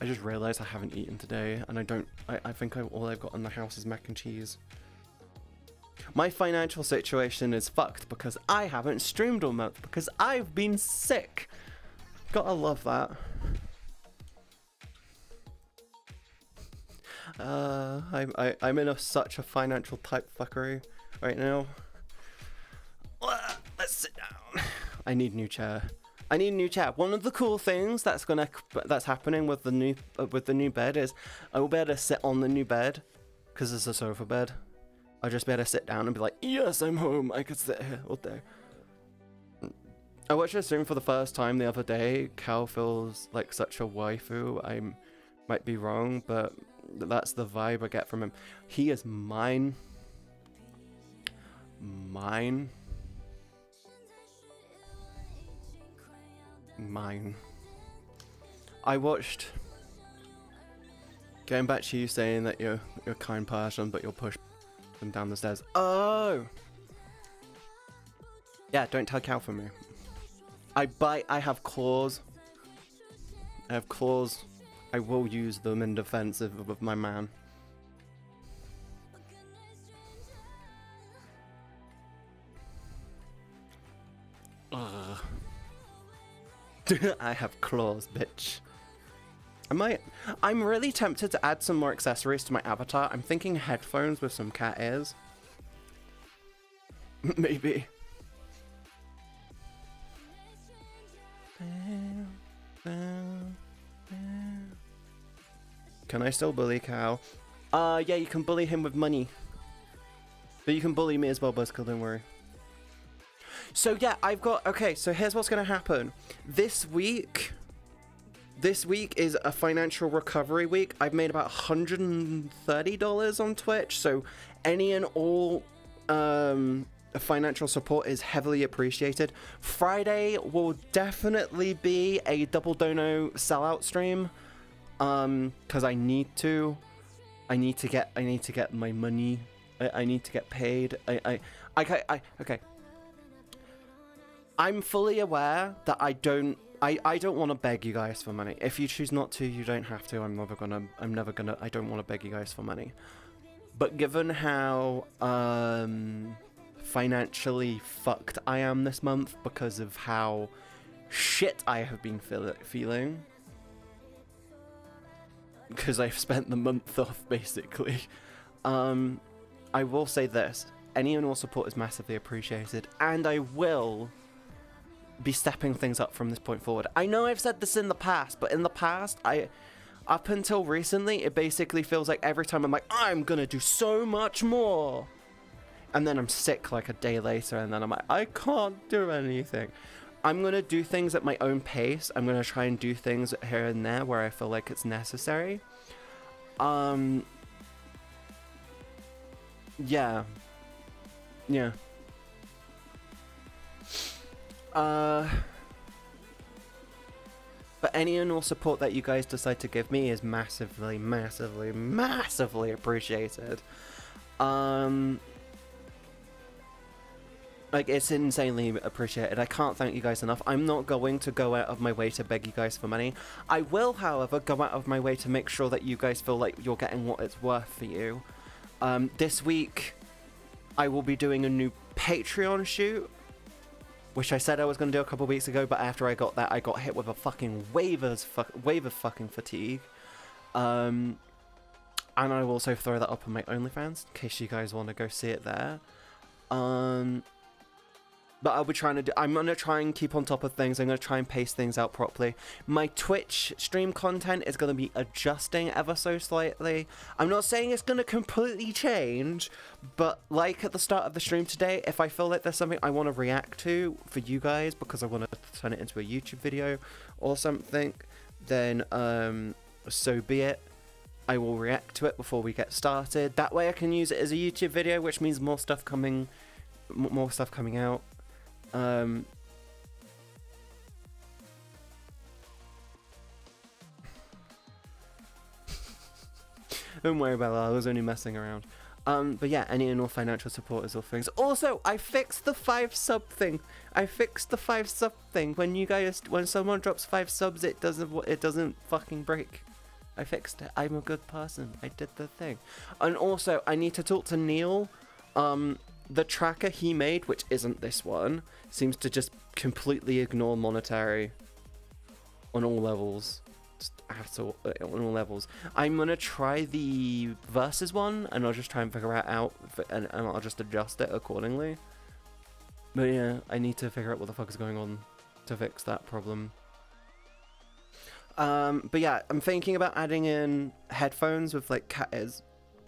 I just realized I haven't eaten today, and I don't. I I think I, all I've got in the house is mac and cheese. My financial situation is fucked because I haven't streamed all month because I've been sick. Gotta love that. Uh, I, I, I'm in a, such a financial type fuckery right now. Let's sit down. I need a new chair. I need a new chair. One of the cool things that's gonna that's happening with the new uh, with the new bed is I will be able to sit on the new bed because it's a sofa bed. I'll just be able to sit down and be like, yes, I'm home. I could sit here all day. I watched a stream for the first time the other day. Cal feels like such a waifu. I might be wrong, but that's the vibe I get from him. He is mine. Mine. Mine. I watched... Going back to you saying that you're, you're a kind person, but you'll push them down the stairs. Oh! Yeah, don't tell Cal for me. I bite, I have claws. I have claws. I will use them in defense of, of my man. Ugh. I have claws, bitch. I might. I'm really tempted to add some more accessories to my avatar. I'm thinking headphones with some cat ears. Maybe. Can I still bully Cal? Uh, yeah, you can bully him with money. But you can bully me as well, Buzzkill, don't worry. So yeah, I've got... Okay, so here's what's going to happen. This week... This week is a financial recovery week. I've made about one hundred thirty dollars on Twitch, so any and all... Um... financial support is heavily appreciated. Friday will definitely be a double dono sellout stream, um, because I need to, I need to get, I need to get my money. I, I need to get paid. I, I, I, I, okay. I'm fully aware that I don't, I, I don't want to beg you guys for money. If you choose not to, you don't have to. I'm never gonna, I'm never gonna. I don't want to beg you guys for money. But given how, um. financially fucked I am this month because of how shit I have been feel feeling. Because I've spent the month off, basically. Um, I will say this. Any and all support is massively appreciated. And I will be stepping things up from this point forward. I know I've said this in the past, but in the past, I... Up until recently, it basically feels like every time I'm like, I'm gonna do so much more! And then I'm sick like a day later, and then I'm like, I can't do anything. I'm going to do things at my own pace. I'm going to try and do things here and there where I feel like it's necessary. Um, yeah. Yeah. Uh, but any and all support that you guys decide to give me is massively, massively, massively appreciated. Um... Like, it's insanely appreciated. I can't thank you guys enough. I'm not going to go out of my way to beg you guys for money. I will, however, go out of my way to make sure that you guys feel like you're getting what it's worth for you. Um, this week, I will be doing a new Patreon shoot, which I said I was going to do a couple weeks ago, but after I got that, I got hit with a fucking waivers, fu wave of fucking fatigue. Um, and I will also throw that up on my OnlyFans, in case you guys want to go see it there. Um... But I'll be trying to do, I'm going to try and keep on top of things. I'm going to try and pace things out properly. My Twitch stream content is going to be adjusting ever so slightly. I'm not saying it's going to completely change, but like at the start of the stream today, if I feel like there's something I want to react to for you guys because I want to turn it into a YouTube video or something, then um, so be it. I will react to it before we get started. That way I can use it as a YouTube video, which means more stuff coming, more stuff coming out. Um, don't worry, Bella, I was only messing around. Um, but yeah, any and all financial support is all things. Also, I fixed the five sub thing. I fixed the five sub thing. When you guys, when someone drops five subs, it doesn't, it doesn't fucking break. I fixed it. I'm a good person. I did the thing. And also, I need to talk to Neil. Um. The tracker he made, which isn't this one, seems to just completely ignore monetary on all levels. Just at all, on all levels. I'm gonna try the versus one, and I'll just try and figure it out, and, and I'll just adjust it accordingly. But yeah, I need to figure out what the fuck is going on to fix that problem. Um, but yeah, I'm thinking about adding in headphones with like cat ears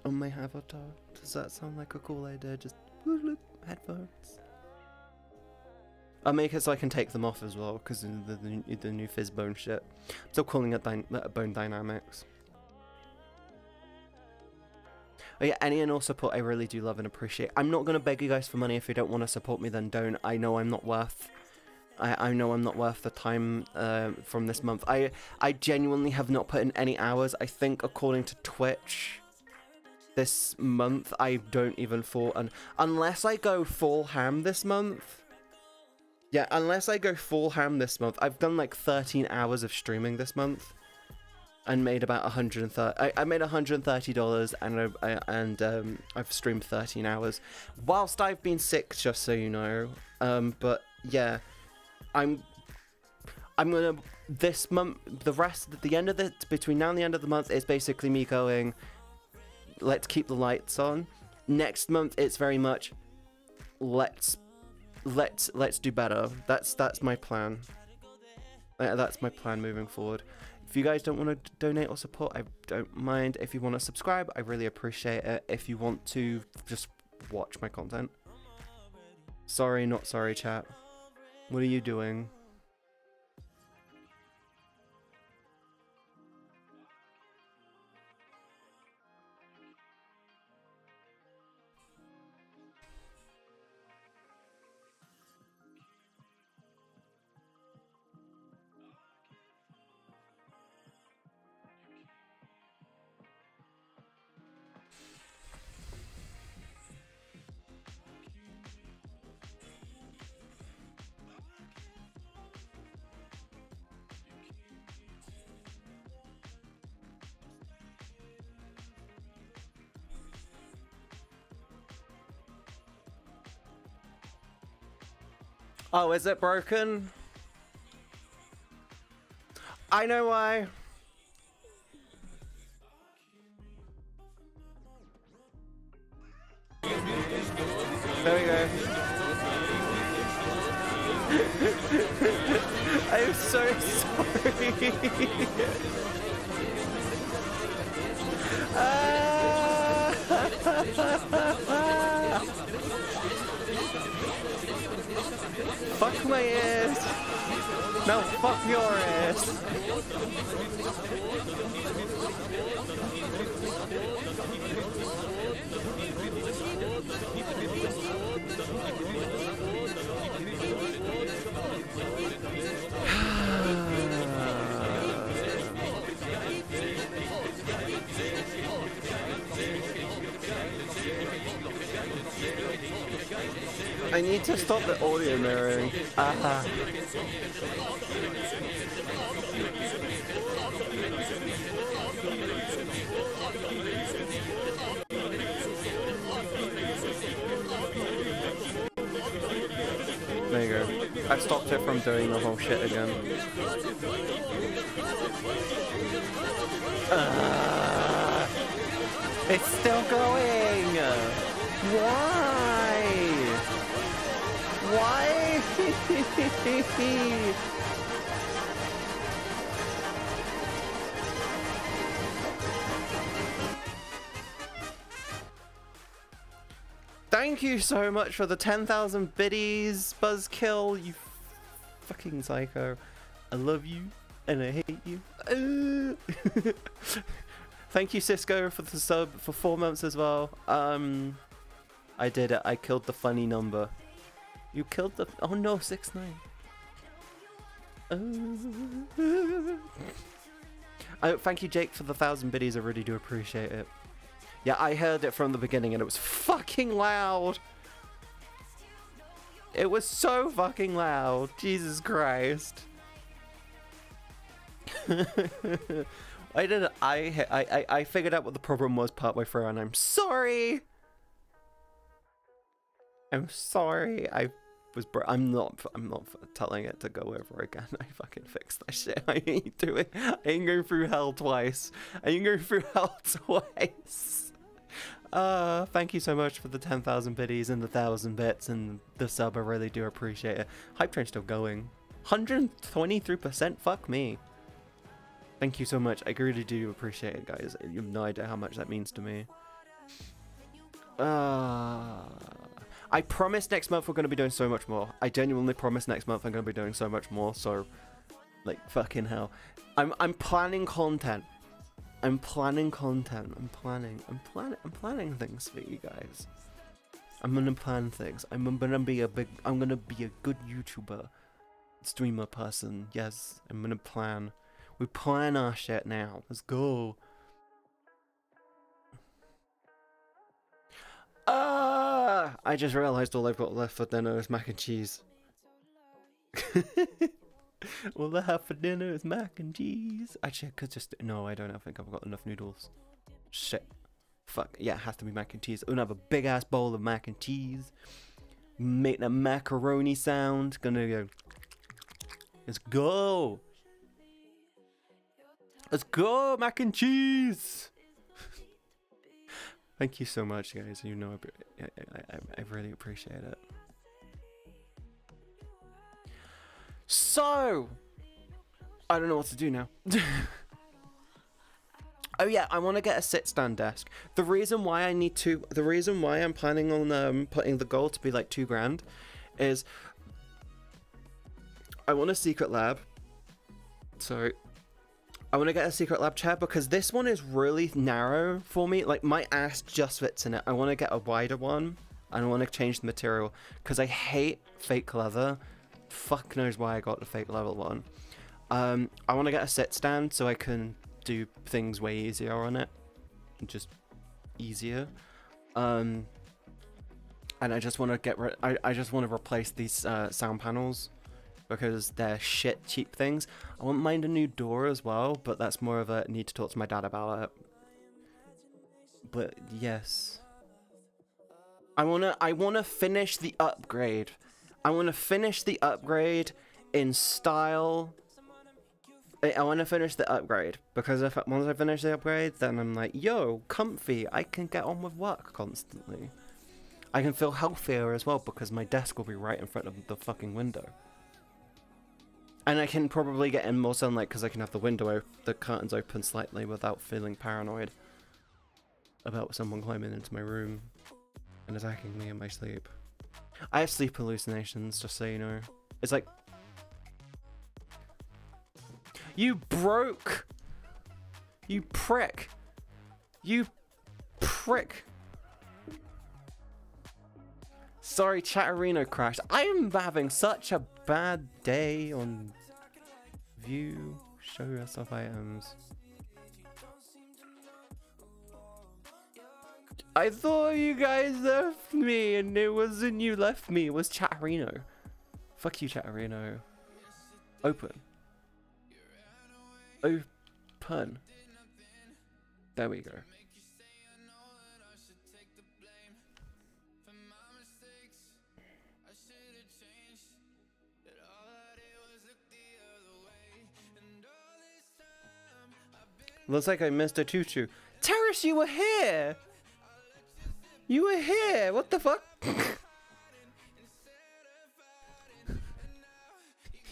on my avatar. Does that sound like a cool idea? Just headphones. I'll make it so I can take them off as well, because of the, the, the new Fizzbone shit. I'm still calling it dy Bone Dynamics. Oh yeah, any and all support I really do love and appreciate. I'm not going to beg you guys for money. If you don't want to support me, then don't. I know I'm not worth... I, I know I'm not worth the time uh, from this month. I, I genuinely have not put in any hours. I think according to Twitch... this month, I don't even fall, and unless I go full ham this month, yeah, unless I go full ham this month, I've done like thirteen hours of streaming this month, and made about one hundred thirty. I, I made one hundred thirty dollars, and I, I, and um, I've streamed thirteen hours, whilst I've been sick, just so you know. Um, but yeah, I'm, I'm gonna this month, the rest, the end of the between now and the end of the month is basically me going, let's keep the lights on. Next month, it's very much let's let's let's do better. That's that's my plan. That's my plan moving forward. If you guys don't want to donate or support, I don't mind. If you want to subscribe, I really appreciate it. If you want to just watch my content, sorry, not sorry, chat. What are you doing? Oh, is it broken? I know why. There we go. I'm so sorry. ah! Fuck my ears! No, fuck your ears! I need to stop the audio mirroring. Uh-huh. There you go. I've stopped it from doing the whole shit again. Uh, it's still going! Why? Why? Thank you so much for the ten thousand biddies, Buzzkill, you fucking psycho. I love you and I hate you. Uh. Thank you, Cisco, for the sub for four months as well. Um, I did it. I killed the funny number. You killed the... Oh no, six nine. Uh. Oh, thank you, Jake, for the thousand biddies. I really do appreciate it. Yeah, I heard it from the beginning and it was fucking loud. It was so fucking loud. Jesus Christ. I did it. I, I, I figured out what the problem was partway through and I'm sorry. I'm sorry. I was bro I'm not I'm not telling it to go over again. I fucking fixed that shit. I ain't doing I ain't going through hell twice. I ain't going through hell twice. Uh thank you so much for the ten thousand biddies and the thousand bits and the sub. I really do appreciate it. Hype train's still going. one hundred twenty-three percent, fuck me. Thank you so much. I really do appreciate it, guys. You have no idea how much that means to me. Uh I promise next month we're going to be doing so much more. I genuinely promise next month I'm going to be doing so much more. So, like, fucking hell. I'm, I'm planning content. I'm planning content. I'm planning. I'm planning. I'm planning things for you guys. I'm going to plan things. I'm going to be a big... I'm going to be a good YouTuber. Streamer person. Yes. I'm going to plan. We plan our shit now. Let's go. Ah! I just realized all I've got left for dinner is mac and cheese. All I have for dinner is mac and cheese. Actually, I could just... No, I don't. I think I've got enough noodles. Shit. Fuck. Yeah, it has to be mac and cheese. I'm gonna have a big-ass bowl of mac and cheese. Make that macaroni sound. Gonna go... Let's go! Let's go, mac and cheese! Thank you so much, guys. You know, I, I, I really appreciate it. So, I don't know what to do now. Oh yeah, I want to get a sit-stand desk. The reason why I need to, the reason why I'm planning on um, putting the goal to be like two grand, is I want a secret lab. Sorry. I want to get a secret lab chair because this one is really narrow for me. Like, my ass just fits in it. I want to get a wider one. I don't want to change the material because I hate fake leather. Fuck knows why I got the fake leather one. Um, I want to get a sit stand so I can do things way easier on it. Just easier. Um, and I just want to get rid. I, I just want to replace these uh, sound panels, because they're shit cheap things. I wouldn't mind a new door as well, but that's more of a need to talk to my dad about it. But yes, I wanna I wanna finish the upgrade. I wanna finish the upgrade in style. I, I wanna finish the upgrade because if once I finish the upgrade, then I'm like, yo, comfy. I can get on with work constantly. I can feel healthier as well because my desk will be right in front of the fucking window. And I can probably get in more sunlight because I can have the window, the curtains open slightly without feeling paranoid about someone climbing into my room and attacking me in my sleep. I have sleep hallucinations, just so you know. It's like... You broke! You prick! You prick! Sorry, Chatterino crashed. I am having such a bad day on view. Show yourself items. I thought you guys left me, and it wasn't you left me. It was Chatterino. Fuck you, Chatterino. Open. Open. There we go. Looks like I missed a choo-choo. Terrace, you were here! You were here! What the fuck?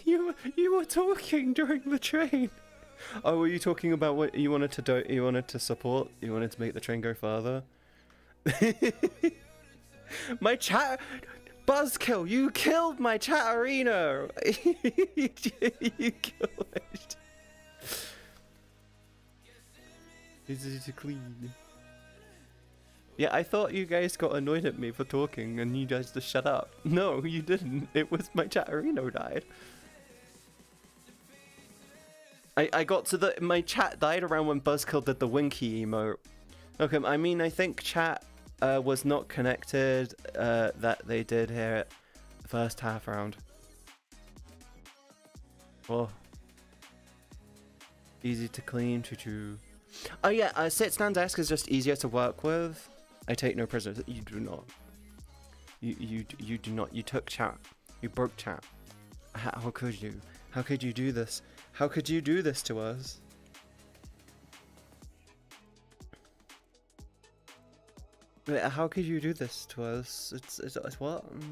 you, you were talking during the train! Oh, were you talking about what you wanted to do? You wanted to support? You wanted to make the train go farther? My chat... Buzzkill, you killed my Chatterino! You killed it. This is clean. Yeah, I thought you guys got annoyed at me for talking and you guys just shut up. No, you didn't. It was my Chatterino died. I, I got to the... My chat died around when Buzzkill did the winky emote. Okay, I mean, I think chat uh, was not connected uh, that they did here at the first half round. Oh. Easy to clean, choo-choo. Oh yeah, a sit-stand desk is just easier to work with. I take no prisoners. You do not. You you you do not. You took chat. You broke chat. How, how could you? How could you do this? How could you do this to us? Wait, how could you do this to us? It's it's, it's what? Mm.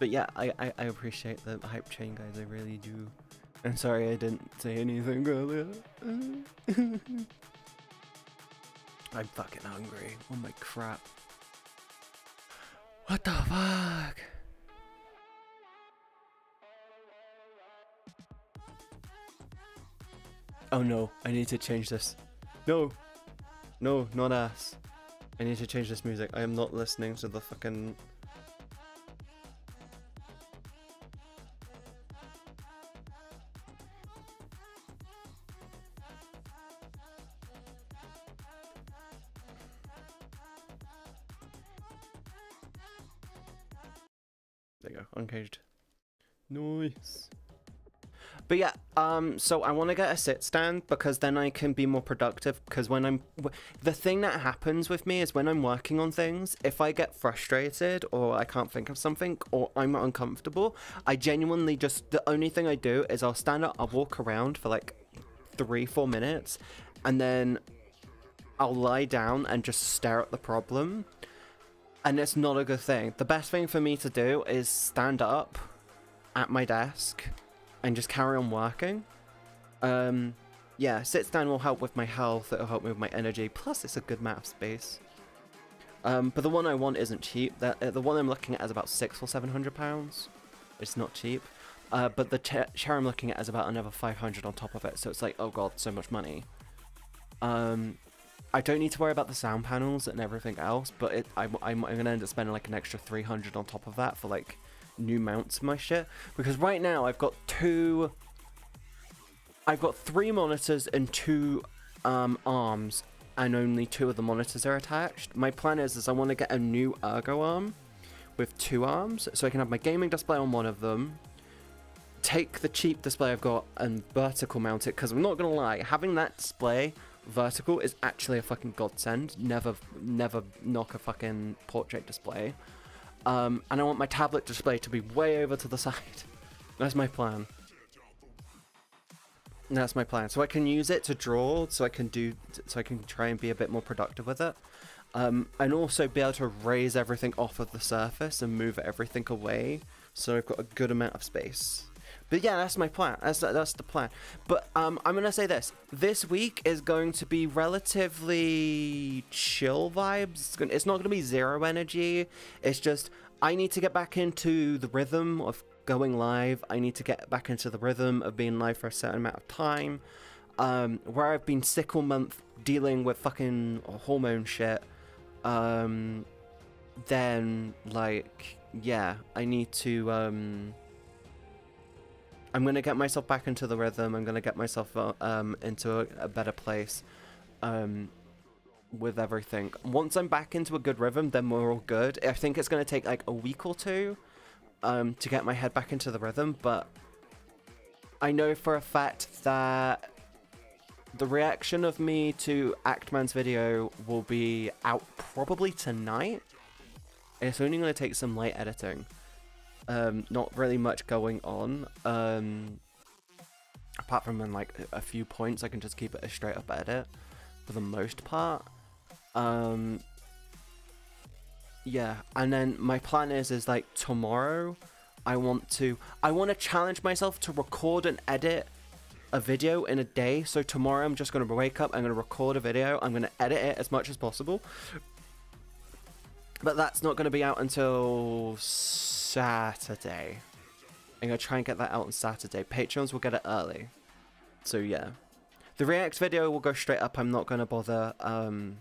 But yeah, I, I, I appreciate the hype train, guys, I really do. I'm sorry I didn't say anything earlier. I'm fucking hungry. Oh my crap. What the fuck? Oh no, I need to change this. No. No, not ass. I need to change this music. I am not listening to the fucking... Uncaged. Nice. But yeah, um, so I want to get a sit stand because then I can be more productive, because when I'm... The thing that happens with me is when I'm working on things, if I get frustrated or I can't think of something or I'm uncomfortable, I genuinely just... The only thing I do is I'll stand up, I'll walk around for like three, four minutes, and then I'll lie down and just stare at the problem. And it's not a good thing. The best thing for me to do is stand up at my desk and just carry on working. Um, yeah, sit down will help with my health, it'll help me with my energy, plus it's a good map space. Um, but the one I want isn't cheap. That, uh, the one I'm looking at is about six or seven hundred pounds. It's not cheap. Uh, but the chair I'm looking at is about another five hundred on top of it, so it's like, oh god, so much money. Um... I don't need to worry about the sound panels and everything else, but it, I'm, I'm going to end up spending like an extra three hundred on top of that for like new mounts and my shit. Because right now I've got two, I've got three monitors and two um, arms, and only two of the monitors are attached. My plan is, is I want to get a new ergo arm with two arms so I can have my gaming display on one of them. Take the cheap display I've got and vertical mount it, because I'm not going to lie, having that display vertical is actually a fucking godsend. Never, never knock a fucking portrait display. Um, and I want my tablet display to be way over to the side. That's my plan. That's my plan. So I can use it to draw, so I can do, so I can try and be a bit more productive with it. Um, and also be able to raise everything off of the surface and move everything away, so I've got a good amount of space. But yeah, that's my plan. That's that's the plan. But um, I'm gonna say this: this week is going to be relatively chill vibes. It's, gonna, it's not gonna be zero energy. It's just I need to get back into the rhythm of going live. I need to get back into the rhythm of being live for a certain amount of time. Um, where I've been sick all month dealing with fucking hormone shit. Um, then like yeah, I need to um. I'm going to get myself back into the rhythm. I'm going to get myself um, into a, a better place um, with everything. Once I'm back into a good rhythm, then we're all good. I think it's going to take like a week or two um, to get my head back into the rhythm, but I know for a fact that the reaction of me to Act Man's video will be out probably tonight. It's only going to take some light editing. Um, not really much going on, um, apart from in like a few points. I can just keep it a straight up edit for the most part. Um, yeah, and then my plan is is like tomorrow I want to I want to challenge myself to record and edit a video in a day. So tomorrow I'm just going to wake up, I'm going to record a video, I'm going to edit it as much as possible, but that's not going to be out until Saturday. I'm going to try and get that out on Saturday. Patreons will get it early. So yeah. The React video will go straight up. I'm not going to bother. Um,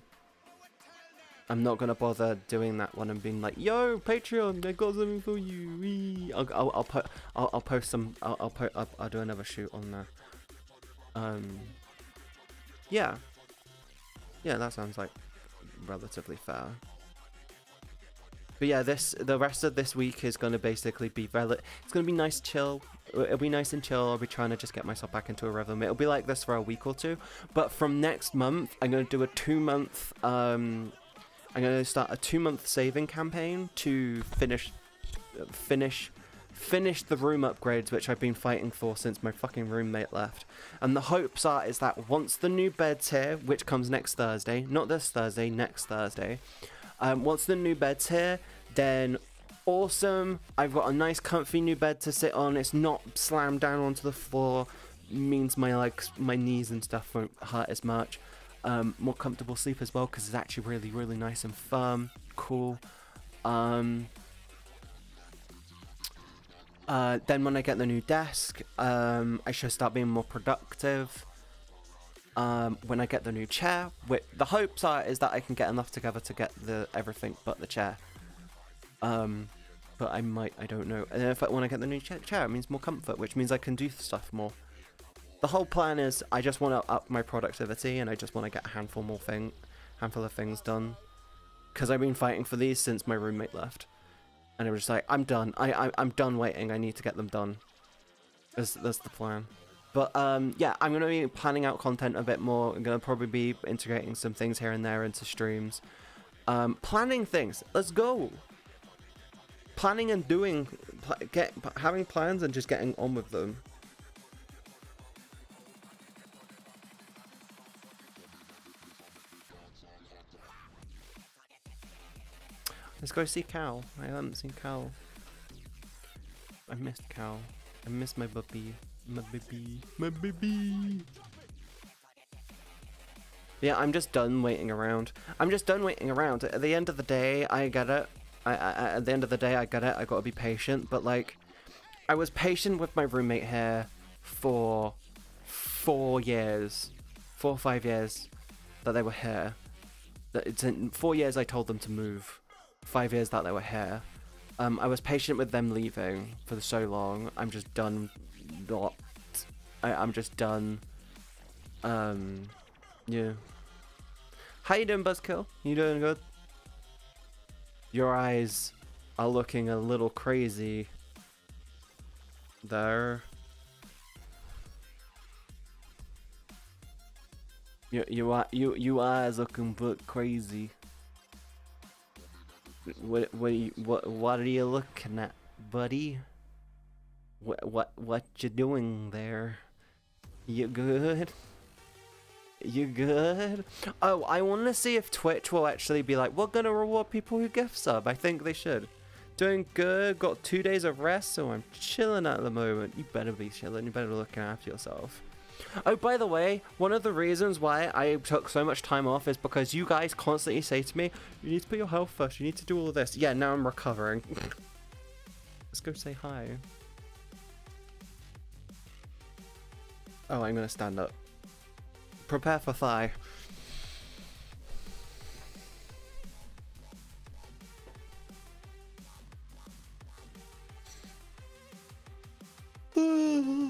I'm not going to bother doing that one and being like, yo, Patreon, I got something for you. I'll, I'll, I'll, put, I'll, I'll post some. I'll, I'll, po I'll, I'll do another shoot on there. Um, yeah. Yeah, that sounds like relatively fair. But yeah, this the rest of this week is going to basically be rel- it's going to be nice chill. It'll be nice and chill. I'll be trying to just get myself back into a rhythm. It'll be like this for a week or two. But from next month, I'm going to do a two-month... Um, I'm going to start a two-month saving campaign to finish, finish, finish the room upgrades, which I've been fighting for since my fucking roommate left. And the hopes are is that once the new bed's here, which comes next Thursday, not this Thursday, next Thursday... Um, once the new bed's here, then awesome. I've got a nice comfy new bed to sit on. It's not slammed down onto the floor. Means my legs, my knees and stuff won't hurt as much. Um, more comfortable sleep as well, because it's actually really, really nice and firm. Cool. Um, uh, then when I get the new desk, um, I should start being more productive. Um, when I get the new chair, which the hopes are is that I can get enough together to get the everything but the chair. Um, but I might, I don't know. And if I, when I get the new cha chair, it means more comfort, which means I can do stuff more. The whole plan is I just want to up my productivity, and I just want to get a handful more thing, handful of things done. Because I've been fighting for these since my roommate left, and I was just like, I'm done. I, I I'm done waiting. I need to get them done. That's that's the plan. But um, yeah, I'm going to be planning out content a bit more. I'm going to probably be integrating some things here and there into streams. Um, planning things. Let's go. Planning and doing, pl get having plans and just getting on with them. Let's go see Cal. I haven't seen Cal. I missed Cal. I missed my puppy. My baby, my baby. Yeah, I'm just done waiting around. I'm just done waiting around. At the end of the day, I get it. I, I at the end of the day, I get it. I gotta be patient. But like, I was patient with my roommate here for four years, four or five years that they were here. That it's in four years I told them to move. Five years that they were here. Um, I was patient with them leaving for so long. I'm just done. Not, I, I'm just done. Um, yeah. How you doing, Buzzkill? You doing good? Your eyes are looking a little crazy there. You you are you you eyes looking but crazy. What what are you, what what are you looking at, buddy? What what what you doing there? You good? You good? Oh, I want to see if Twitch will actually be like, we're gonna reward people who gift sub. I think they should. Doing good. Got two days of rest, so I'm chilling at the moment. You better be chilling. You better be looking after yourself. Oh, by the way, one of the reasons why I took so much time off is because you guys constantly say to me, you need to put your health first. You need to do all of this. Yeah, now I'm recovering. Let's go say hi. Oh, I'm gonna stand up. Prepare for thigh.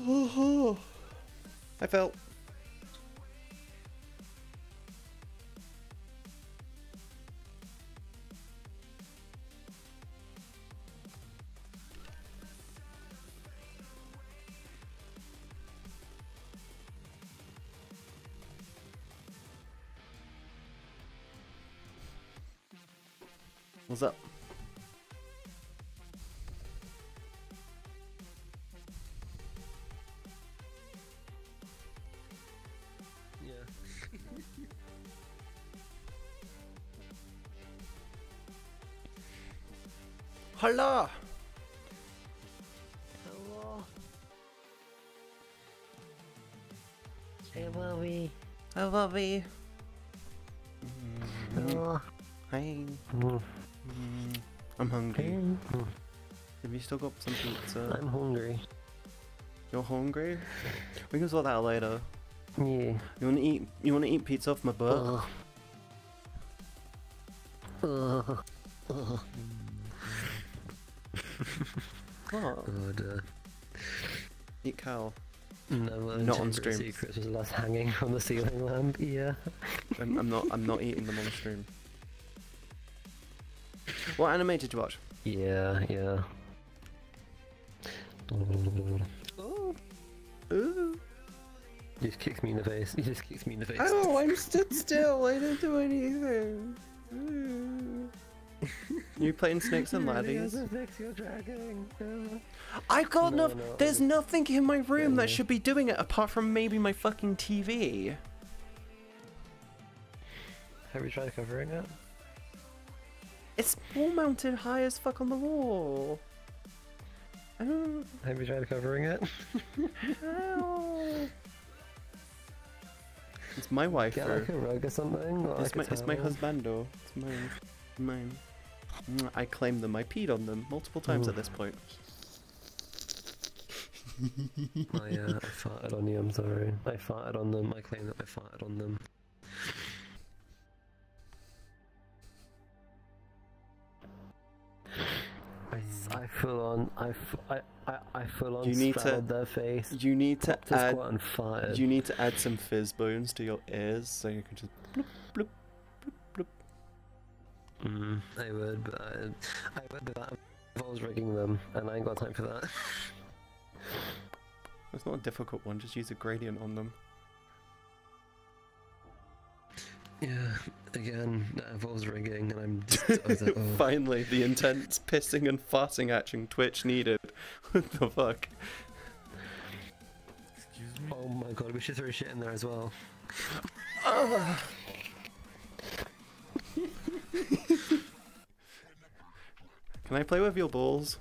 Hi, Phil. What's up? Hello. Hello. Hey, Bobby. Hi, Bobby. Hello. Hi. Hello. I'm hungry. Hello. Have you still got some pizza? I'm hungry. You're hungry? We can sort that out later. Yeah. You wanna eat? You wanna eat pizza off my butt? Uh. Uh. Uh. What? Good. Uh, Eat Cal. No, not on stream. Secrets was last hanging from the ceiling lamp. Yeah. I'm, I'm not. I'm not eating them on stream. What anime did you watch? Yeah. Yeah. Oh. Ooh. You just kicked me in the face. You just kicked me in the face. Oh, I'm stood still. I didn't do anything. Ooh. You playing Snakes and Laddies? I've got no, no there's no. nothing in my room no. that should be doing it apart from maybe my fucking T V. Have you tried covering it? It's wall mounted high as fuck on the wall. I don't... Have you tried covering it? It's my wife. Get like a rug or something? Or it's, like my, it's my husbando. It's mine. Mine. I claimed them. I peed on them multiple times Ooh. At this point. Oh yeah, I farted on you, I'm sorry. I farted on them. I claimed that I farted on them. I, I full on, I, f I, I, I full on straddled their face. You need to add, and farted. You need to add some fizz bones to your ears so you can just bloop, bloop. Mm, I would, but I, I would do that if I was rigging them, and I ain't got time for that. It's not a difficult one, just use a gradient on them. Yeah, again, that involves rigging, and I'm just... I was like, oh. Finally, the intense pissing and farting action Twitch needed. What the fuck? Excuse me? Oh my god, we should throw shit in there as well. uh. Can I play with your balls?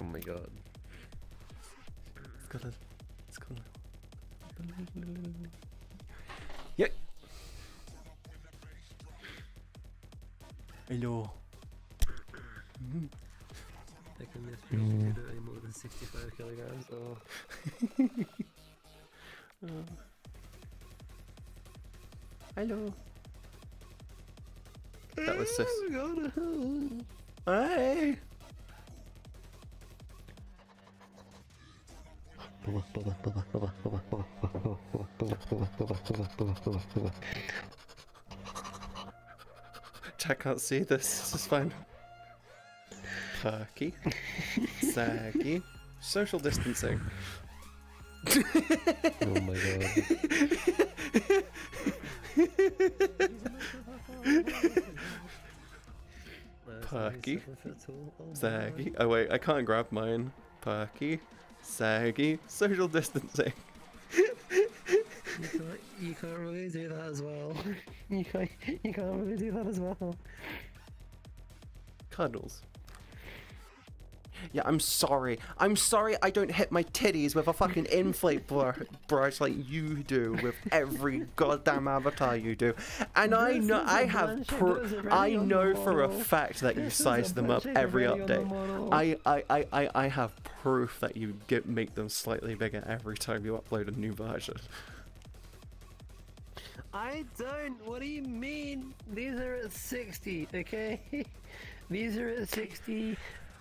Oh my god. It's got a... It's got a... Yep. Hello. Mm-hmm. I can lift you to do any more than sixty-five kilograms, or... uh. Hello. That was sis. Hey. I can't see this. This is fine. Perky, saggy, social distancing. Oh my god. Perky, saggy. Oh wait, I can't grab mine. Perky, saggy, social distancing. You can't, you can't really do that as well. You can't, you can't really do that as well. Cuddles. Yeah, I'm sorry. I'm sorry I don't hit my titties with a fucking inflate br brush like you do with every goddamn avatar you do. And this I know I have pr I know for a fact that you size them up every update. I, I, I, I, I have proof that you get make them slightly bigger every time you upload a new version. I don't. What do you mean? These are at sixty, okay? These are at sixty.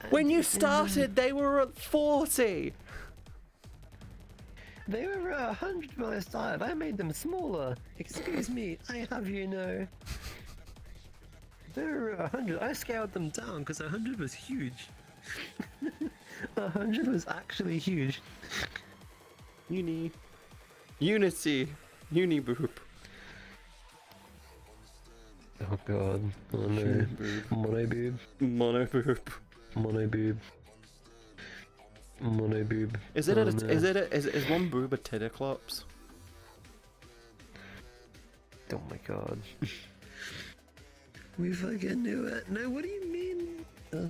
When you started, they were at forty. They were at one hundred when I started. I made them smaller. Excuse me, I have you know. They were at one hundred. I scaled them down because one hundred was huge. one hundred was actually huge. Uni. Unity. Uni boop. Oh god. Oh no. Mono boob. Mono boob. Mono boob. Mono boob. Is it oh, a, no. is it a, is is one boob a titterclops? Oh my god. We fucking knew it. No, what do you mean? Uh...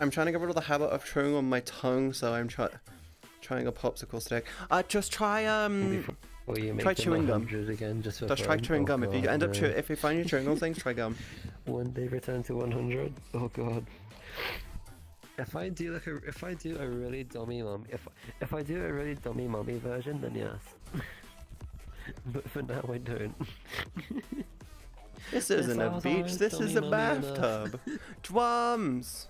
I'm trying to get rid of the habit of chewing on my tongue, so I'm trying trying a popsicle stick. Uh, just try um. Well, you try chewing gum again. Just, for just try chewing oh, gum. God, if you end no. up chew if you find you're chewing on things, try gum. When they return to one hundred. Oh god. If I do like a, if I do a really dummy mum, if if I do a really dummy mummy version, then yes. But for now, I don't. This isn't a beach. This is a bathtub. Drums.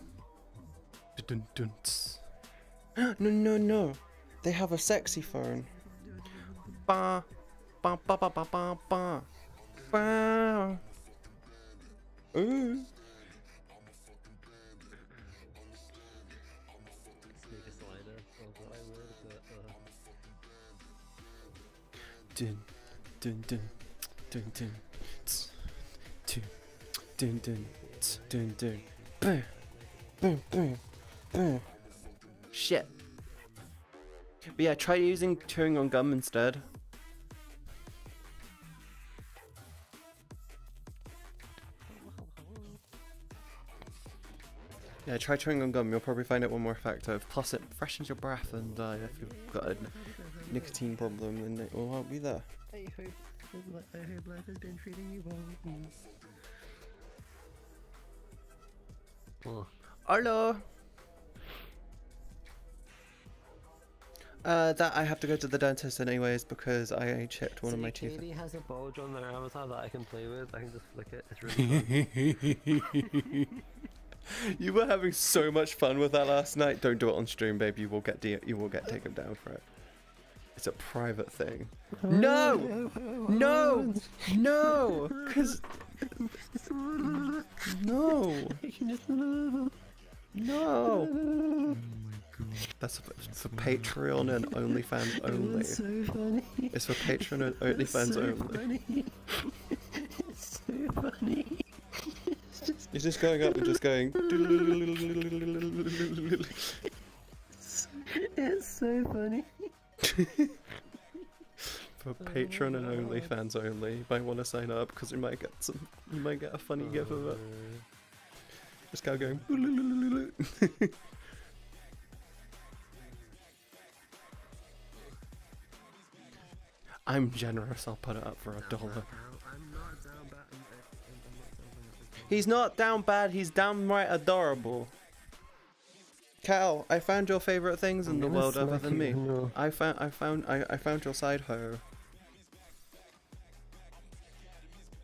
No, no, no. They have a sexy phone. Ba, ba, ba, ba, ba, ba, ba. Ba. Ooh. Dun, dun, dun, dun, dun, tss, dun, dun, dun, tss, dun, dun, boom, boom, boom, boom. Shit. But yeah, try using chewing on gum instead. Yeah, try chewing on gum, you'll probably find it one more effective. Plus it freshens your breath, and uh, if you've got a nicotine problem, then it will help you there. I hope, I hope life has been treating you well. Hello! Uh, that I have to go to the dentist anyways because I chipped one See, of my teeth. Katie has a bulge on their avatar that I can play with. I can just flick it. It's really fun. You were having so much fun with that last night. Don't do it on stream, babe. You will get de you will get taken down for it. It's a private thing. Oh, no! Oh, no! Oh, no! Because... No! No! No! No! That's for, it's for Patreon and OnlyFans only. It's so funny. It's for Patreon and OnlyFans so only. It's so funny. It's just... You're just going up and just going. It's so funny. For Patreon and OnlyFans only. You might want to sign up because you might get some. You might get a funny oh. giveaway. Just go going. I'm generous, I'll put it up for a dollar. He's not down bad, he's downright adorable. Cal, I found your favorite things in the world other than me. I found I found I, I found your side hoe.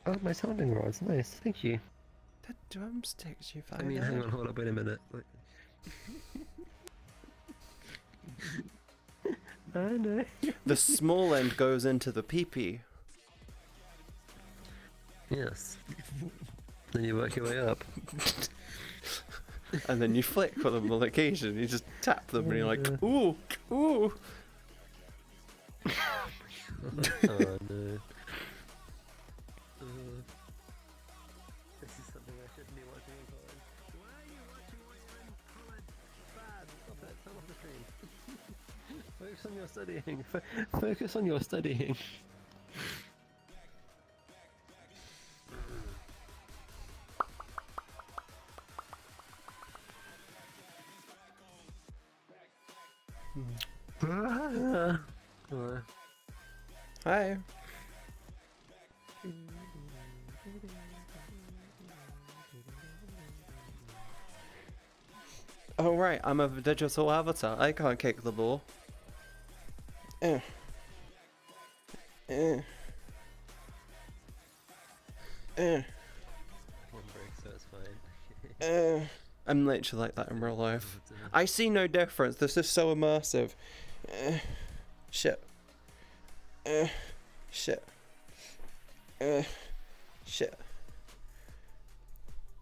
Oh, my sounding rod's nice, thank you. The drumsticks you found. I mean, hang on, hold up, wait a minute. Wait. I know. The small end goes into the pee-pee. Yes. Then you work your way up. And then you flick for them on occasion. You just tap them and you're like, ooh, ooh. Oh no. Focus on your studying. F focus on your studying. Hi. Hi. Oh right, I'm a digital avatar. I can't kick the ball. Eh. Eh. Eh. One break, so it's fine. Eh. I'm literally like that in real life. I see no difference. This is so immersive. Uh, shit. Uh, shit. Uh, shit.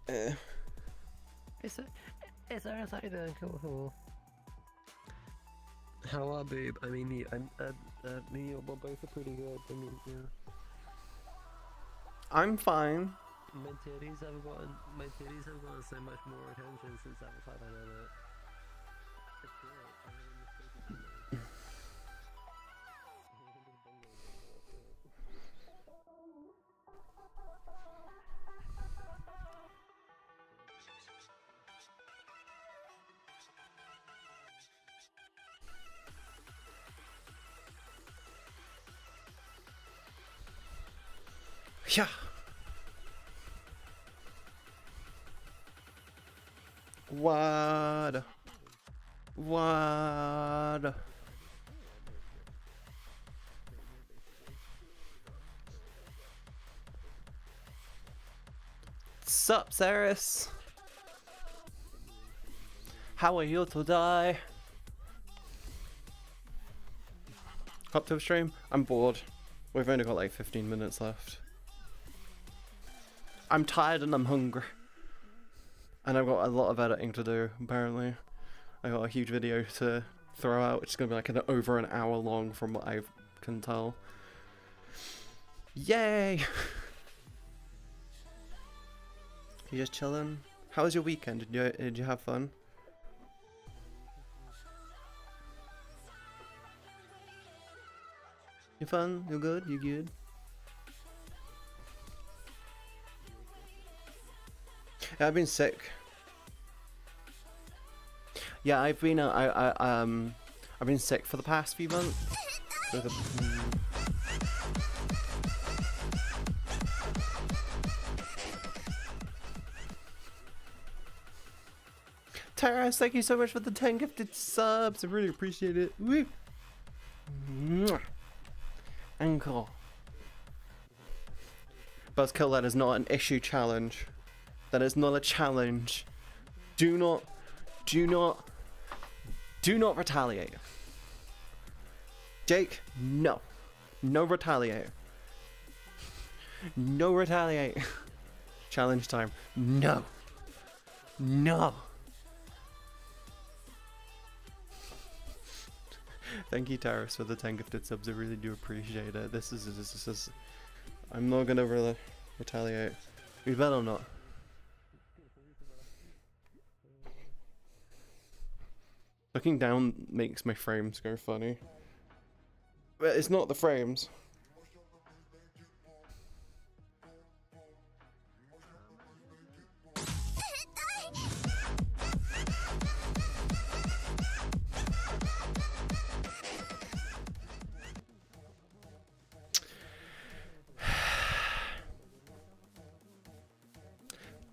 Uh. Is it? Is there anything cool? How are boob? I mean, me, I'm, uh, uh, me or Bob both are pretty good. I mean, yeah. I'm fine. My titties have gotten, my titties have gotten so much more attention since I was five. I know that. It's great. I mean, yeah. What? What? Sup, Terrace? How are you today? Up to a stream? I'm bored. We've only got like fifteen minutes left. I'm tired and I'm hungry. And I've got a lot of editing to do, apparently. I got a huge video to throw out, which is gonna be like an over an hour long from what I can tell. Yay! You just chilling? How was your weekend? Did you, did you have fun? You fun? You good? You good? Yeah, I've been sick. Yeah, I've been uh, I I um I've been sick for the past few months. With a... Terrace, thank you so much for the ten gifted subs. I really appreciate it. Woo. Ankle. Buzzkill, that is not an issue challenge. That is not a challenge. Do not, do not, do not retaliate. Jake, no. No retaliate. No retaliate. Challenge time. No. No. Thank you, Terrace, for the ten gifted subs. I really do appreciate it. This is, this is, this is I'm not gonna re retaliate. You better not. Looking down makes my frames go funny. But it's not the frames.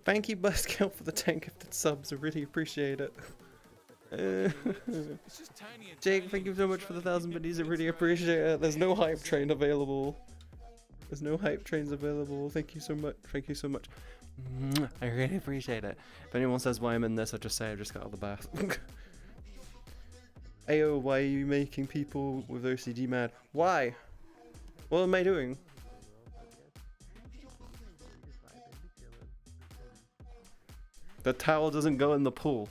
Thank you, Buzzkill, for the ten gifted subs. I really appreciate it. Uh, Jake, thank you so much for the thousand biddies. I really appreciate it. There's no hype train available. There's no hype trains available. Thank you so much. Thank you so much. I really appreciate it. If anyone says why I'm in this, I just say I just got out of the bath. Ayo, why are you making people with O C D mad? Why? What am I doing? The towel doesn't go in the pool.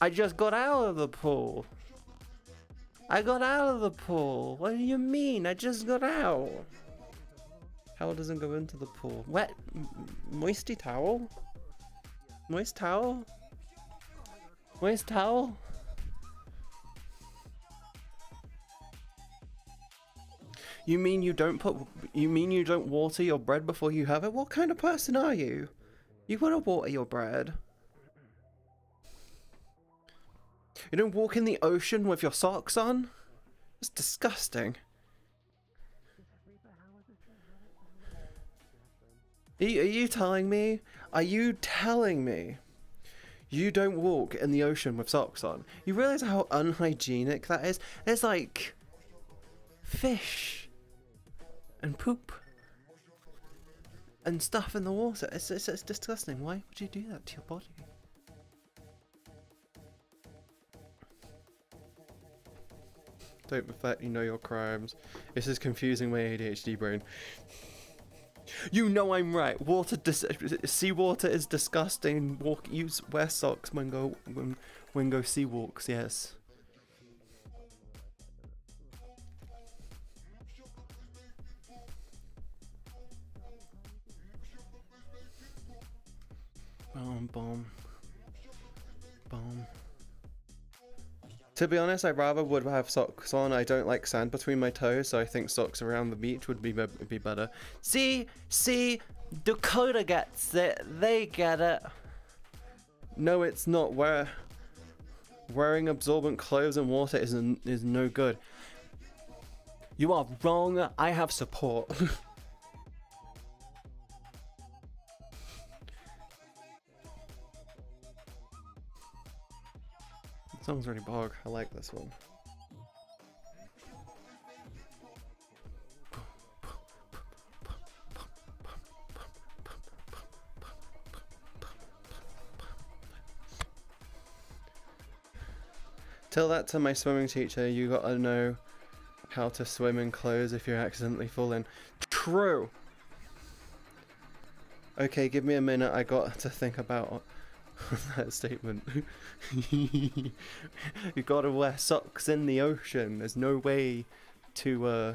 I just got out of the pool. I got out of the pool. What do you mean? I just got out. Towel doesn't go into the pool. Wet, moisty towel? Moist towel? Moist towel? You mean you don't put, you mean you don't water your bread before you have it? What kind of person are you? You gotta water your bread. You don't walk in the ocean with your socks on? That's disgusting. Are you, are you telling me? Are you telling me? You don't walk in the ocean with socks on? You realize how unhygienic that is? It's like fish and poop and stuff in the water. It's, it's, it's disgusting. Why would you do that to your body? Don't perfect, you know your crimes. This is confusing my A D H D brain. You know I'm right. Water, dis sea water is disgusting. Walk, use, wear socks when go when when go sea walks. Yes. Boom, boom, boom. To be honest, I rather would have socks on. I don't like sand between my toes, so I think socks around the beach would be be better. See, see, Dakota gets it. They get it. No, it's not. Wear, wearing absorbent clothes and water is an, is no good. You are wrong. I have support. This song's really bog. I like this one. Tell that to my swimming teacher. You gotta know how to swim in clothes if you accidentally fall in. True. Okay, give me a minute. I got to think about that statement. You gotta wear socks in the ocean. There's no way to uh,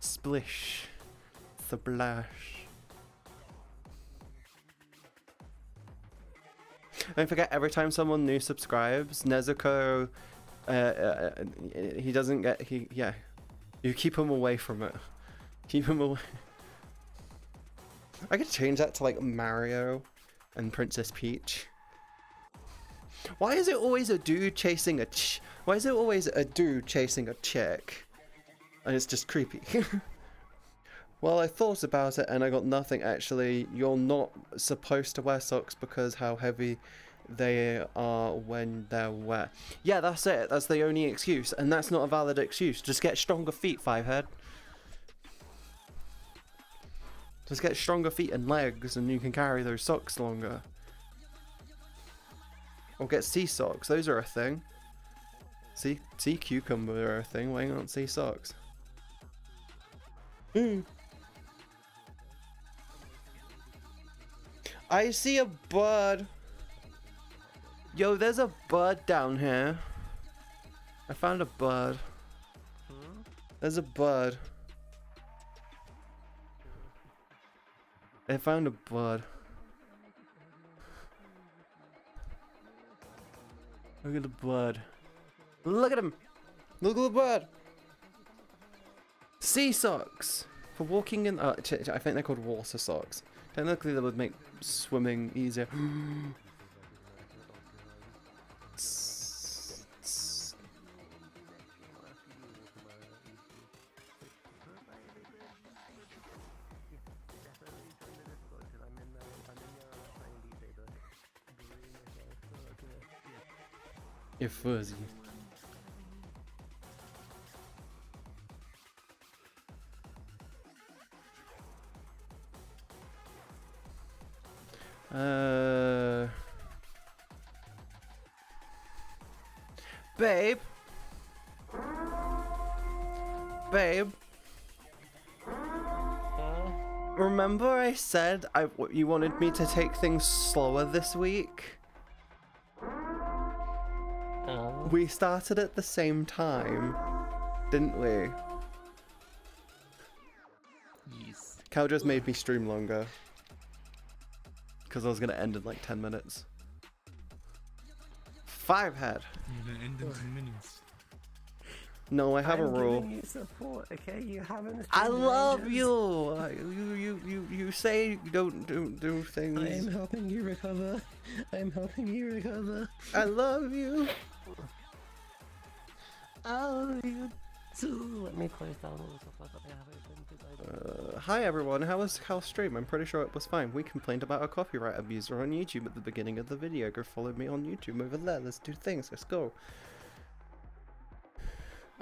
splish, splash. Don't forget, every time someone new subscribes, Nezuko, uh, uh, he doesn't get he yeah. You keep him away from it. Keep him away. I could change that to like Mario and Princess Peach. Why is it always a dude chasing a ch- Why is it always a dude chasing a chick? And it's just creepy. Well, I thought about it and I got nothing actually. You're not supposed to wear socks because how heavy they are when they're wet. Yeah, that's it. That's the only excuse. And that's not a valid excuse. Just get stronger feet, Fivehead. Just get stronger feet and legs and you can carry those socks longer. Or get sea socks, those are a thing. Sea, sea cucumber are a thing, why not sea socks? Mm. I see a bird. Yo, there's a bird down here. I found a bird. There's a bird. I found a bird. Look at the bird. Look at him! Look at the bird! Sea socks! For walking in... Uh, I think they're called water socks. Technically that would make swimming easier. You're fuzzy. Uh, babe, babe. Huh? Remember, I said I you wanted me to take things slower this week. We started at the same time, didn't we? Yes. Cal just made me stream longer. Because I was going to end in like ten minutes. Fivehead! You're going to end in ten minutes. No, I have I'm a rule. Giving you support, okay? You haven't I love you. you! You you you say you don't do, do things. I am helping you recover. I am helping you recover. I love you! Oh, you too. Let me close down all the stuff I haven't been. Hi everyone, how was Cal's stream? I'm pretty sure it was fine. We complained about our copyright abuser on YouTube at the beginning of the video. Go follow me on YouTube over there. Let's do things. Let's go.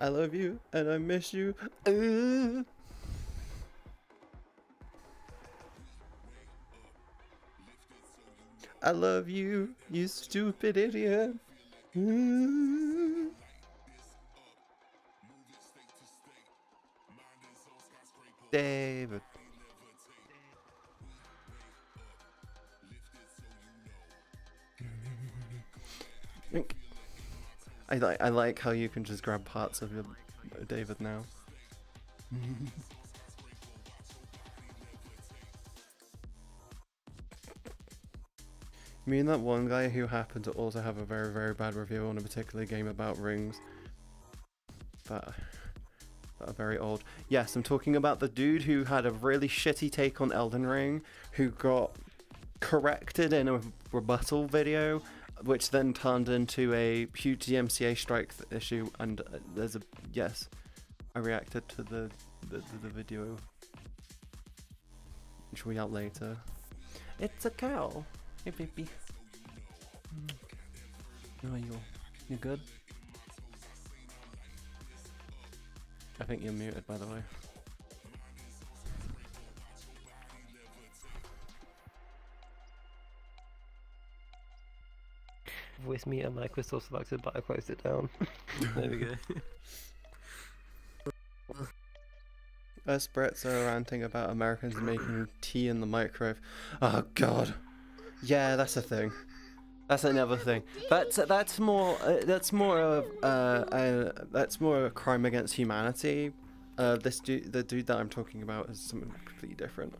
I love you and I miss you. Uh. I love you, you stupid idiot. Uh. I like I like how you can just grab parts of your David now. Me and that one guy who happened to also have a very, very bad review on a particular game about rings. That, that are very old. Yes, I'm talking about the dude who had a really shitty take on Elden Ring, who got corrected in a rebuttal video, which then turned into a huge D M C A strike issue, and there's a... yes, I reacted to the, the, the, the video, which will be out later. It's a cow. Hey baby, how are you? You good? I think you're muted, by the way. Voice me and my crystal selected, but I closed it down. There we go. Us Brits are ranting about Americans making tea in the microwave. Oh god. Yeah, that's a thing. That's another thing. That's that's more uh, that's more of uh, uh that's more a crime against humanity. Uh, this dude, the dude that I'm talking about, is something completely different.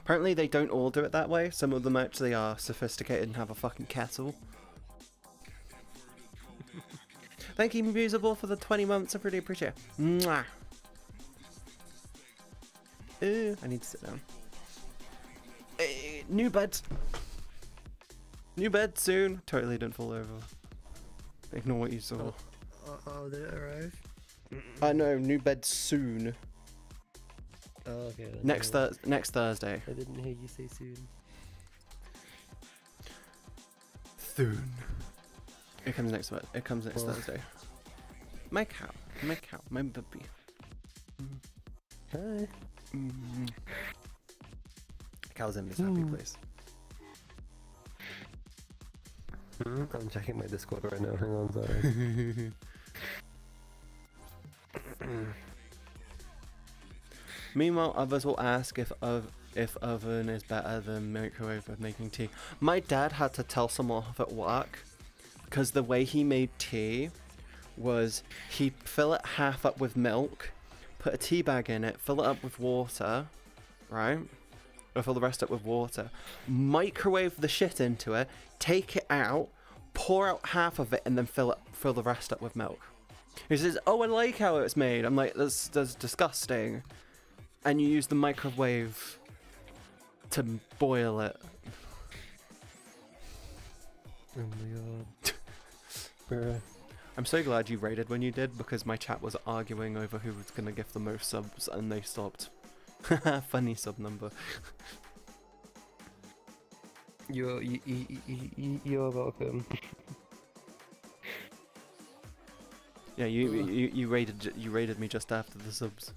Apparently, they don't all do it that way. Some of them actually are sophisticated and have a fucking kettle. Thank you, Musable, for the twenty months. I really appreciate it. Mwah. Ooh, I need to sit down. Uh, new bed. New bed soon. Totally didn't fall over. Ignore what you saw. Oh, oh did it arrive? I uh, know. New bed soon. Oh, okay. Next thir next Thursday. I didn't hear you say soon. Soon. It comes next. It comes next oh. Thursday. My cow. My cow. My baby. Hi. Mm. Cal's in this happy place. I'm checking my Discord right now, hang on, sorry. Meanwhile, others will ask if ov if oven is better than microwave with making tea. My dad had to tell someone off at work because the way he made tea was he'd fill it half up with milk, put a tea bag in it, fill it up with water, right? Or fill the rest up with water, microwave the shit into it, take it out, pour out half of it, and then fill it, fill the rest up with milk. He says, "Oh, I like how it's made." I'm like, "That's that's disgusting." And you use the microwave to boil it. Oh my god, bro! I'm so glad you raided when you did, because my chat was arguing over who was gonna give the most subs, and they stopped. Funny sub number. You're you, you, you, you're welcome. Yeah, you you you raided you raided me just after the subs.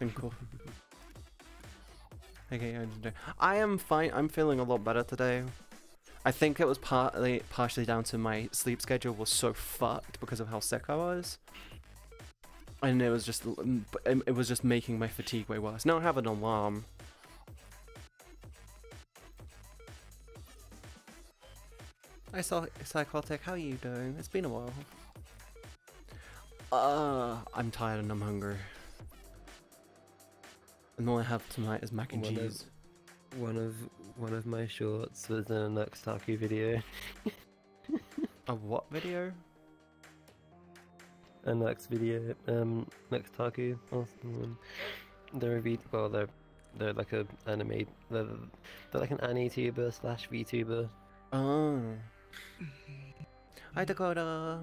And cool. Okay, I am fine. I'm feeling a lot better today. I think it was partly partially down to my sleep schedule was so fucked because of how sick I was. And it was just, it was just making my fatigue way worse. Now I have an alarm. Hi, Psychotic, how are you doing? It's been a while. Uh, I'm tired and I'm hungry. And all I have tonight is mac and one cheese. Of, one of one of my shorts was in a Nuxtaki video. A what video? A next video, um, next Taku or someone. They're a V, well, they're they're like a anime, they're, they're like an AniTuber slash VTuber. Oh. Hi Dakota.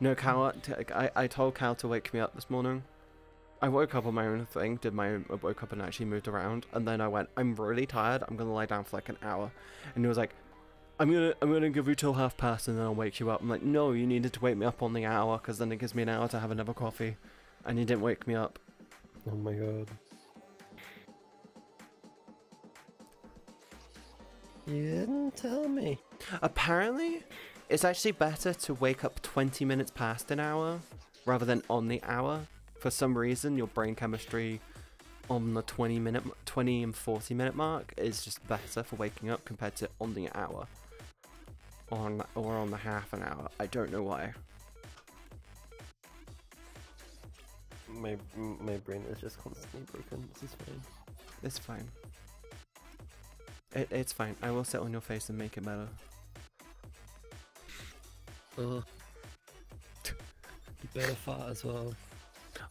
No, Cal. I I told Cal to wake me up this morning. I woke up on my own thing. Did my own, I woke up and actually moved around, and then I went, I'm really tired. I'm gonna lie down for like an hour, and he was like, I'm gonna, I'm gonna give you till half past and then I'll wake you up. I'm like, no, you needed to wake me up on the hour because then it gives me an hour to have another coffee, and you didn't wake me up. Oh my god. You didn't tell me. Apparently, it's actually better to wake up twenty minutes past an hour rather than on the hour. For some reason, your brain chemistry on the twenty minute, twenty and forty minute mark is just better for waking up compared to on the hour, on or on the half an hour. I don't know why. My my brain is just constantly broken. This is fine. It's fine. It it's fine. I will sit on your face and make it better. Ugh. You better fart as well.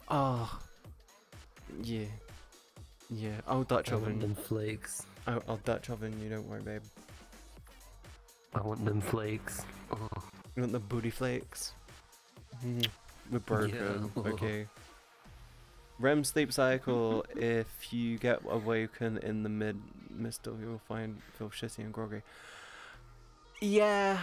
Ah. Oh. Yeah. Yeah. I'll Dutch I oven. Want them flakes. I'll, I'll Dutch oven you. Don't worry, babe. I want them flakes. Oh. You want the booty flakes? Mm. The broken. Yeah. Okay. R E M sleep cycle. If you get awoken in the mid mistle, you'll find feel shitty and groggy. Yeah,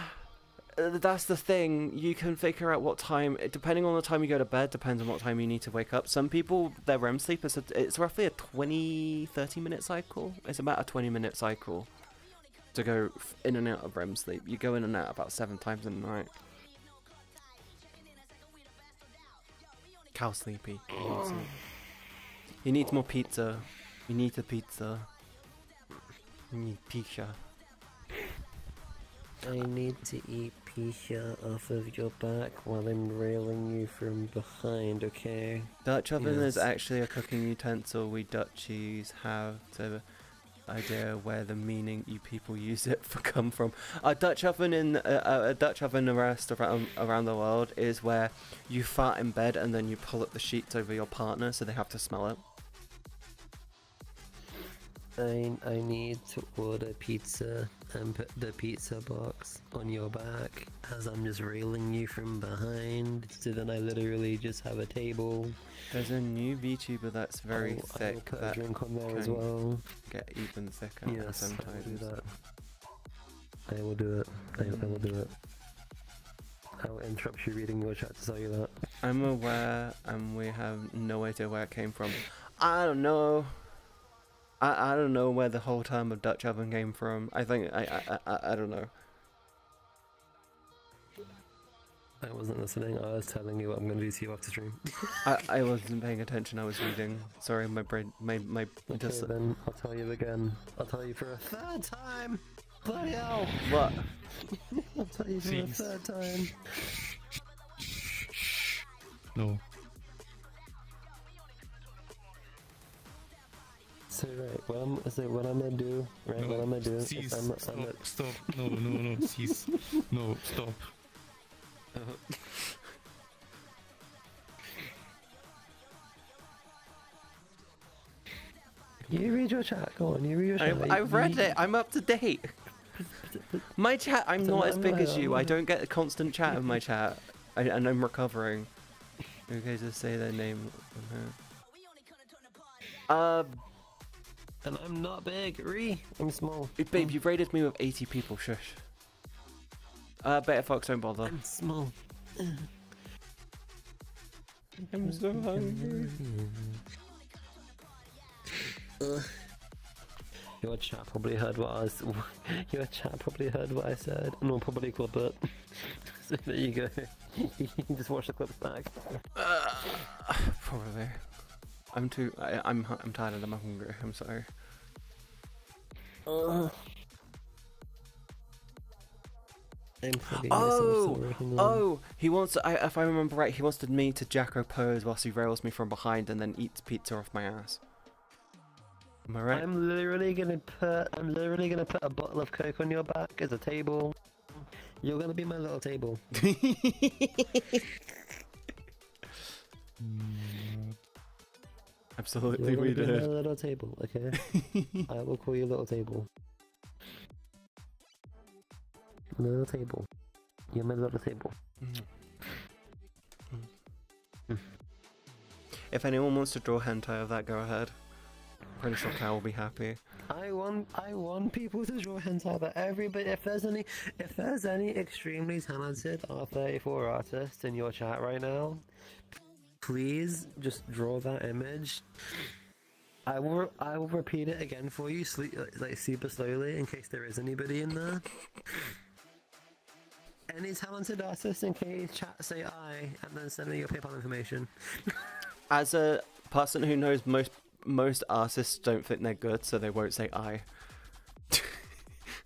that's the thing. You can figure out what time, depending on the time you go to bed, depends on what time you need to wake up. Some people, their R E M sleep is a, it's roughly a twenty, thirty minute cycle. It's about a twenty minute cycle to go in and out of R E M sleep. You go in and out about seven times in the night. Cow sleepy. Oh. He needs more pizza. You need the pizza. You need pizza. I need to eat pizza off of your back while I'm railing you from behind, okay? Dutch oven yes. is actually a cooking utensil. We Dutchies have the idea where the meaning you people use it for come from. A Dutch oven in uh, a Dutch oven arrest around around the world is where you fart in bed and then you pull up the sheets over your partner so they have to smell it. I I need to order pizza and put the pizza box on your back as I'm just railing you from behind. So then I literally just have a table. There's a new VTuber that's very I'll, thick. I'll put that a drink on there as well. Get even thicker. Yes, sometimes. I will do that. I will do it. I, I will do it. I will interrupt you reading your chat to tell you that. I'm aware, and we have no idea where it came from. I don't know. I, I don't know where the whole term of Dutch oven came from. I think I I, I I don't know. I wasn't listening. I was telling you what I'm gonna do to you after stream. I I wasn't paying attention. I was reading. Sorry, my brain, my my. Okay, just... then I'll tell you again. I'll tell you for a third time. Bloody hell! What? I'll tell you for Jeez. a third time. No. So right, what I'm so what I'm gonna do, right? No, what I'm gonna do? Cease, I'm, I'm stop, a... stop, no, no, no, cease, no, stop. Uh -huh. You read your chat. Go on, you read your chat. I've read it. I'm up to date. My chat. I'm so not I'm as big not, as you. I don't get a constant chat in my chat, I, and I'm recovering. Okay, just say their name. Uh. And I'm not big, re. I'm small. Babe, you've raided me with eighty people, shush. Uh, better folks, don't bother. I'm small. I'm so hungry. uh, your chat probably heard what I was, your chat probably heard what I said, and will probably clip it. So there you go. You can just watch the clips back. Uh, probably. I'm too. I, I'm. I'm tired and I'm hungry. I'm sorry. Uh. I'm oh, oh! He wants. To, I, if I remember right, he wants to, me to Jacko pose whilst he rails me from behind and then eats pizza off my ass. Am I right? I'm literally gonna put. I'm literally gonna put a bottle of Coke on your back as a table. You're gonna be my little table. Absolutely, we do. You're gonna be my little table, okay? I will call you little table. Little table. You're my little table. Mm. Mm. If anyone wants to draw hentai of that, go ahead. Pretty sure Cal will be happy. I want, I want people to draw hentai, but everybody, if there's any, if there's any extremely talented R thirty-four artists in your chat right now, please just draw that image. I will I will repeat it again for you, sleep, like super slowly, in case there is anybody in there. Any talented artist in case chat, say I, and then send me your PayPal information. As a person who knows most most artists don't think they're good, so they won't say I.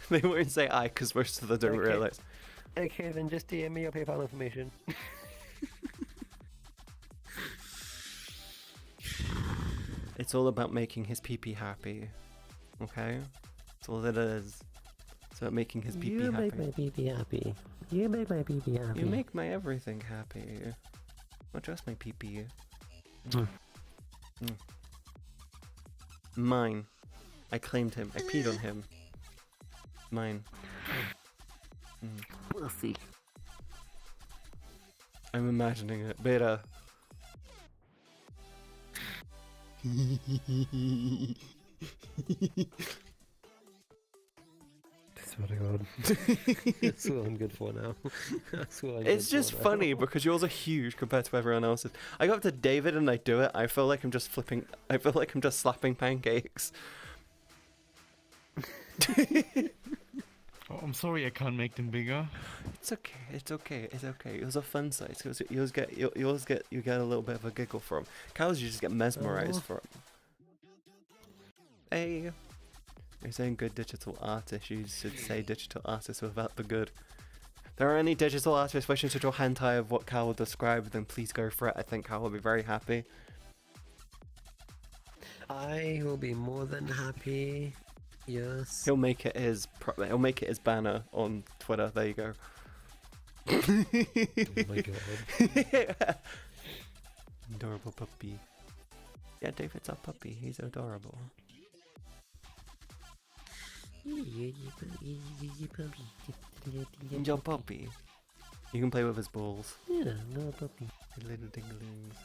They won't say I because most of them don't okay. realize. Okay, then just D M me your PayPal information. It's all about making his pee-pee happy. Okay? That's all that it is. It's about making his pee-pee happy. You make my pee-pee happy. You make my pee-pee happy. You make my everything happy. Not just my pee-pee. Mm. Mm. Mine. I claimed him. I peed on him. Mine. Mm. We'll see. I'm imagining it. Beta. That's what I got. That's what I'm good for now. That's what I'm it's good just for funny now. Because yours are huge compared to everyone else's. I go up to David and I do it. I feel like I'm just flipping. I feel like I'm just slapping pancakes. Oh, I'm sorry, I can't make them bigger. It's okay. It's okay. It's okay. It was a fun size. Yours get, yours get, you get a little bit of a giggle from. Cows, you just get mesmerized oh. from. Hey, you're saying good digital artist. You should say digital artist without the good. If there are any digital artists wishing to draw hentai of what Cal will describe, then please go for it. I think Cal will be very happy. I will be more than happy. Yes. He'll make it his. Pro he'll make it his banner on Twitter. There you go. Oh my god. Yeah. Adorable puppy. Yeah, David's our puppy. He's adorable. Your puppy. You can play with his balls. Yeah, little puppy. His little dinglings.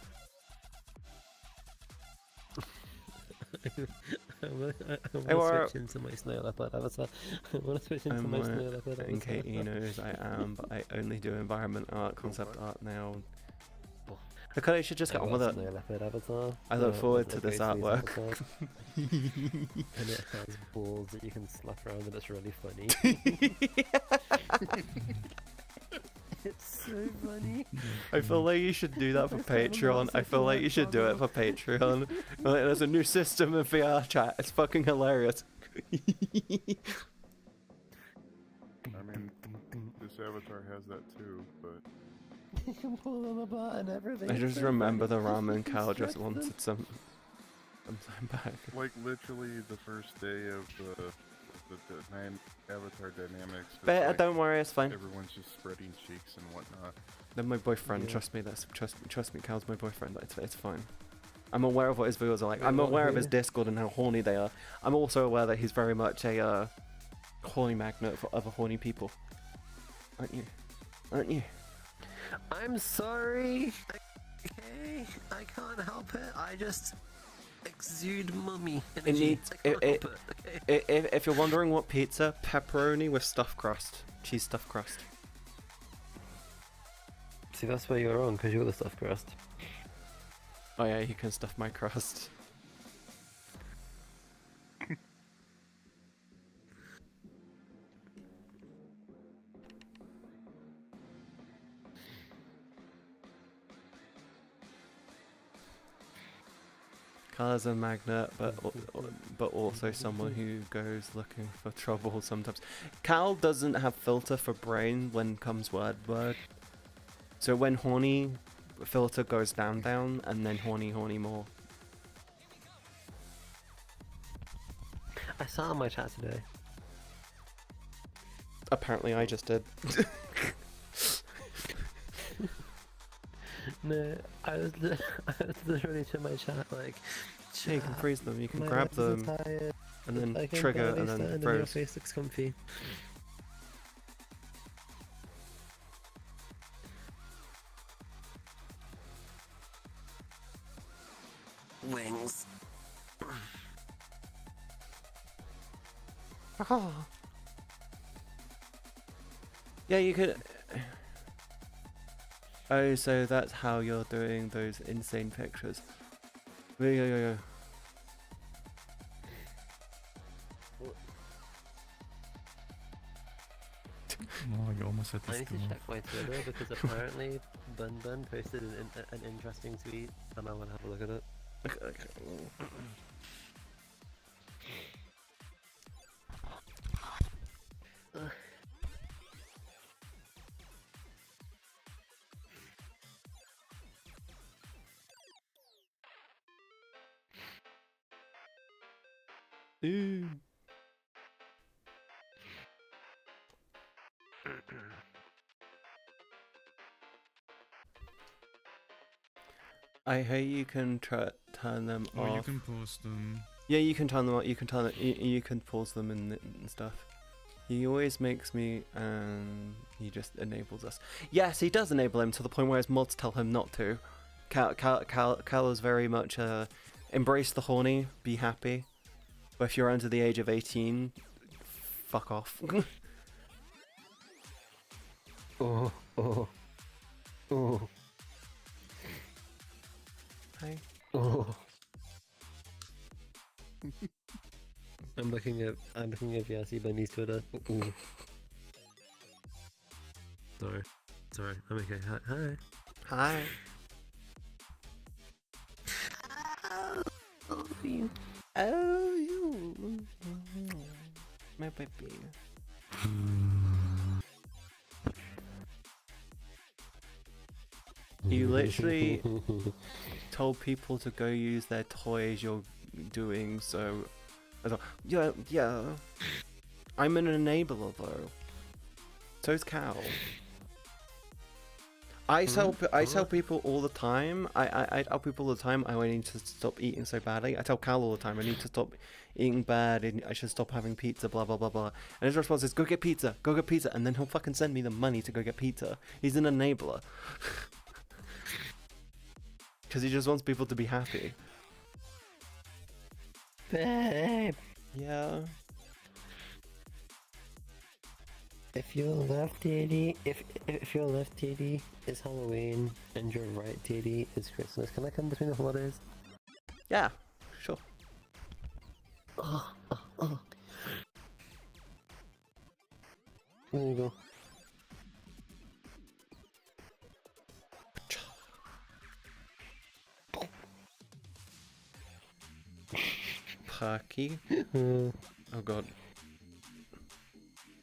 I want to switch into my snow leopard avatar. I want to switch into I'm my snow leopard avatar. And Katie knows I am, but I only do environment art, concept art now. I kind of should just get I on with it. Snow leopard avatar. I look no, forward to this artwork. And it has balls that you can slap around, and it's really funny. It's so funny. I feel like you should do that for Patreon. I feel like you should do it for Patreon. There's a new system in V R Chat. It's fucking hilarious. I mean, this avatar has that too, but... You can pull them apart and everything. I just remember the ramen cow just wanted some... I'm, I'm back. Like, literally the first day of the... The, the avatar dynamics. But like, don't worry, it's fine. Everyone's just spreading cheeks and whatnot. Then my boyfriend, yeah. trust me, that's trust me, trust me, Cal's my boyfriend. It's it's fine. I'm aware of what his videos are like. I'm aware of his Discord and how horny they are. I'm also aware that he's very much a uh, horny magnet for other horny people. Aren't you? Aren't you? I'm sorry. Okay, I can't help it. I just. Exude mummy energy. It needs, it, it, it, it, okay. if, if you're wondering what pizza, pepperoni with stuffed crust. Cheese stuffed crust. See, that's where you're wrong, because you're the stuffed crust. Oh yeah, you can stuff my crust. Carla's a magnet, but but also someone who goes looking for trouble sometimes. Cal doesn't have filter for brain when comes word word. So when horny, filter goes down down, and then horny horny more. I saw my chat today. Apparently, I just did. No, I was, I was literally to my chat like. Chat, yeah, you can freeze them. You can grab them, tired, and then I trigger, and then froze. Your face looks comfy. Wings. Oh. Yeah, you could. Oh, so that's how you're doing those insane pictures. There you go, go, go. Oh, you almost had this. I need to check my Twitter because apparently Bun Bun posted an, an interesting tweet, and I want to have a look at it. Ooh. I hear you can try turn them oh, off. Oh, you can pause them. Yeah, you can turn them off. You can turn them, you, you can pause them and, and stuff. He always makes me, and he just enables us. Yes, he does enable him to the point where his mods tell him not to. Cal, Cal, Cal, Cal is very much uh, embrace the horny, be happy. But if you're under the age of eighteen, fuck off. Oh, oh, oh. Hi. Oh. I'm looking at I'm looking at Yassi Bunny's Twitter. Ooh. Sorry, sorry. I'm okay. Hi. Hi. Hi. Oh, you. Oh, you. My baby. You literally told people to go use their toys. You're doing so. Yeah, yeah. I'm an enabler though. So's Cal. I tell I tell people all the time. I I, I tell people all the time. Oh, I need to stop eating so badly. I tell Cal all the time. I need to stop eating bad. And I should stop having pizza. Blah blah blah blah. And his response is, "Go get pizza. Go get pizza." And then he'll fucking send me the money to go get pizza. He's an enabler. Because he just wants people to be happy. Babe. Yeah. If your left titty, if if your left titty is Halloween and your right titty is Christmas, can I come between the holidays? Yeah, sure. Oh, oh, oh. There you go. Perky. Oh god.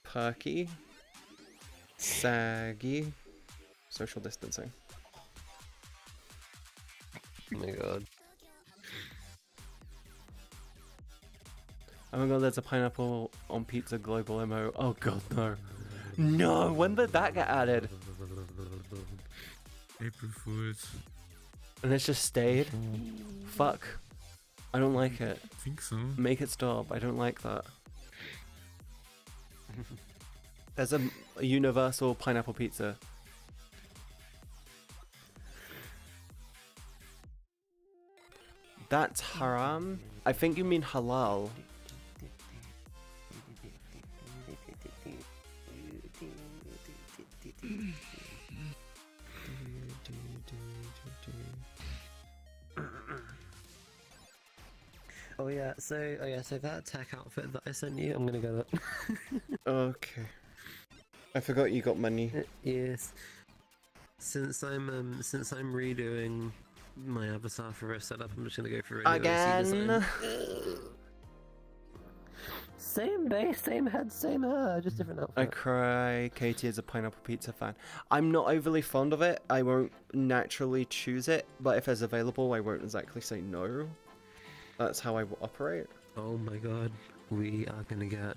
Perky. Saggy. Social distancing. Oh my god. Oh my god, there's a pineapple on pizza global M O. Oh god, no. No, when did that get added? April Fools. And it's just stayed? Fuck. I don't like it. I think so. Make it stop. I don't like that. There's a, a universal pineapple pizza. That's haram? I think you mean halal. Oh yeah, so oh yeah, so that tech outfit that I sent you, I'm gonna go up. Okay. I forgot you got money. Uh, yes. Since I'm um since I'm redoing my avatar for a setup, I'm just gonna go for regular again. Design. Same base, same head, same hair, just different outfit. I cry. Katie is a pineapple pizza fan. I'm not overly fond of it. I won't naturally choose it, but if it's available, I won't exactly say no. That's how I will operate. Oh my god, we are gonna get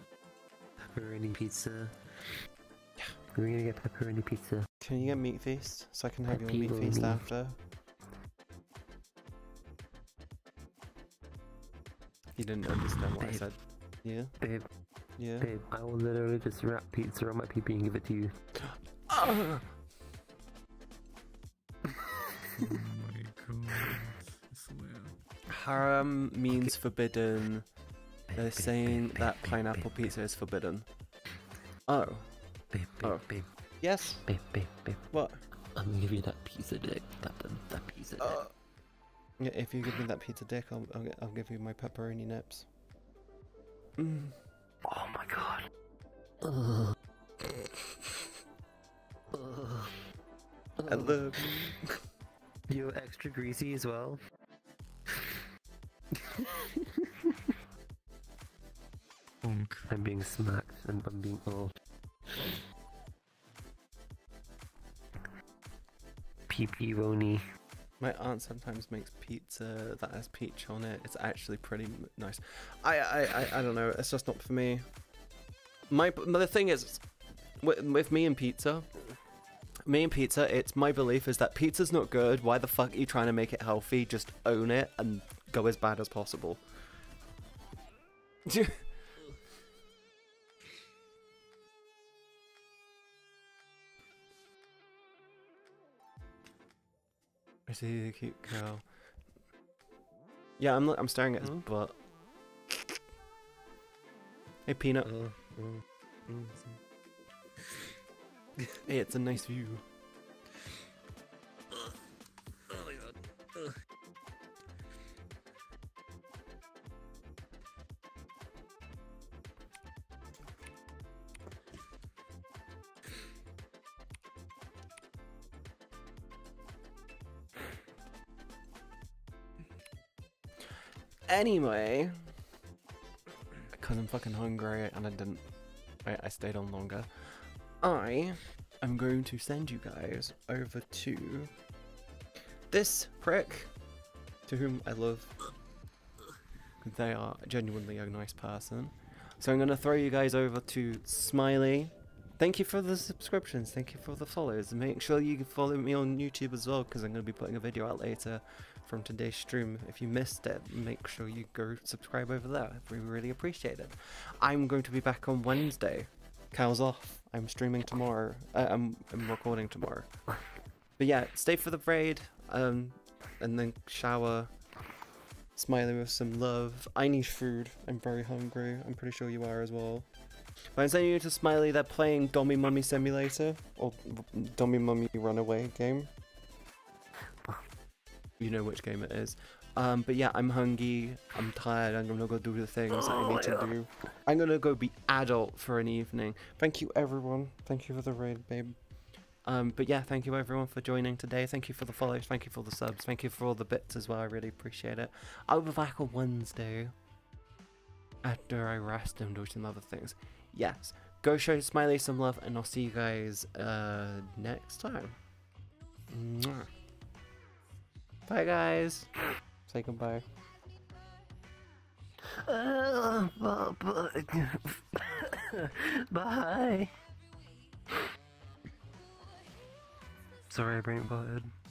pepperoni pizza. Yeah. We're gonna get pepperoni pizza. Can you get meat feast? So I can have your meat feast after. You didn't understand what Babe. I said. Yeah? Babe. Yeah? Babe, I will literally just wrap pizza on my pee-pee and give it to you. Oh my god. Haram means okay. Forbidden. Babe, They're babe, saying babe, that babe, pineapple babe, pizza babe. Is forbidden. Oh. Babe, babe, oh. Babe. Yes? Babe, babe, babe. What? I'm gonna give you that pizza dick. That, that, that pizza uh, dick. Yeah, if you give me that pizza dick, I'll, I'll, I'll give you my pepperoni nips. Mm. Oh my god. Ugh. Ugh. I love you. You're extra greasy as well. I'm being smacked and I'm being old. Pee-pee-roni. My aunt sometimes makes pizza that has peach on it. It's actually pretty nice. I I, I, I don't know. It's just not for me. My the thing is, with, with me and pizza, me and pizza, it's my belief is that pizza's not good. Why the fuck are you trying to make it healthy? Just own it and go as bad as possible. I see the cute girl. Yeah, I'm I'm staring at his mm. butt. Hey, Peanut. Mm. Mm. Mm. Hey, it's a nice view. Oh my god. Anyway, because I'm fucking hungry and I didn't, I, I stayed on longer, I am going to send you guys over to this prick, to whom I love. They are genuinely a nice person. So I'm going to throw you guys over to Smiley. Thank you for the subscriptions, thank you for the follows. Make sure you follow me on YouTube as well, because I'm going to be putting a video out later from today's stream. If you missed it, make sure you go subscribe over there. We really appreciate it. I'm going to be back on Wednesday. Cal's off. I'm streaming tomorrow. Uh, I'm, I'm recording tomorrow. But yeah, stay for the raid, um, and then shower. Smiley with some love. I need food. I'm very hungry. I'm pretty sure you are as well. But I'm sending you to Smiley. They're playing Dummy Mummy Simulator, or Dummy Mummy Runaway game. You know which game it is. Um, but yeah, I'm hungry, I'm tired, I'm gonna go do the things that I need to do. I'm gonna go be adult for an evening. Thank you everyone, thank you for the raid, babe. Um, but yeah, thank you everyone for joining today, thank you for the follows, thank you for the subs, thank you for all the bits as well, I really appreciate it. I'll be back on Wednesday, after I rest and do some other things. Yes, go show Smiley some love, and I'll see you guys uh, next time. Mwah. Bye guys. Say goodbye. Uh, bye. Sorry I brain butted.